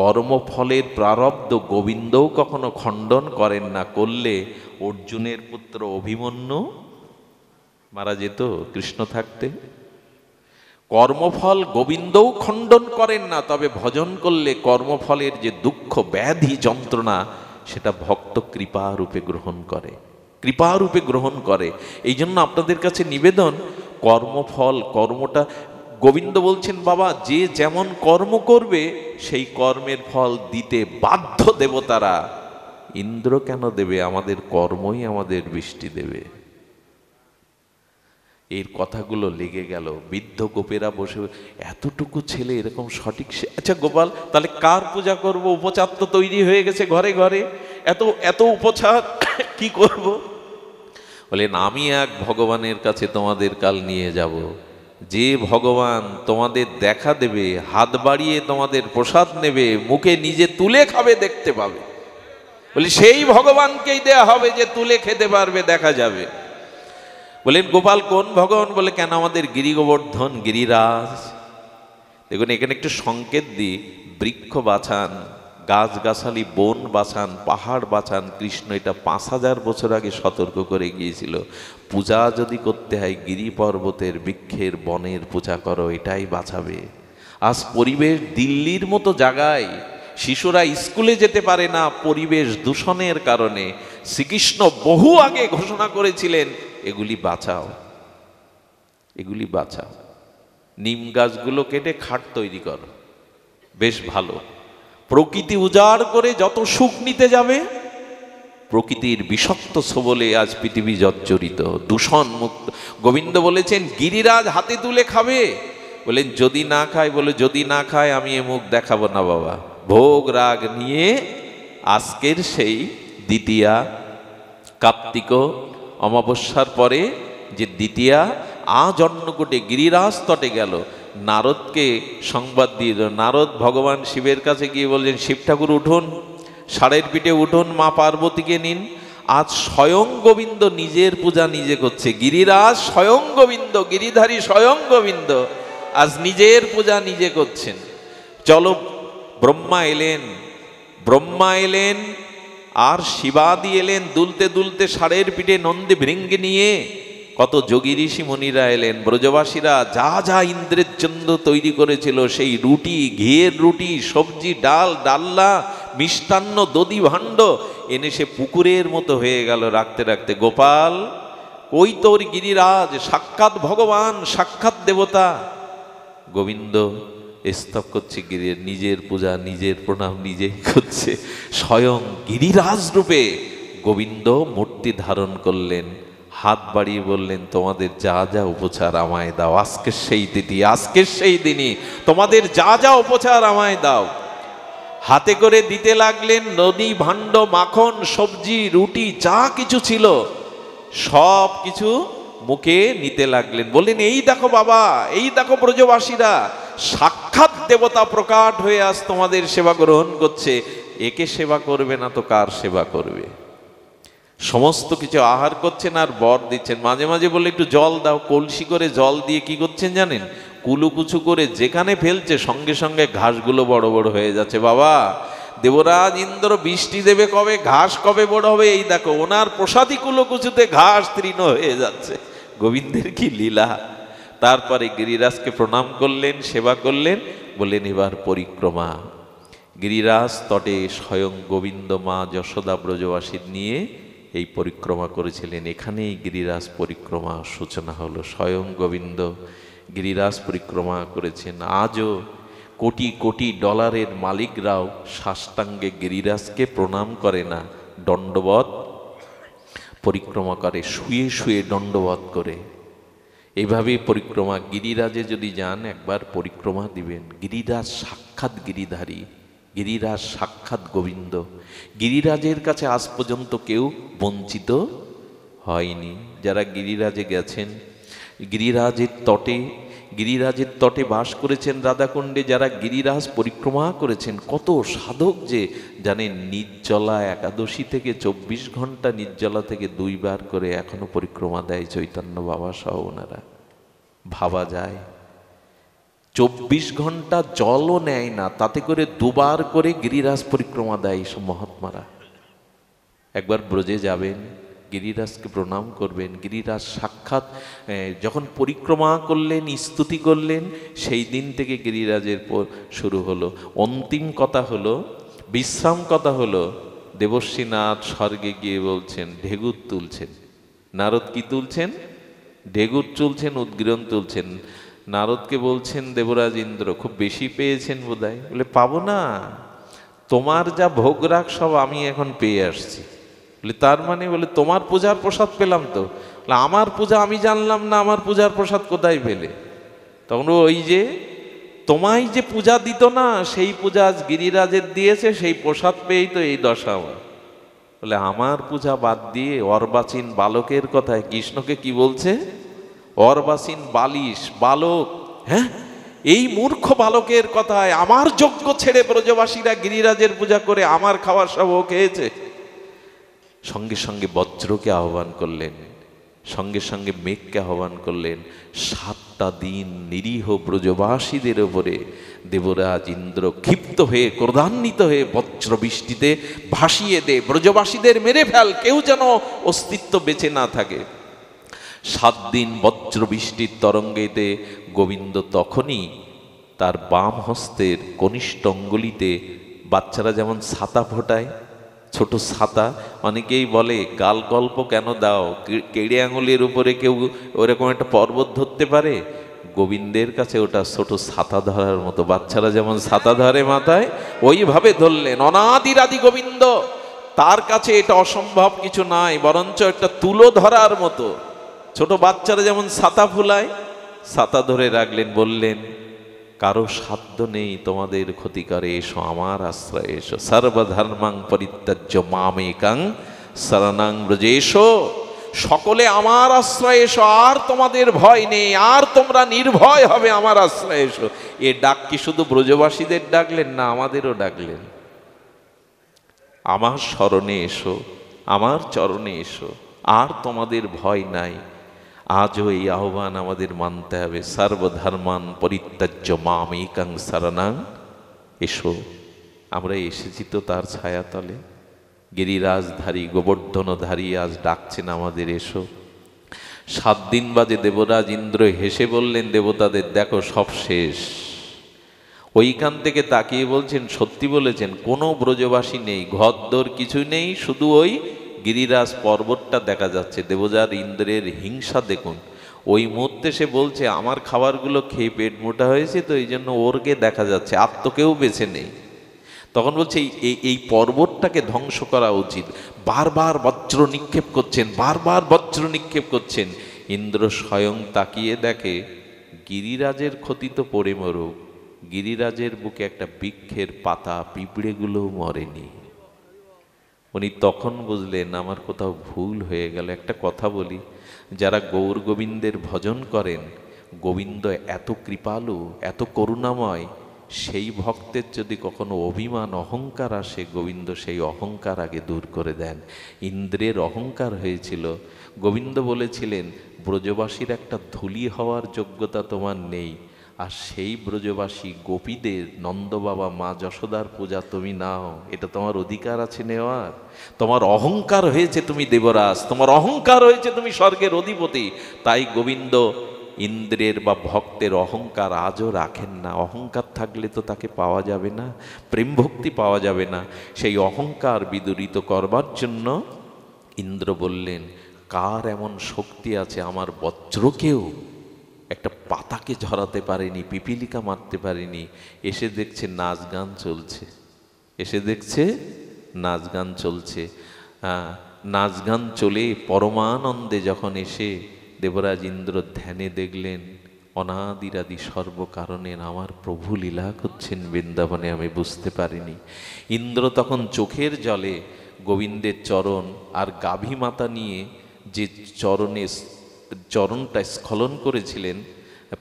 কর্মফলের প্রারব্ধ গোবিন্দও কখনো খণ্ডন করেন না, করলে অর্জুনের পুত্র অভিমন্যু মারা যেত কৃষ্ণ থাকতে। কর্মফল গোবিন্দও খণ্ডন করেন না, তবে ভজন করলে কর্মফলের যে দুঃখ ব্যাধি যন্ত্রণা সেটা ভক্ত কৃপারূপে গ্রহণ করে, কৃপারূপে গ্রহণ করে। এই জন্য আপনাদের কাছে নিবেদন, কর্মফল কর্মটা গোবিন্দ বলছেন বাবা যে যেমন কর্ম করবে সেই কর্মের ফল দিতে বাধ্য দেবতারা, ইন্দ্র কেন দেবে? আমাদের কর্মই আমাদের বৃষ্টি দেবে। এর কথাগুলো লেগে গেল। বৃদ্ধ গোপেরা বসে এতটুকু ছেলে এরকম সঠিক। আচ্ছা গোপাল তাহলে কার পূজা করব? উপচার তো তৈরি হয়ে গেছে ঘরে ঘরে, এত এত উপচার কি করব? বলেন আমি এক ভগবানের কাছে তোমাদের কাল নিয়ে যাব, যে ভগবান তোমাদের দেখা দেবে, হাত বাড়িয়ে তোমাদের প্রসাদ নেবে, মুখে নিজে তুলে খাবে দেখতে পাবে। বলি সেই ভগবানকেই দেয়া হবে যে তুলে খেতে পারবে দেখা যাবে। বলেন গোপাল কোন ভগবান? বলে কেন আমাদের গিরি গোবর্ধন গিরিরাজ। দেখুন এখানে একটু সংকেত দিই, বৃক্ষ বাছান, গাছগাছালি, বন বাছান, পাহাড় বাছান। কৃষ্ণ এটা 5000 বছর আগে সতর্ক করে গিয়েছিল। পূজা যদি করতে হয় গিরি পর্বতের বৃক্ষের বনের পূজা করো, এটাই বাঁচাবে। আজ পরিবেশ দিল্লির মতো জায়গায় শিশুরা স্কুলে যেতে পারে না পরিবেশ দূষণের কারণে। শ্রীকৃষ্ণ বহু আগে ঘোষণা করেছিলেন এগুলি বাঁচাও, এগুলি বাঁচাও। নিম গাছগুলো কেটে খাট তৈরি করো, বেশ ভালো। প্রকৃতি উজাড় করে যত সুখ নিতে যাবে, প্রকৃতির বিষাক্ত সবলে আজ পৃথিবী জর্জরিত, দূষণ মুক্ত। গোবিন্দ বলেছেন গিরিরাজ হাতে তুলে খাবে। বলেন যদি না খায়? বলে যদি না খায় আমি এ মুখ দেখাবো না বাবা। ভোগ রাগ নিয়ে আজকের সেই দ্বিতীয়া, কার্তিক অমাবস্যার পরে যে দ্বিতীয়া, আজ অন্নকূটে গিরিরাজ তটে গেল। নারদকে সংবাদ দিয়ে দিল। নারদ ভগবান শিবের কাছে গিয়ে বললেন শিব ঠাকুর উঠুন, ষাঁড়ের পিঠে উঠুন, মা পার্বতীকে নিন। আজ স্বয়ং গোবিন্দ নিজের পূজা নিজে করছে। গিরিরাজ স্বয়ং গোবিন্দ, গিরিধারী স্বয়ং গোবিন্দ আজ নিজের পূজা নিজে করছেন। চলো, ব্রহ্মা এলেন, ব্রহ্মা এলেন আর শিবাদি এলেন দুলতে দুলতে ষাঁড়ের পিঠে নন্দী ভৃঙ্গি নিয়ে। কত যোগী ঋষি মুনিরা এলেন। ব্রজবাসীরা যা যা ইন্দ্রের জন্য তৈরি করেছিল সেই রুটি, ঘিয়ের রুটি, সবজি, ডাল, ডাল্লা, মিষ্টান্ন, দধি ভাণ্ড এনে সে পুকুরের মতো হয়ে গেল রাখতে রাখতে। গোপাল ओई तोर गिरिराज साक्षात भगवान साक्षात देवता गोविंद स्तब करछे गिरिर निजेर पूजा निजेर प्रणाम निजेई करछे स्वयं गिरिराज रूपे गोविंद मूर्ति धारण करलेन हाथ बाड़िए बोलें तुम्हारे जा उपचार आमाय दाओ आजके सेई तिथि आजके सेई दिनी तुम्हारे जा उपचार आमाय दाओ हाथे करे दीते लागलें नदी भाण्ड माखन सब्जी रुटी जा किछु छिलो सब किछु मुखे निते लागलें बोलें एई देखो बाबा एई देखो ब्रजवासीरा साक्षात देवता प्रकट हये आज तुम्हारे सेवा ग्रहण करछे एके सेवा करबे ना तो कार सेवा करबे समस्त किछु आहार करछेन आर बर दिच्छेन माझे माझे बोले एकटु जल दाओ कलसी करे जल दिए कि करछेन जानेन कुलुकुचु करे जेखाने फेलछे संगे संगे घासगुलो बड़ बड़ हये जाच्छे बाबा देवराज इंद्र बृष्टि देवे कबे घास कबे बड़ होबे एई देखो ओनार प्रसादी कुलुकुचुते घास तृण हये जाच्छे गोविंदेर कि लीला तारपरे गिरिराजके प्रणाम करलेन सेवा करलेन बोलेन एबार परिक्रमा गिरिराज तटे स्वयं गोविंद मा यशोदा ब्रजवासी निये এই পরিক্রমা করেছিলেন। এখানেই গিরিরাজ পরিক্রমা সূচনা হলো। স্বয়ং গোবিন্দ গিরিরাজ পরিক্রমা করেছেন। আজও কোটি কোটি ডলারের মালিকরাও সাষ্টাঙ্গে গিরিরাজকে প্রণাম করে না, দণ্ডবত পরিক্রমা করে, শুয়ে শুয়ে দণ্ডবত করে। এইভাবে পরিক্রমা। গিরিরাজে যদি যান একবার পরিক্রমা দিবেন। গিরিরাজ সাক্ষাৎ গিরিধারী, গিরিরাজ সাক্ষাৎ গোবিন্দ। গিরিরাজের কাছে আজ পর্যন্ত কেউ বঞ্চিত হয়নি। যারা গিরিরাজে গেছেন, গিরিরাজের তটে বাস করেছেন রাধাকুণ্ডে, যারা গিরিরাজ পরিক্রমা করেছেন, কত সাধক যে জানেন নির্জলা একাদশী থেকে 24 ঘন্টা নির্জলা থেকে 2 বার করে এখনো পরিক্রমা দেয় চৈতন্য বাবা সহ ওনারা। ভাবা যায় 24 ঘন্টা জলও নেয় না, তাতে করে 2 বার করে গিরিরাজ পরিক্রমা দেয় সব মহাত্মারা। একবার ব্রজে যাবেন, গিরিরাজকে প্রণাম করবেন। গিরিরাজ সাক্ষাৎ যখন পরিক্রমা করলেন, স্তুতি করলেন, সেই দিন থেকে গিরিরাজের শুরু হলো। অন্তিম কথা হলো, বিশ্রাম কথা হলো, দেবশ্রীনাথ স্বর্গে গিয়ে বলছেন, ঢেগুর তুলছেন, নারদ কি তুলছেন? ঢেগুর তুলছেন, উদ্গীরণ তুলছেন। नारद के बोलছেন देवराज इंद्र खूब बेशी पेয়েছেন বোধহয়। বলে পাবো না, তোমার যা ভোগ রাখ সব আমি এখন পেয়ে আসছি। বলে তার মানে? বলে তোমার পূজার প্রসাদ পেলাম তো। বলে আমার পূজা আমি জানলাম না, আমার পূজার প্রসাদ কোথায় পেলে? তখন ওই যে তোমায় যে পূজা দিত না সেই পূজা আজ গিরিরাজের দিয়েছে, সেই প্রসাদ পেয়েই তো এই দশা। বলে আমার পূজা বাদ দিয়ে অর্বাচীন বালকের কথায় কৃষ্ণকে কি বলছে? অর্বাসীন বালিশ বালক, হ্যাঁ এই মূর্খ বালকের কথায় আমার যজ্ঞ ছেড়ে ব্রজবাসীরা গিরিরাজের পূজা করে আমার খাওয়ার সব ও খেয়েছে। সঙ্গে সঙ্গে বজ্রকে আহ্বান করলেন, সঙ্গে সঙ্গে মেঘকে আহ্বান করলেন। 7টা দিন নিরীহ ব্রজবাসীদের ওপরে দেবরাজ ইন্দ্র ক্ষিপ্ত হয়ে ক্রোধান্বিত হয়ে বজ্র বৃষ্টিতে ভাসিয়ে দে, ব্রজবাসীদের মেরে ফেল, কেউ যেন অস্তিত্ব বেঁচে না থাকে। 7 দিন বজ্রবৃষ্টির তরঙ্গেতে গোবিন্দ তখনই তার বাম হস্তের কনিষ্ঠ অঙ্গুলিতে, বাচ্চারা যেমন ছাতা ফোটায় ছোট ছাতা, অনেকেই বলে গাল গল্প কেন দাও, কেড়ে আঙুলের উপরে কেউ ওরকম একটা পর্বত ধরতে পারে? গোবিন্দের কাছে ওটা ছোট ছাতা ধরার মতো, বাচ্চারা যেমন ছাতা ধরে মাথায় ওইভাবে ধরলেন। অনাদিরাদি গোবিন্দ, তার কাছে এটা অসম্ভব কিছু নাই, বরঞ্চ একটা তুলো ধরার মতো। ছোট বাচ্চারা যেমন ছাতা ফুলায়, ছাতা ধরে রাখলেন, বললেন কারো সাধ্য নেই তোমাদের ক্ষতি করে, এসো আমার আশ্রয় এসো। সর্বধর্মাং পরিত্যাজ্য মামেকাং শরণাং ব্রজেশ, সকলে আমার আশ্রয় এসো, আর তোমাদের ভয় নেই, আর তোমরা নির্ভয় হবে, আমার আশ্রয় এসো। এ ডাক কি শুধু ব্রজবাসীদের ডাকলেন না, আমাদেরও ডাকলেন, আমার শরণে এসো, আমার চরণে এসো, আর তোমাদের ভয় নাই। আজও এই আহ্বান আমাদের মানতে হবে। সর্বধর্মান পরিত্যাজ্য মাম একাং শরণাং, এসো। আমরা এসেছি তো তার ছায়াতলে, গিরিরাজধারী গোবর্ধনধারী আজ ডাকছেন আমাদের, এসো। 7 দিন বাদে দেবরাজ ইন্দ্র হেসে বললেন দেবতাদের, দেখো সব শেষ। ওইখান থেকে তাকিয়ে বলছেন সত্যি বলেছেন, কোনো ব্রজবাসী নেই, ঘর দোর কিছুই নেই, শুধু ওই गिरिराज पर्वतटा देखा जाच्छे देवजार इंद्रेर हिंसा देखुन ओई मुहूर्ते से बोलछे आमार खाबारगुलो खेये पेट मोटा हयेछे तो एइजोन्य ओरके देखा जाच्छे आर तो केउ बेचे नेई तखन बोलछे एई पर्वतटाके ध्वंस करा उचित बार बार वज्र निक्षेप करछेन बार बार वज्र निक्षेप करछेन इंद्र स्वयं ताकिये देखे गिरिराजेर क्षति तो पड़े मरुक गिरिराजेर बुके एक बिक्षेर पाता पिपड़ेगुलो मरेनी उनी तखन बुझलेन आमार कोथाओ भूल हये गेल। एक कथा बोली जारा गौर गोविंदेर भजन करें गोविंद एत कृपालु एत करुणामय सेई भक्तेर यदि कखनो अभिमान अहंकार आसे गोविंद सेई अहंकार आगे दूर करे देन। इंद्रेर अहंकार हयेछिलो गोविंद बोलेछिलेन ब्रजबासीर एक धूलि हवार योग्यता तोमार नेई और से ब्रजबासी गोपीदेर नंद बाबा माँ यशोदार पूजा तुम नाओ एटा तोमार अधिकार आछे नेवार तोमार अहंकार हयेछे तुमी देवराज तोमार अहंकार हयेछे तुमी स्वर्गेर अधिपति। ताई गोविंद इंद्रेर बा भक्तेर अहंकार आजो राखेन ना अहंकार थाकले तो ताके पावा जाबे ना प्रेम भक्ति पावा जाबे ना सेई अहंकार बिदूरित करबार जन्य इंद्र बोललेन कार एमन शक्ति आछे आमार वज्रकेओ एक पाता के झराते पारेनी पिपिलिका मारते पारेनी एसे देखे नाच गान चलछे एसे देखे नाच गान चलछे नाच गान चले परमानंदे जखन एसे देवराज इंद्र ध्याने देखलेन अनादिरादि सर्वकारणे आमार प्रभु लीला करछेन बृंदावने आमि बुझते पारिनी। इंद्र तखन चोखेर जले गोविंदेर चरण और गाभी माता निये जे चरणे चरणटा स्खलन करेछिलेन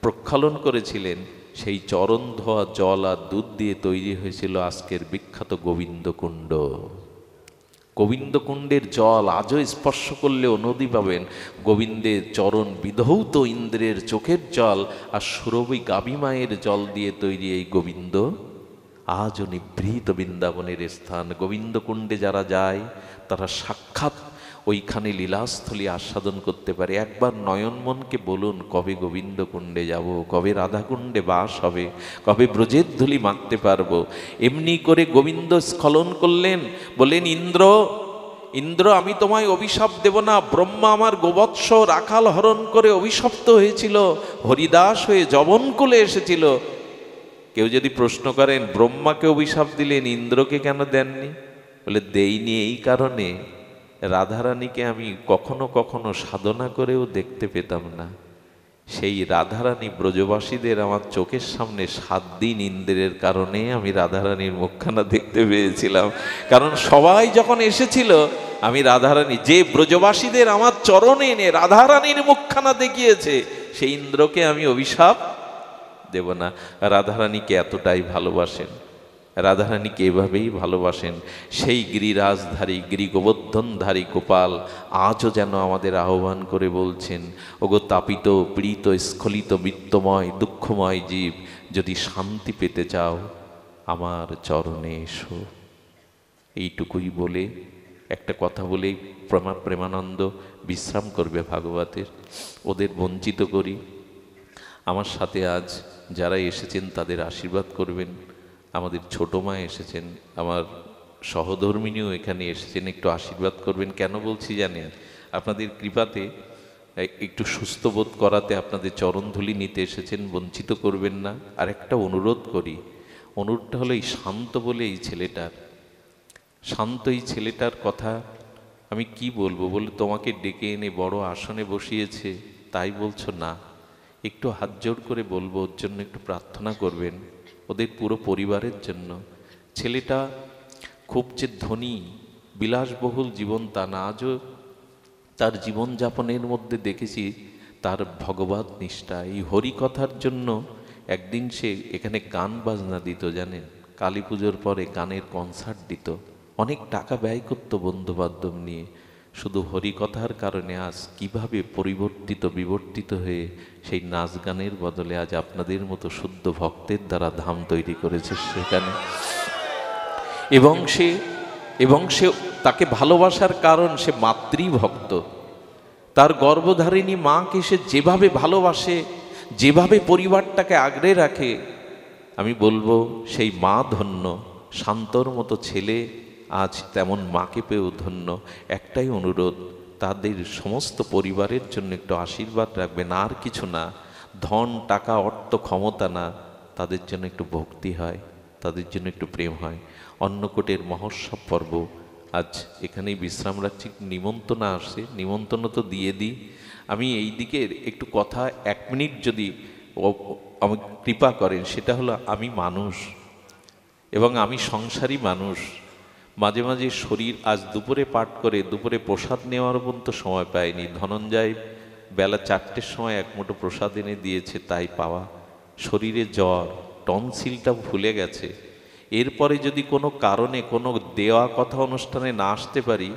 प्रक्षालन करेछिलेन सेई चरण धोया जल और दूध दिए तैरि हयेछिल आजकेर बिख्यात गोविंदकुंड। गोविंदकुंडेर जल आजो स्पर्श करले नदी पाबेन गोविंदेर चरण विधौत इंद्रेर चोखेर जल और सुरभि गाबी मायेर जल दिए तैरि एई गोविंद आजो निभृत बृंदावनेर स्थान। गोविंदकुंडे जारा जाय तारा साक्षात् ओइखाने लीलास्थली आस्वादन करते पारे। एक बार नयनमन के बोलुन कबे गोविंदकुंडे जाबो कबे राधाकुंडे बास होबे कबे ब्रजेर धूलि माखते पारबो। एमनि करे गोविंद स्खलन करलेन बोलेन इंद्र इंद्र आमी तोमाय अभिशाप देब ना ब्रह्मा आमार गोवत्स राखाल हरण करे अभिशप्त हयेछिल हरिदास हये जवनकुले एसेछिल। केउ यदि प्रश्न करेन ब्रह्माके अभिशाप दिलेन इंद्रके केन देननि बोले देइनि एई कारणे राधारानी के आमी कखनो कखनो साधना करेও देखते पेताम ना सेई राधारानी ब्रजबासीदेर आमार चोखेर सामने 7 दिन इंद्रेर कारणे आमी राधारानीर मुखखाना देखते पेयेछिलाम कारण सबाई जखन एसेछिल आमी राधारानी जे ब्रजबासीदेर आमार चरणे एने राधारानीर मुखखाना देखियेछे सेई इंद्रके आमी अभिशाप देब ना। राधारानीके एतटाई भालोबासेन राधारानी के एभाबेई भालोबासेन सेई गिरिराजधारी गिरि गोवर्धनधारी गोपाल आजो जेन आमादेर आह्वान करे बोलछेन ओगो तापित पीड़ित स्खलित वित्तमय दुःखमय जीव यदि शांति पेते चाओ आमार चरणे एसो। एइटुकुई बोले एकटा कथा बोले प्रेमानंद विश्राम करबे भागवतेर ओदेर वंचित करी आमार साथे आज जारा एसेछेन तादेर आशीर्वाद करबेन। आमादेर छोटो मा एसेछेन आमार सहधर्मिणीओ एखाने एसेछेन एकटु आशीर्वाद करबेन। केन बोलछि जानेन आपनादेर कृपाते एकटु सुस्थ बोध कराते आपनादेर चरणधूलि निते एसेछेन वंचित करबेन ना। आरेकटा अनुरोध करी अनुरोधटा हलो एई शांत बोले एई ছেলেটার कथा आमि कि बोलबो बोले तोमाके डेके एने बड़ आसने बसिয়েছে ताई बोलছো ना एकटु हात जोड़ करे बोलबो ओর জন্য একটু प्रार्थना करबेन ওদের পুরো পরিবারের জন্য। ছেলেটা খুব যে ধনী বিলাসবহুল জীবন তা না আজও তার জীবন যাপনের মধ্যে দেখেছি তার ভগবত নিষ্ঠা এই হরি কথার জন্য। একদিন সে এখানে গান বাজনা দিত জানেন কালী পূজোর পরে গানের কনসার্ট দিত অনেক টাকা ব্যয় করত বন্ধু বান্ধব নিয়ে শুধু হরি কথার কারণে আজ কিভাবে পরিবর্তিত বিবর্তিত হয়ে সেই নাচ গানের বদলে আজ আপনাদের মতো শুদ্ধ ভক্তের দ্বারা ধাম তৈরি করেছে সেখানে এবং সে তাকে ভালোবাসার কারণ সে মাতৃভক্ত তার গর্ভধারিণী মাকে সে যেভাবে ভালোবাসে যেভাবে পরিবারটাকে আগড়ে রাখে আমি বলবো সেই মা ধন্য। শান্তর মতো ছেলে आज तेमन माके पेये धन्य एकटाई अनुरोध तादेर समस्त परिवारेर जन्य एकटु आशीर्वाद राखबेन आर किछु ना धन टाका अर्थ क्षमता ना तादेर जन्य एकटु भक्ति हय तादेर जन्य एकटु प्रेम हय अन्नकूटेर महोत्सव पर्व आज एखानेई विश्राम राखछि निमंत्रण आसे निमंत्रण तो दिए दिई आमी एई दिके एकटु कथा एक मिनिट जदि कृपा करें सेटा हलो आमी मानुष एवं आमी संसारी मानुष माझे माझे शरीर आज दुपुरे पाठ करे दुपुरे प्रसाद नेওয়ার পর্যন্ত समय পাইনি ধনঞ্জয় बेला ৪টার समय एक মুঠো प्रसाद এনে দিয়েছে তাই পাওয়া শরীরে জ্বর টনসিলটা ফুলে গেছে এরপরে যদি কোনো কারণে কোনো দেওয়া কথা অনুষ্ঠানে না আসতে পারি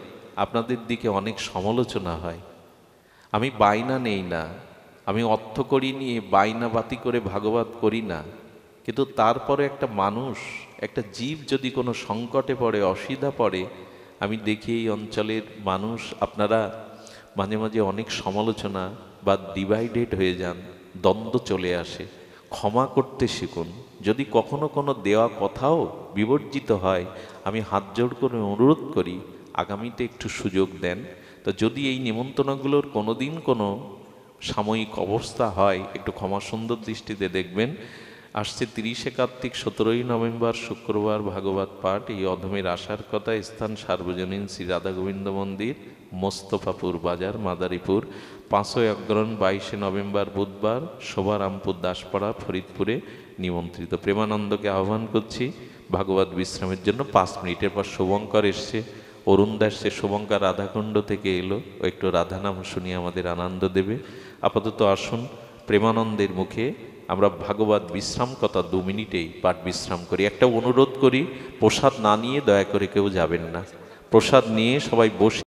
আপনাদের দিকে অনেক সমালোচনা হয় আমি বাইনা নেই না আমি অর্থ করি নিয়ে বাইনা বাতি করে ভাগবত করি না কিন্তু তারপরে একটা মানুষ একটা জীব যদি কোনো সংকটে পড়ে অসুবিধা পড়ে আমি দেখি এই অঞ্চলের মানুষ আপনারা মাঝে মাঝে অনেক সমালোচনা বা ডিভাইডেড হয়ে যান দ্বন্দ্ব চলে আসে ক্ষমা করতে শিখুন যদি কখনো কোনো দেওয়া কথাও বিবর্জিত হয় আমি হাত জোড় করে অনুরোধ করি আগামীতে একটু সুযোগ দেন তো যদি এই নিমন্ত্রণগুলোর কোনোদিন কোনো সাময়িক অবস্থা হয় একটু ক্ষমা সুন্দর দৃষ্টিতে দেখবেন आसছে 30 कार्तिक 17 नवेम्बर शुक्रवार भागवत पाठ ये अधमेर आशार कथा स्थान सार्वजनीन श्री राधा गोविंद मंदिर मोस्तफापुर बाजार मादारीपुर 5 अग्रहण 22 नवेम्बर बुधवार शोभारामपुर दासपाड़ा फरिदपुरे निमंत्रित प्रेमानंद के आह्वान करছি भागवत विश्राम জন্য 5 मिनिटर पर शुभंकर এসেছে अरुण दास से शुभंकर राधाकुंड থেকে এলো एक राधा नाम শুনিয়ে আমাদের आनंद देवे আপাতত আসুন প্রেমানন্দের মুখে আমরা ভাগবত বিশ্রাম কথা 2 মিনিটেই পাঠ বিশ্রাম করি একটা অনুরোধ করি প্রসাদ না নিয়ে দয়া করে কেউ যাবেন না প্রসাদ নিয়ে সবাই বসে